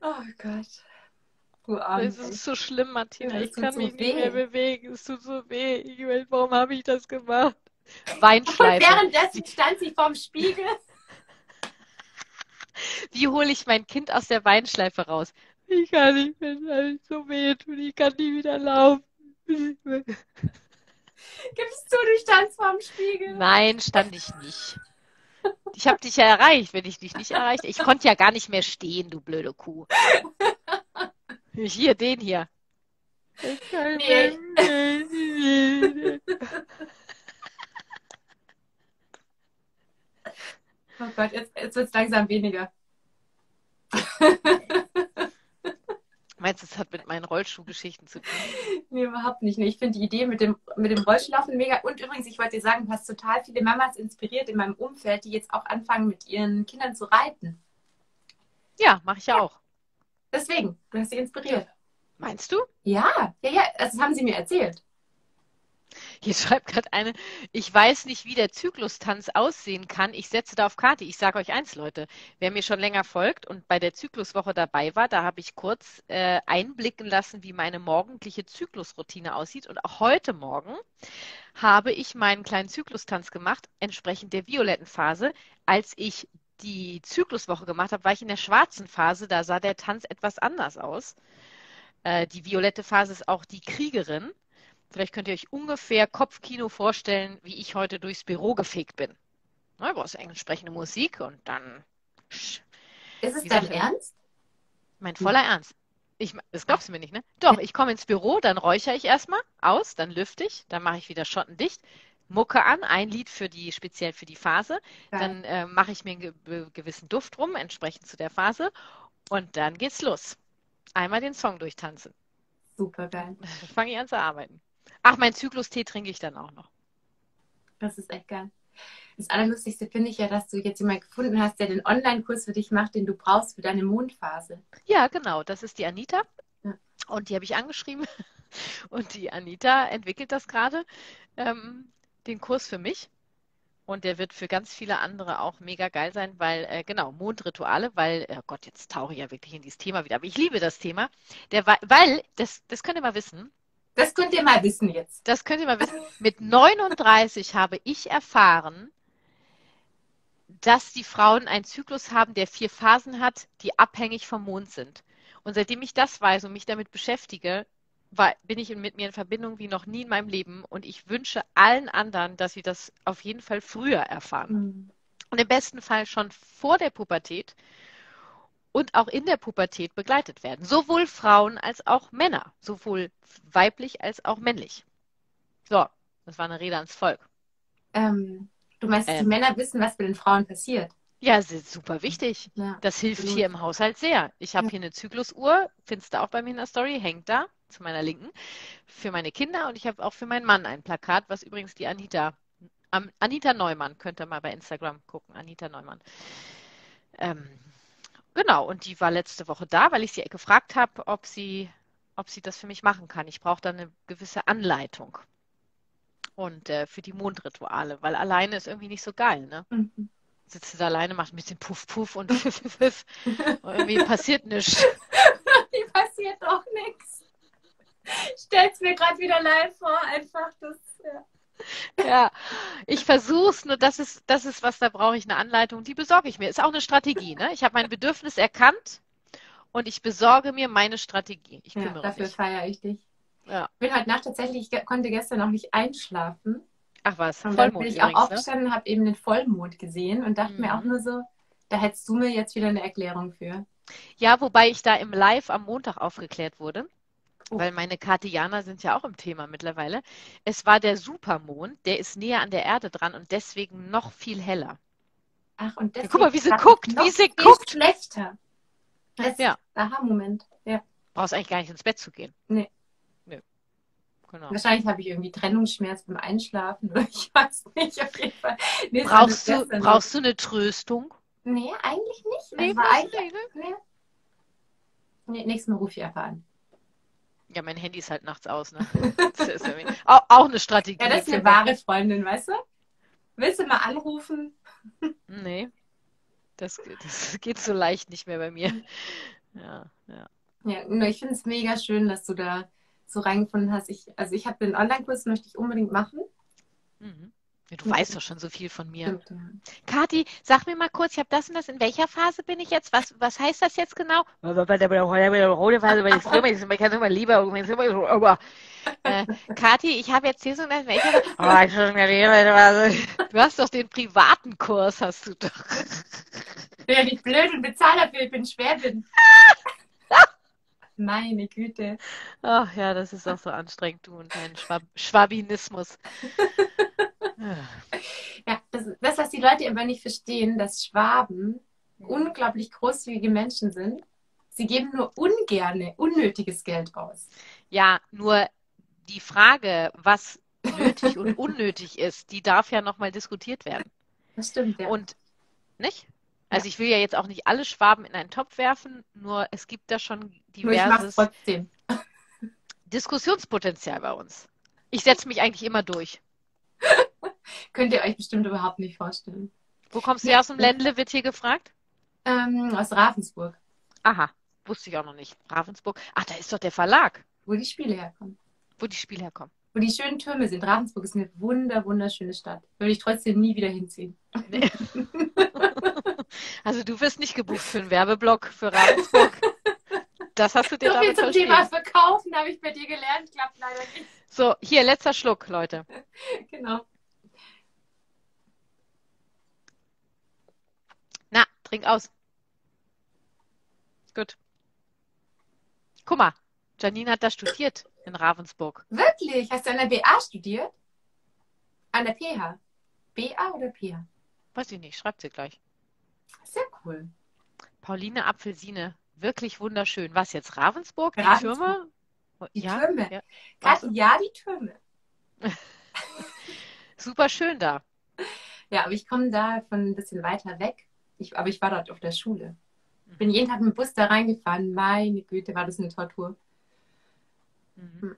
Oh Gott. Es ist so schlimm, Martina. Ich kann mich nicht mehr bewegen. Es tut so weh. Ich will, warum habe ich das gemacht? Weinschleife. Und währenddessen stand sie vorm Spiegel. Wie hole ich mein Kind aus der Weinschleife raus? Ich kann nicht mehr, weil es so weh tut. Ich kann nie wieder laufen. Gibst du, du standst vorm Spiegel? Nein, stand ich nicht. Ich habe dich ja erreicht. Wenn ich dich nicht erreicht, ich konnte ja gar nicht mehr stehen, du blöde Kuh. Hier, den hier. Ich kann nee. Oh Gott, jetzt wird es langsam weniger. Meinst du, es hat mit meinen Rollschuhgeschichten zu tun? Nee, überhaupt nicht. Ich finde die Idee mit dem Rollschuhlaufen mega. Und übrigens, ich wollte dir sagen, du hast total viele Mamas inspiriert in meinem Umfeld, die jetzt auch anfangen, mit ihren Kindern zu reiten. Ja, mache ich ja auch. Deswegen, du hast sie inspiriert. Meinst du? Ja, das haben sie mir erzählt. Hier schreibt gerade eine, ich weiß nicht, wie der Zyklustanz aussehen kann. Ich setze da auf Kati. Ich sage euch eins, Leute, wer mir schon länger folgt und bei der Zykluswoche dabei war, da habe ich kurz einblicken lassen, wie meine morgendliche Zyklusroutine aussieht. Und auch heute Morgen habe ich meinen kleinen Zyklustanz gemacht, entsprechend der violetten Phase. Als ich die Zykluswoche gemacht habe, war ich in der schwarzen Phase. Da sah der Tanz etwas anders aus. Die violette Phase ist auch die Kriegerin. Vielleicht könnt ihr euch ungefähr Kopfkino vorstellen, wie ich heute durchs Büro gefegt bin. Du brauchst entsprechende Musik und dann... Ist es dein Ernst? Mein voller Ernst. Das glaubst du mir nicht, ne? Doch, ich komme ins Büro, dann räuchere ich erstmal aus, dann lüfte ich, dann mache ich wieder Schotten dicht, Mucke an, ein Lied speziell für die Phase, dann mache ich mir einen gewissen Duft rum, entsprechend zu der Phase und dann geht's los. Einmal den Song durchtanzen. Super geil. Dann fange ich an zu arbeiten. Ach, mein Zyklus-Tee trinke ich dann auch noch. Das ist echt geil. Das Allerlustigste finde ich ja, dass du jetzt jemanden gefunden hast, der den Online-Kurs für dich macht, den du brauchst für deine Mondphase. Ja, genau. Das ist die Anita. Ja. Und die habe ich angeschrieben. Und die Anita entwickelt das gerade, den Kurs für mich. Und der wird für ganz viele andere auch mega geil sein, weil, genau, Mondrituale, weil, oh Gott, jetzt tauche ich ja wirklich in dieses Thema wieder. Aber ich liebe das Thema. Das könnt ihr mal wissen. Das könnt ihr mal wissen jetzt. Das könnt ihr mal wissen. Mit 39 habe ich erfahren, dass die Frauen einen Zyklus haben, der 4 Phasen hat, die abhängig vom Mond sind. Und seitdem ich das weiß und mich damit beschäftige, bin ich mit mir in Verbindung wie noch nie in meinem Leben. Und ich wünsche allen anderen, dass sie das auf jeden Fall früher erfahren. Mhm. Und im besten Fall schon vor der Pubertät und auch in der Pubertät begleitet werden. Sowohl Frauen als auch Männer. Sowohl weiblich als auch männlich. So, das war eine Rede ans Volk. Du meinst, die Männer wissen, was bei den Frauen passiert? Ja, das ist super wichtig. Ja, das hilft hier im Haushalt sehr. Ich habe hier eine Zyklusuhr, findest du auch bei mir in der Story, hängt da, zu meiner Linken, für meine Kinder. Und ich habe auch für meinen Mann ein Plakat, was übrigens die Anita Neumann, könnt ihr mal bei Instagram gucken, Anita Neumann. Genau, und die war letzte Woche da, weil ich sie gefragt habe, ob sie das für mich machen kann. Ich brauche da eine gewisse Anleitung. Und für die Mondrituale, weil alleine ist irgendwie nicht so geil, ne? Mhm. Sitzt da alleine, macht ein bisschen Puff, Puff und Pfiff, Pfiff. Und irgendwie passiert nichts. Irgendwie passiert auch nichts. Ich stell's mir gerade wieder live vor, einfach das. Ja, ich versuche es, nur das ist was, da brauche ich eine Anleitung, die besorge ich mir. Ist auch eine Strategie, ne? Ich habe mein Bedürfnis erkannt und ich besorge mir meine Strategie. Ich kümmere mich. Dafür feiere ich dich. Ja. Ich bin heute Nacht tatsächlich, konnte gestern noch nicht einschlafen. Ach was, und dann bin ich auch aufgestanden, ne? Habe eben den Vollmond gesehen und dachte mir auch nur so, da hättest du mir jetzt wieder eine Erklärung für. Ja, wobei ich da im Live am Montag aufgeklärt wurde. Oh. Weil meine Kartianer sind ja auch im Thema mittlerweile. Es war der Supermond, der ist näher an der Erde dran und deswegen noch viel heller. Ach, und deswegen. Ja, guck mal, wie sie guckt. Schlechter. Ja. Aha, Moment. Ja. Brauchst eigentlich gar nicht ins Bett zu gehen. Nee. Nö. Genau. Wahrscheinlich habe ich irgendwie Trennungsschmerz beim Einschlafen oder ich weiß nicht. Auf jeden Fall. Nee, brauchst du eine Tröstung? Nee, eigentlich nicht. Nee, nächstes Mal ruf ich einfach an. Ja, mein Handy ist halt nachts aus, ne? Das ist auch eine Strategie. Ja, das ist eine wahre Freundin, weißt du? Willst du mal anrufen? Nee, das geht so leicht nicht mehr bei mir. Ja, ja. Ja, ich finde es mega schön, dass du da so reingefunden hast. Also ich habe den Online-Kurs, möchte ich unbedingt machen. Mhm. Du weißt doch schon so viel von mir. Stimmt, ja. Kathi, sag mir mal kurz, ich habe das und das, in welcher Phase bin ich jetzt? Was heißt das jetzt genau? Kathi, ich habe jetzt hier so eine... Du hast doch den privaten Kurs, hast du doch. Ich bin ja nicht blöd und bezahle dafür, ich bin Schwäbin. Meine Güte. Ach ja, das ist auch so anstrengend, du und dein Schwabinismus. Ja, das, was die Leute immer nicht verstehen, dass Schwaben unglaublich großzügige Menschen sind. Sie geben nur ungerne unnötiges Geld aus. Ja, nur die Frage, was nötig und unnötig ist, die darf ja nochmal diskutiert werden. Das stimmt, ja. Und, nicht? Also ich will ja jetzt auch nicht alle Schwaben in einen Topf werfen, nur es gibt da schon diverses Diskussionspotenzial bei uns. Ich setze mich eigentlich immer durch. Könnt ihr euch bestimmt überhaupt nicht vorstellen. Wo kommst du aus dem Ländle, wird hier gefragt? Aus Ravensburg. Aha, wusste ich auch noch nicht. Ravensburg. Ach, da ist doch der Verlag. Wo die Spiele herkommen. Wo die Spiele herkommen. Wo die schönen Türme sind. Ravensburg ist eine wunderschöne Stadt. Würde ich trotzdem nie wieder hinziehen. Nee. Also du wirst nicht gebucht für einen Werbeblock für Ravensburg. Das hast du dir so viel damit zum Thema Verkaufen habe ich bei dir gelernt. Klappt leider nicht. So, hier, letzter Schluck, Leute. Genau. Na, trink aus. Gut. Guck mal, Janine hat da studiert in Ravensburg. Wirklich? Hast du an der BA studiert? An der PH? BA oder PH? Weiß ich nicht, schreibt sie gleich. Sehr cool. Pauline Apfelsine, wirklich wunderschön. Was jetzt, Ravensburg? Die Türme? Die Türme. Ja, Kathi, ja, die Türme. Super schön da. Ja, aber ich komme da von ein bisschen weiter weg. Aber ich war dort auf der Schule. Bin jeden Tag mit dem Bus da reingefahren. Meine Güte, war das eine Tortur. Mhm.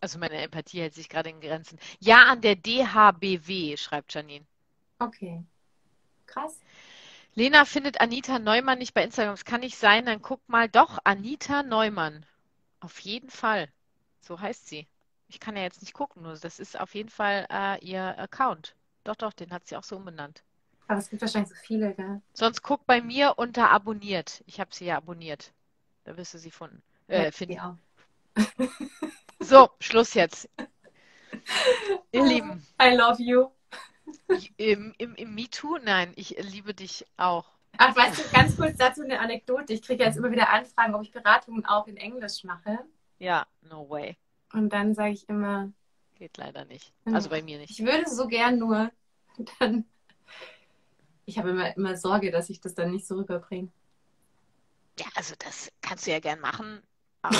Also meine Empathie hält sich gerade in Grenzen. Ja, an der DHBW, schreibt Janine. Okay. Krass. Lena findet Anita Neumann nicht bei Instagram. Das kann nicht sein. Dann guck mal. Doch, Anita Neumann. Auf jeden Fall. So heißt sie. Ich kann ja jetzt nicht gucken. Nur das ist auf jeden Fall ihr Account. Doch, doch. Den hat sie auch so umbenannt. Aber es gibt wahrscheinlich so viele, gell? Sonst guck bei mir unter abonniert. Ich habe sie ja abonniert. Da wirst du sie finden. Ja. So, Schluss jetzt. Ihr Lieben. I love you. Im MeToo? Nein, ich liebe dich auch. Ach, weißt du, ganz kurz dazu eine Anekdote. Ich kriege jetzt immer wieder Anfragen, ob ich Beratungen auch in Englisch mache. Ja, no way. Und dann sage ich immer... Geht leider nicht. Also bei mir nicht. Ich würde so gern, nur dann... Ich habe immer Sorge, dass ich das dann nicht so rüberbringe. Ja, also das kannst du ja gern machen, aber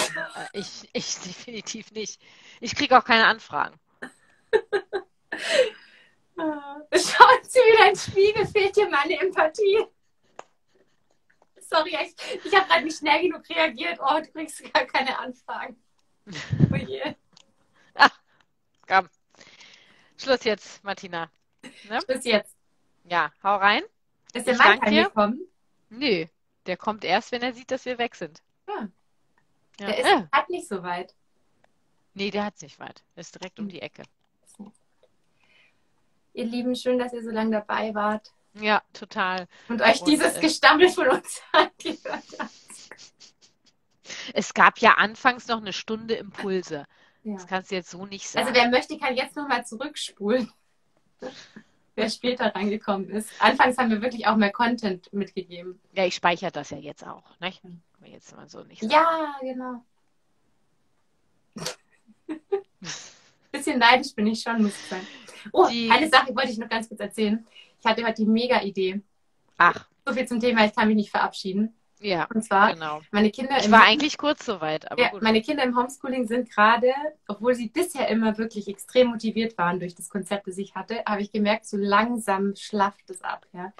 ich definitiv nicht. Ich kriege auch keine Anfragen. Schaut sie wieder ins Spiegel, fehlt dir meine Empathie. Sorry, ich habe gerade nicht schnell genug reagiert. Oh, du kriegst gar keine Anfragen. Oh je. Ach, komm. Schluss jetzt, Martina. Ne? Schluss jetzt. Ja, hau rein. Ist der Mike angekommen? Nö, der kommt erst, wenn er sieht, dass wir weg sind. Ja. Ja. Der ist halt nicht so weit. Nee, der hat es nicht weit. Der ist direkt um die Ecke. Ihr Lieben, schön, dass ihr so lange dabei wart. Ja, total. Und euch dieses Gestammel von uns angehört habt. Es gab ja anfangs noch eine Stunde Impulse. Ja. Das kannst du jetzt so nicht sagen. Also wer möchte, kann jetzt nochmal zurückspulen. Wer später reingekommen ist. Anfangs haben wir wirklich auch mehr Content mitgegeben. Ja, ich speichere das ja jetzt auch. Ne? Kann man jetzt mal so nicht sagen. Ja, genau. Bisschen neidisch bin ich schon, muss ich sagen. Oh, eine Sache wollte ich noch ganz kurz erzählen. Ich hatte heute die Mega-Idee. Ach. So viel zum Thema, ich kann mich nicht verabschieden. Ja, und zwar, genau. Meine Kinder ich war eigentlich kurz soweit. Aber ja, gut. Meine Kinder im Homeschooling sind gerade, obwohl sie bisher immer wirklich extrem motiviert waren durch das Konzept, das ich hatte, habe ich gemerkt, so langsam schlafft es ab. Ja?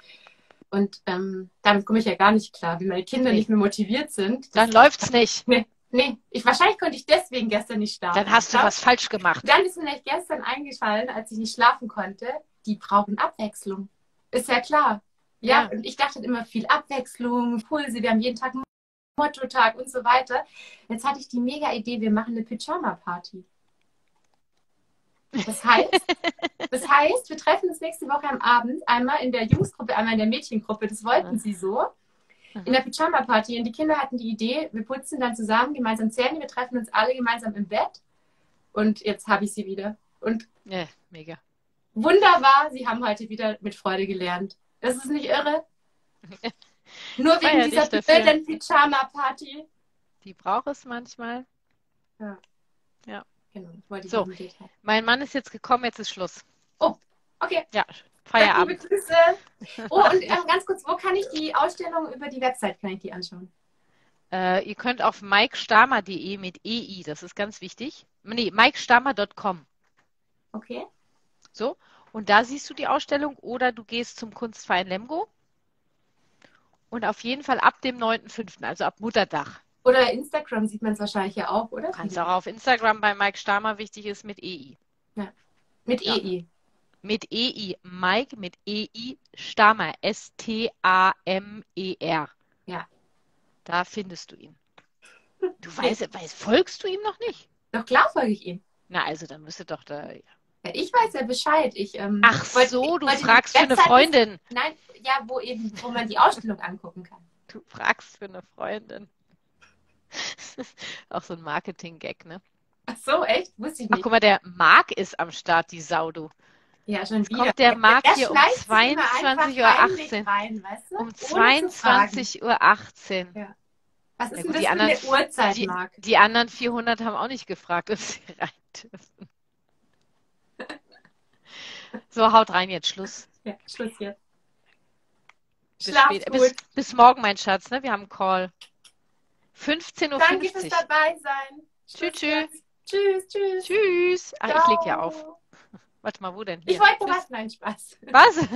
Und damit komme ich ja gar nicht klar, wenn meine Kinder nicht mehr motiviert sind. Dann läuft es nicht. Nee, wahrscheinlich konnte ich deswegen gestern nicht schlafen. Dann hast du was falsch gemacht. Dann ist mir gestern eingefallen, als ich nicht schlafen konnte, die brauchen Abwechslung. Ist ja klar. Ja, und ich dachte immer viel Abwechslung, Impulse, wir haben jeden Tag... Motto-Tag und so weiter. Jetzt hatte ich die mega Idee, wir machen eine Pyjama-Party. Das heißt, wir treffen uns nächste Woche am Abend einmal in der Jungsgruppe, einmal in der Mädchengruppe. Das wollten sie so. In der Pyjama-Party. Und die Kinder hatten die Idee, wir putzen dann zusammen gemeinsam Zähne, wir treffen uns alle gemeinsam im Bett. Und jetzt habe ich sie wieder. Und ja, mega. Wunderbar, sie haben heute wieder mit Freude gelernt. Das ist nicht irre. Nur wegen dieser blöden Pyjama-Party. Die braucht es manchmal. Ja. Ja. Genau, so, mein Mann ist jetzt gekommen, jetzt ist Schluss. Oh, okay. Ja, Feierabend. Liebe Grüße. Oh, und ganz kurz, wo kann ich die Ausstellung über die Website, kann ich die anschauen? Ihr könnt auf mikestamer.de mit EI, das ist ganz wichtig. Nee, mikestamer.com. Okay. So, und da siehst du die Ausstellung oder du gehst zum Kunstverein Lemgo. Und auf jeden Fall ab dem 9.5., also ab Muttertag. Oder Instagram sieht man es wahrscheinlich ja auch, oder? Kannst auch auf Instagram bei Mike Stamer, wichtig ist mit EI. Ja. Mit EI. Ja. Mit EI. Mike mit EI Stamer. S-T-A-M-E-R. Ja. Da findest du ihn. Du weißt, folgst du ihm noch nicht? Doch klar folge ich ihm. Na, also dann müsste doch da. Ja. Ja, ich weiß ja Bescheid. Ach so, du fragst für eine Freundin. Nein, ja, wo man die Ausstellung angucken kann. Du fragst für eine Freundin. Auch so ein Marketing-Gag, ne? Ach so, echt? Wusste ich nicht. Ach, guck mal, der Marc ist am Start, die Sau, du. Ja, schon wieder. Kommt der Marc hier um 22.18 Uhr rein, weißt du? Um 22.18 Uhr. Ja. Was ist denn das für eine Uhrzeit, Marc? Die anderen 400 haben auch nicht gefragt, ob sie rein dürfen. So, haut rein jetzt, Schluss. Ja, Schluss jetzt. Bis morgen, mein Schatz, ne? Wir haben einen Call. 15.50 Uhr. Danke fürs dabei sein. Tschüss, tschüss. Tschüss, tschüss. Tschüss. Ach, ich leg ja auf. Warte mal, wo denn? Hier. Ich wollte was. Nein, Spaß. Was?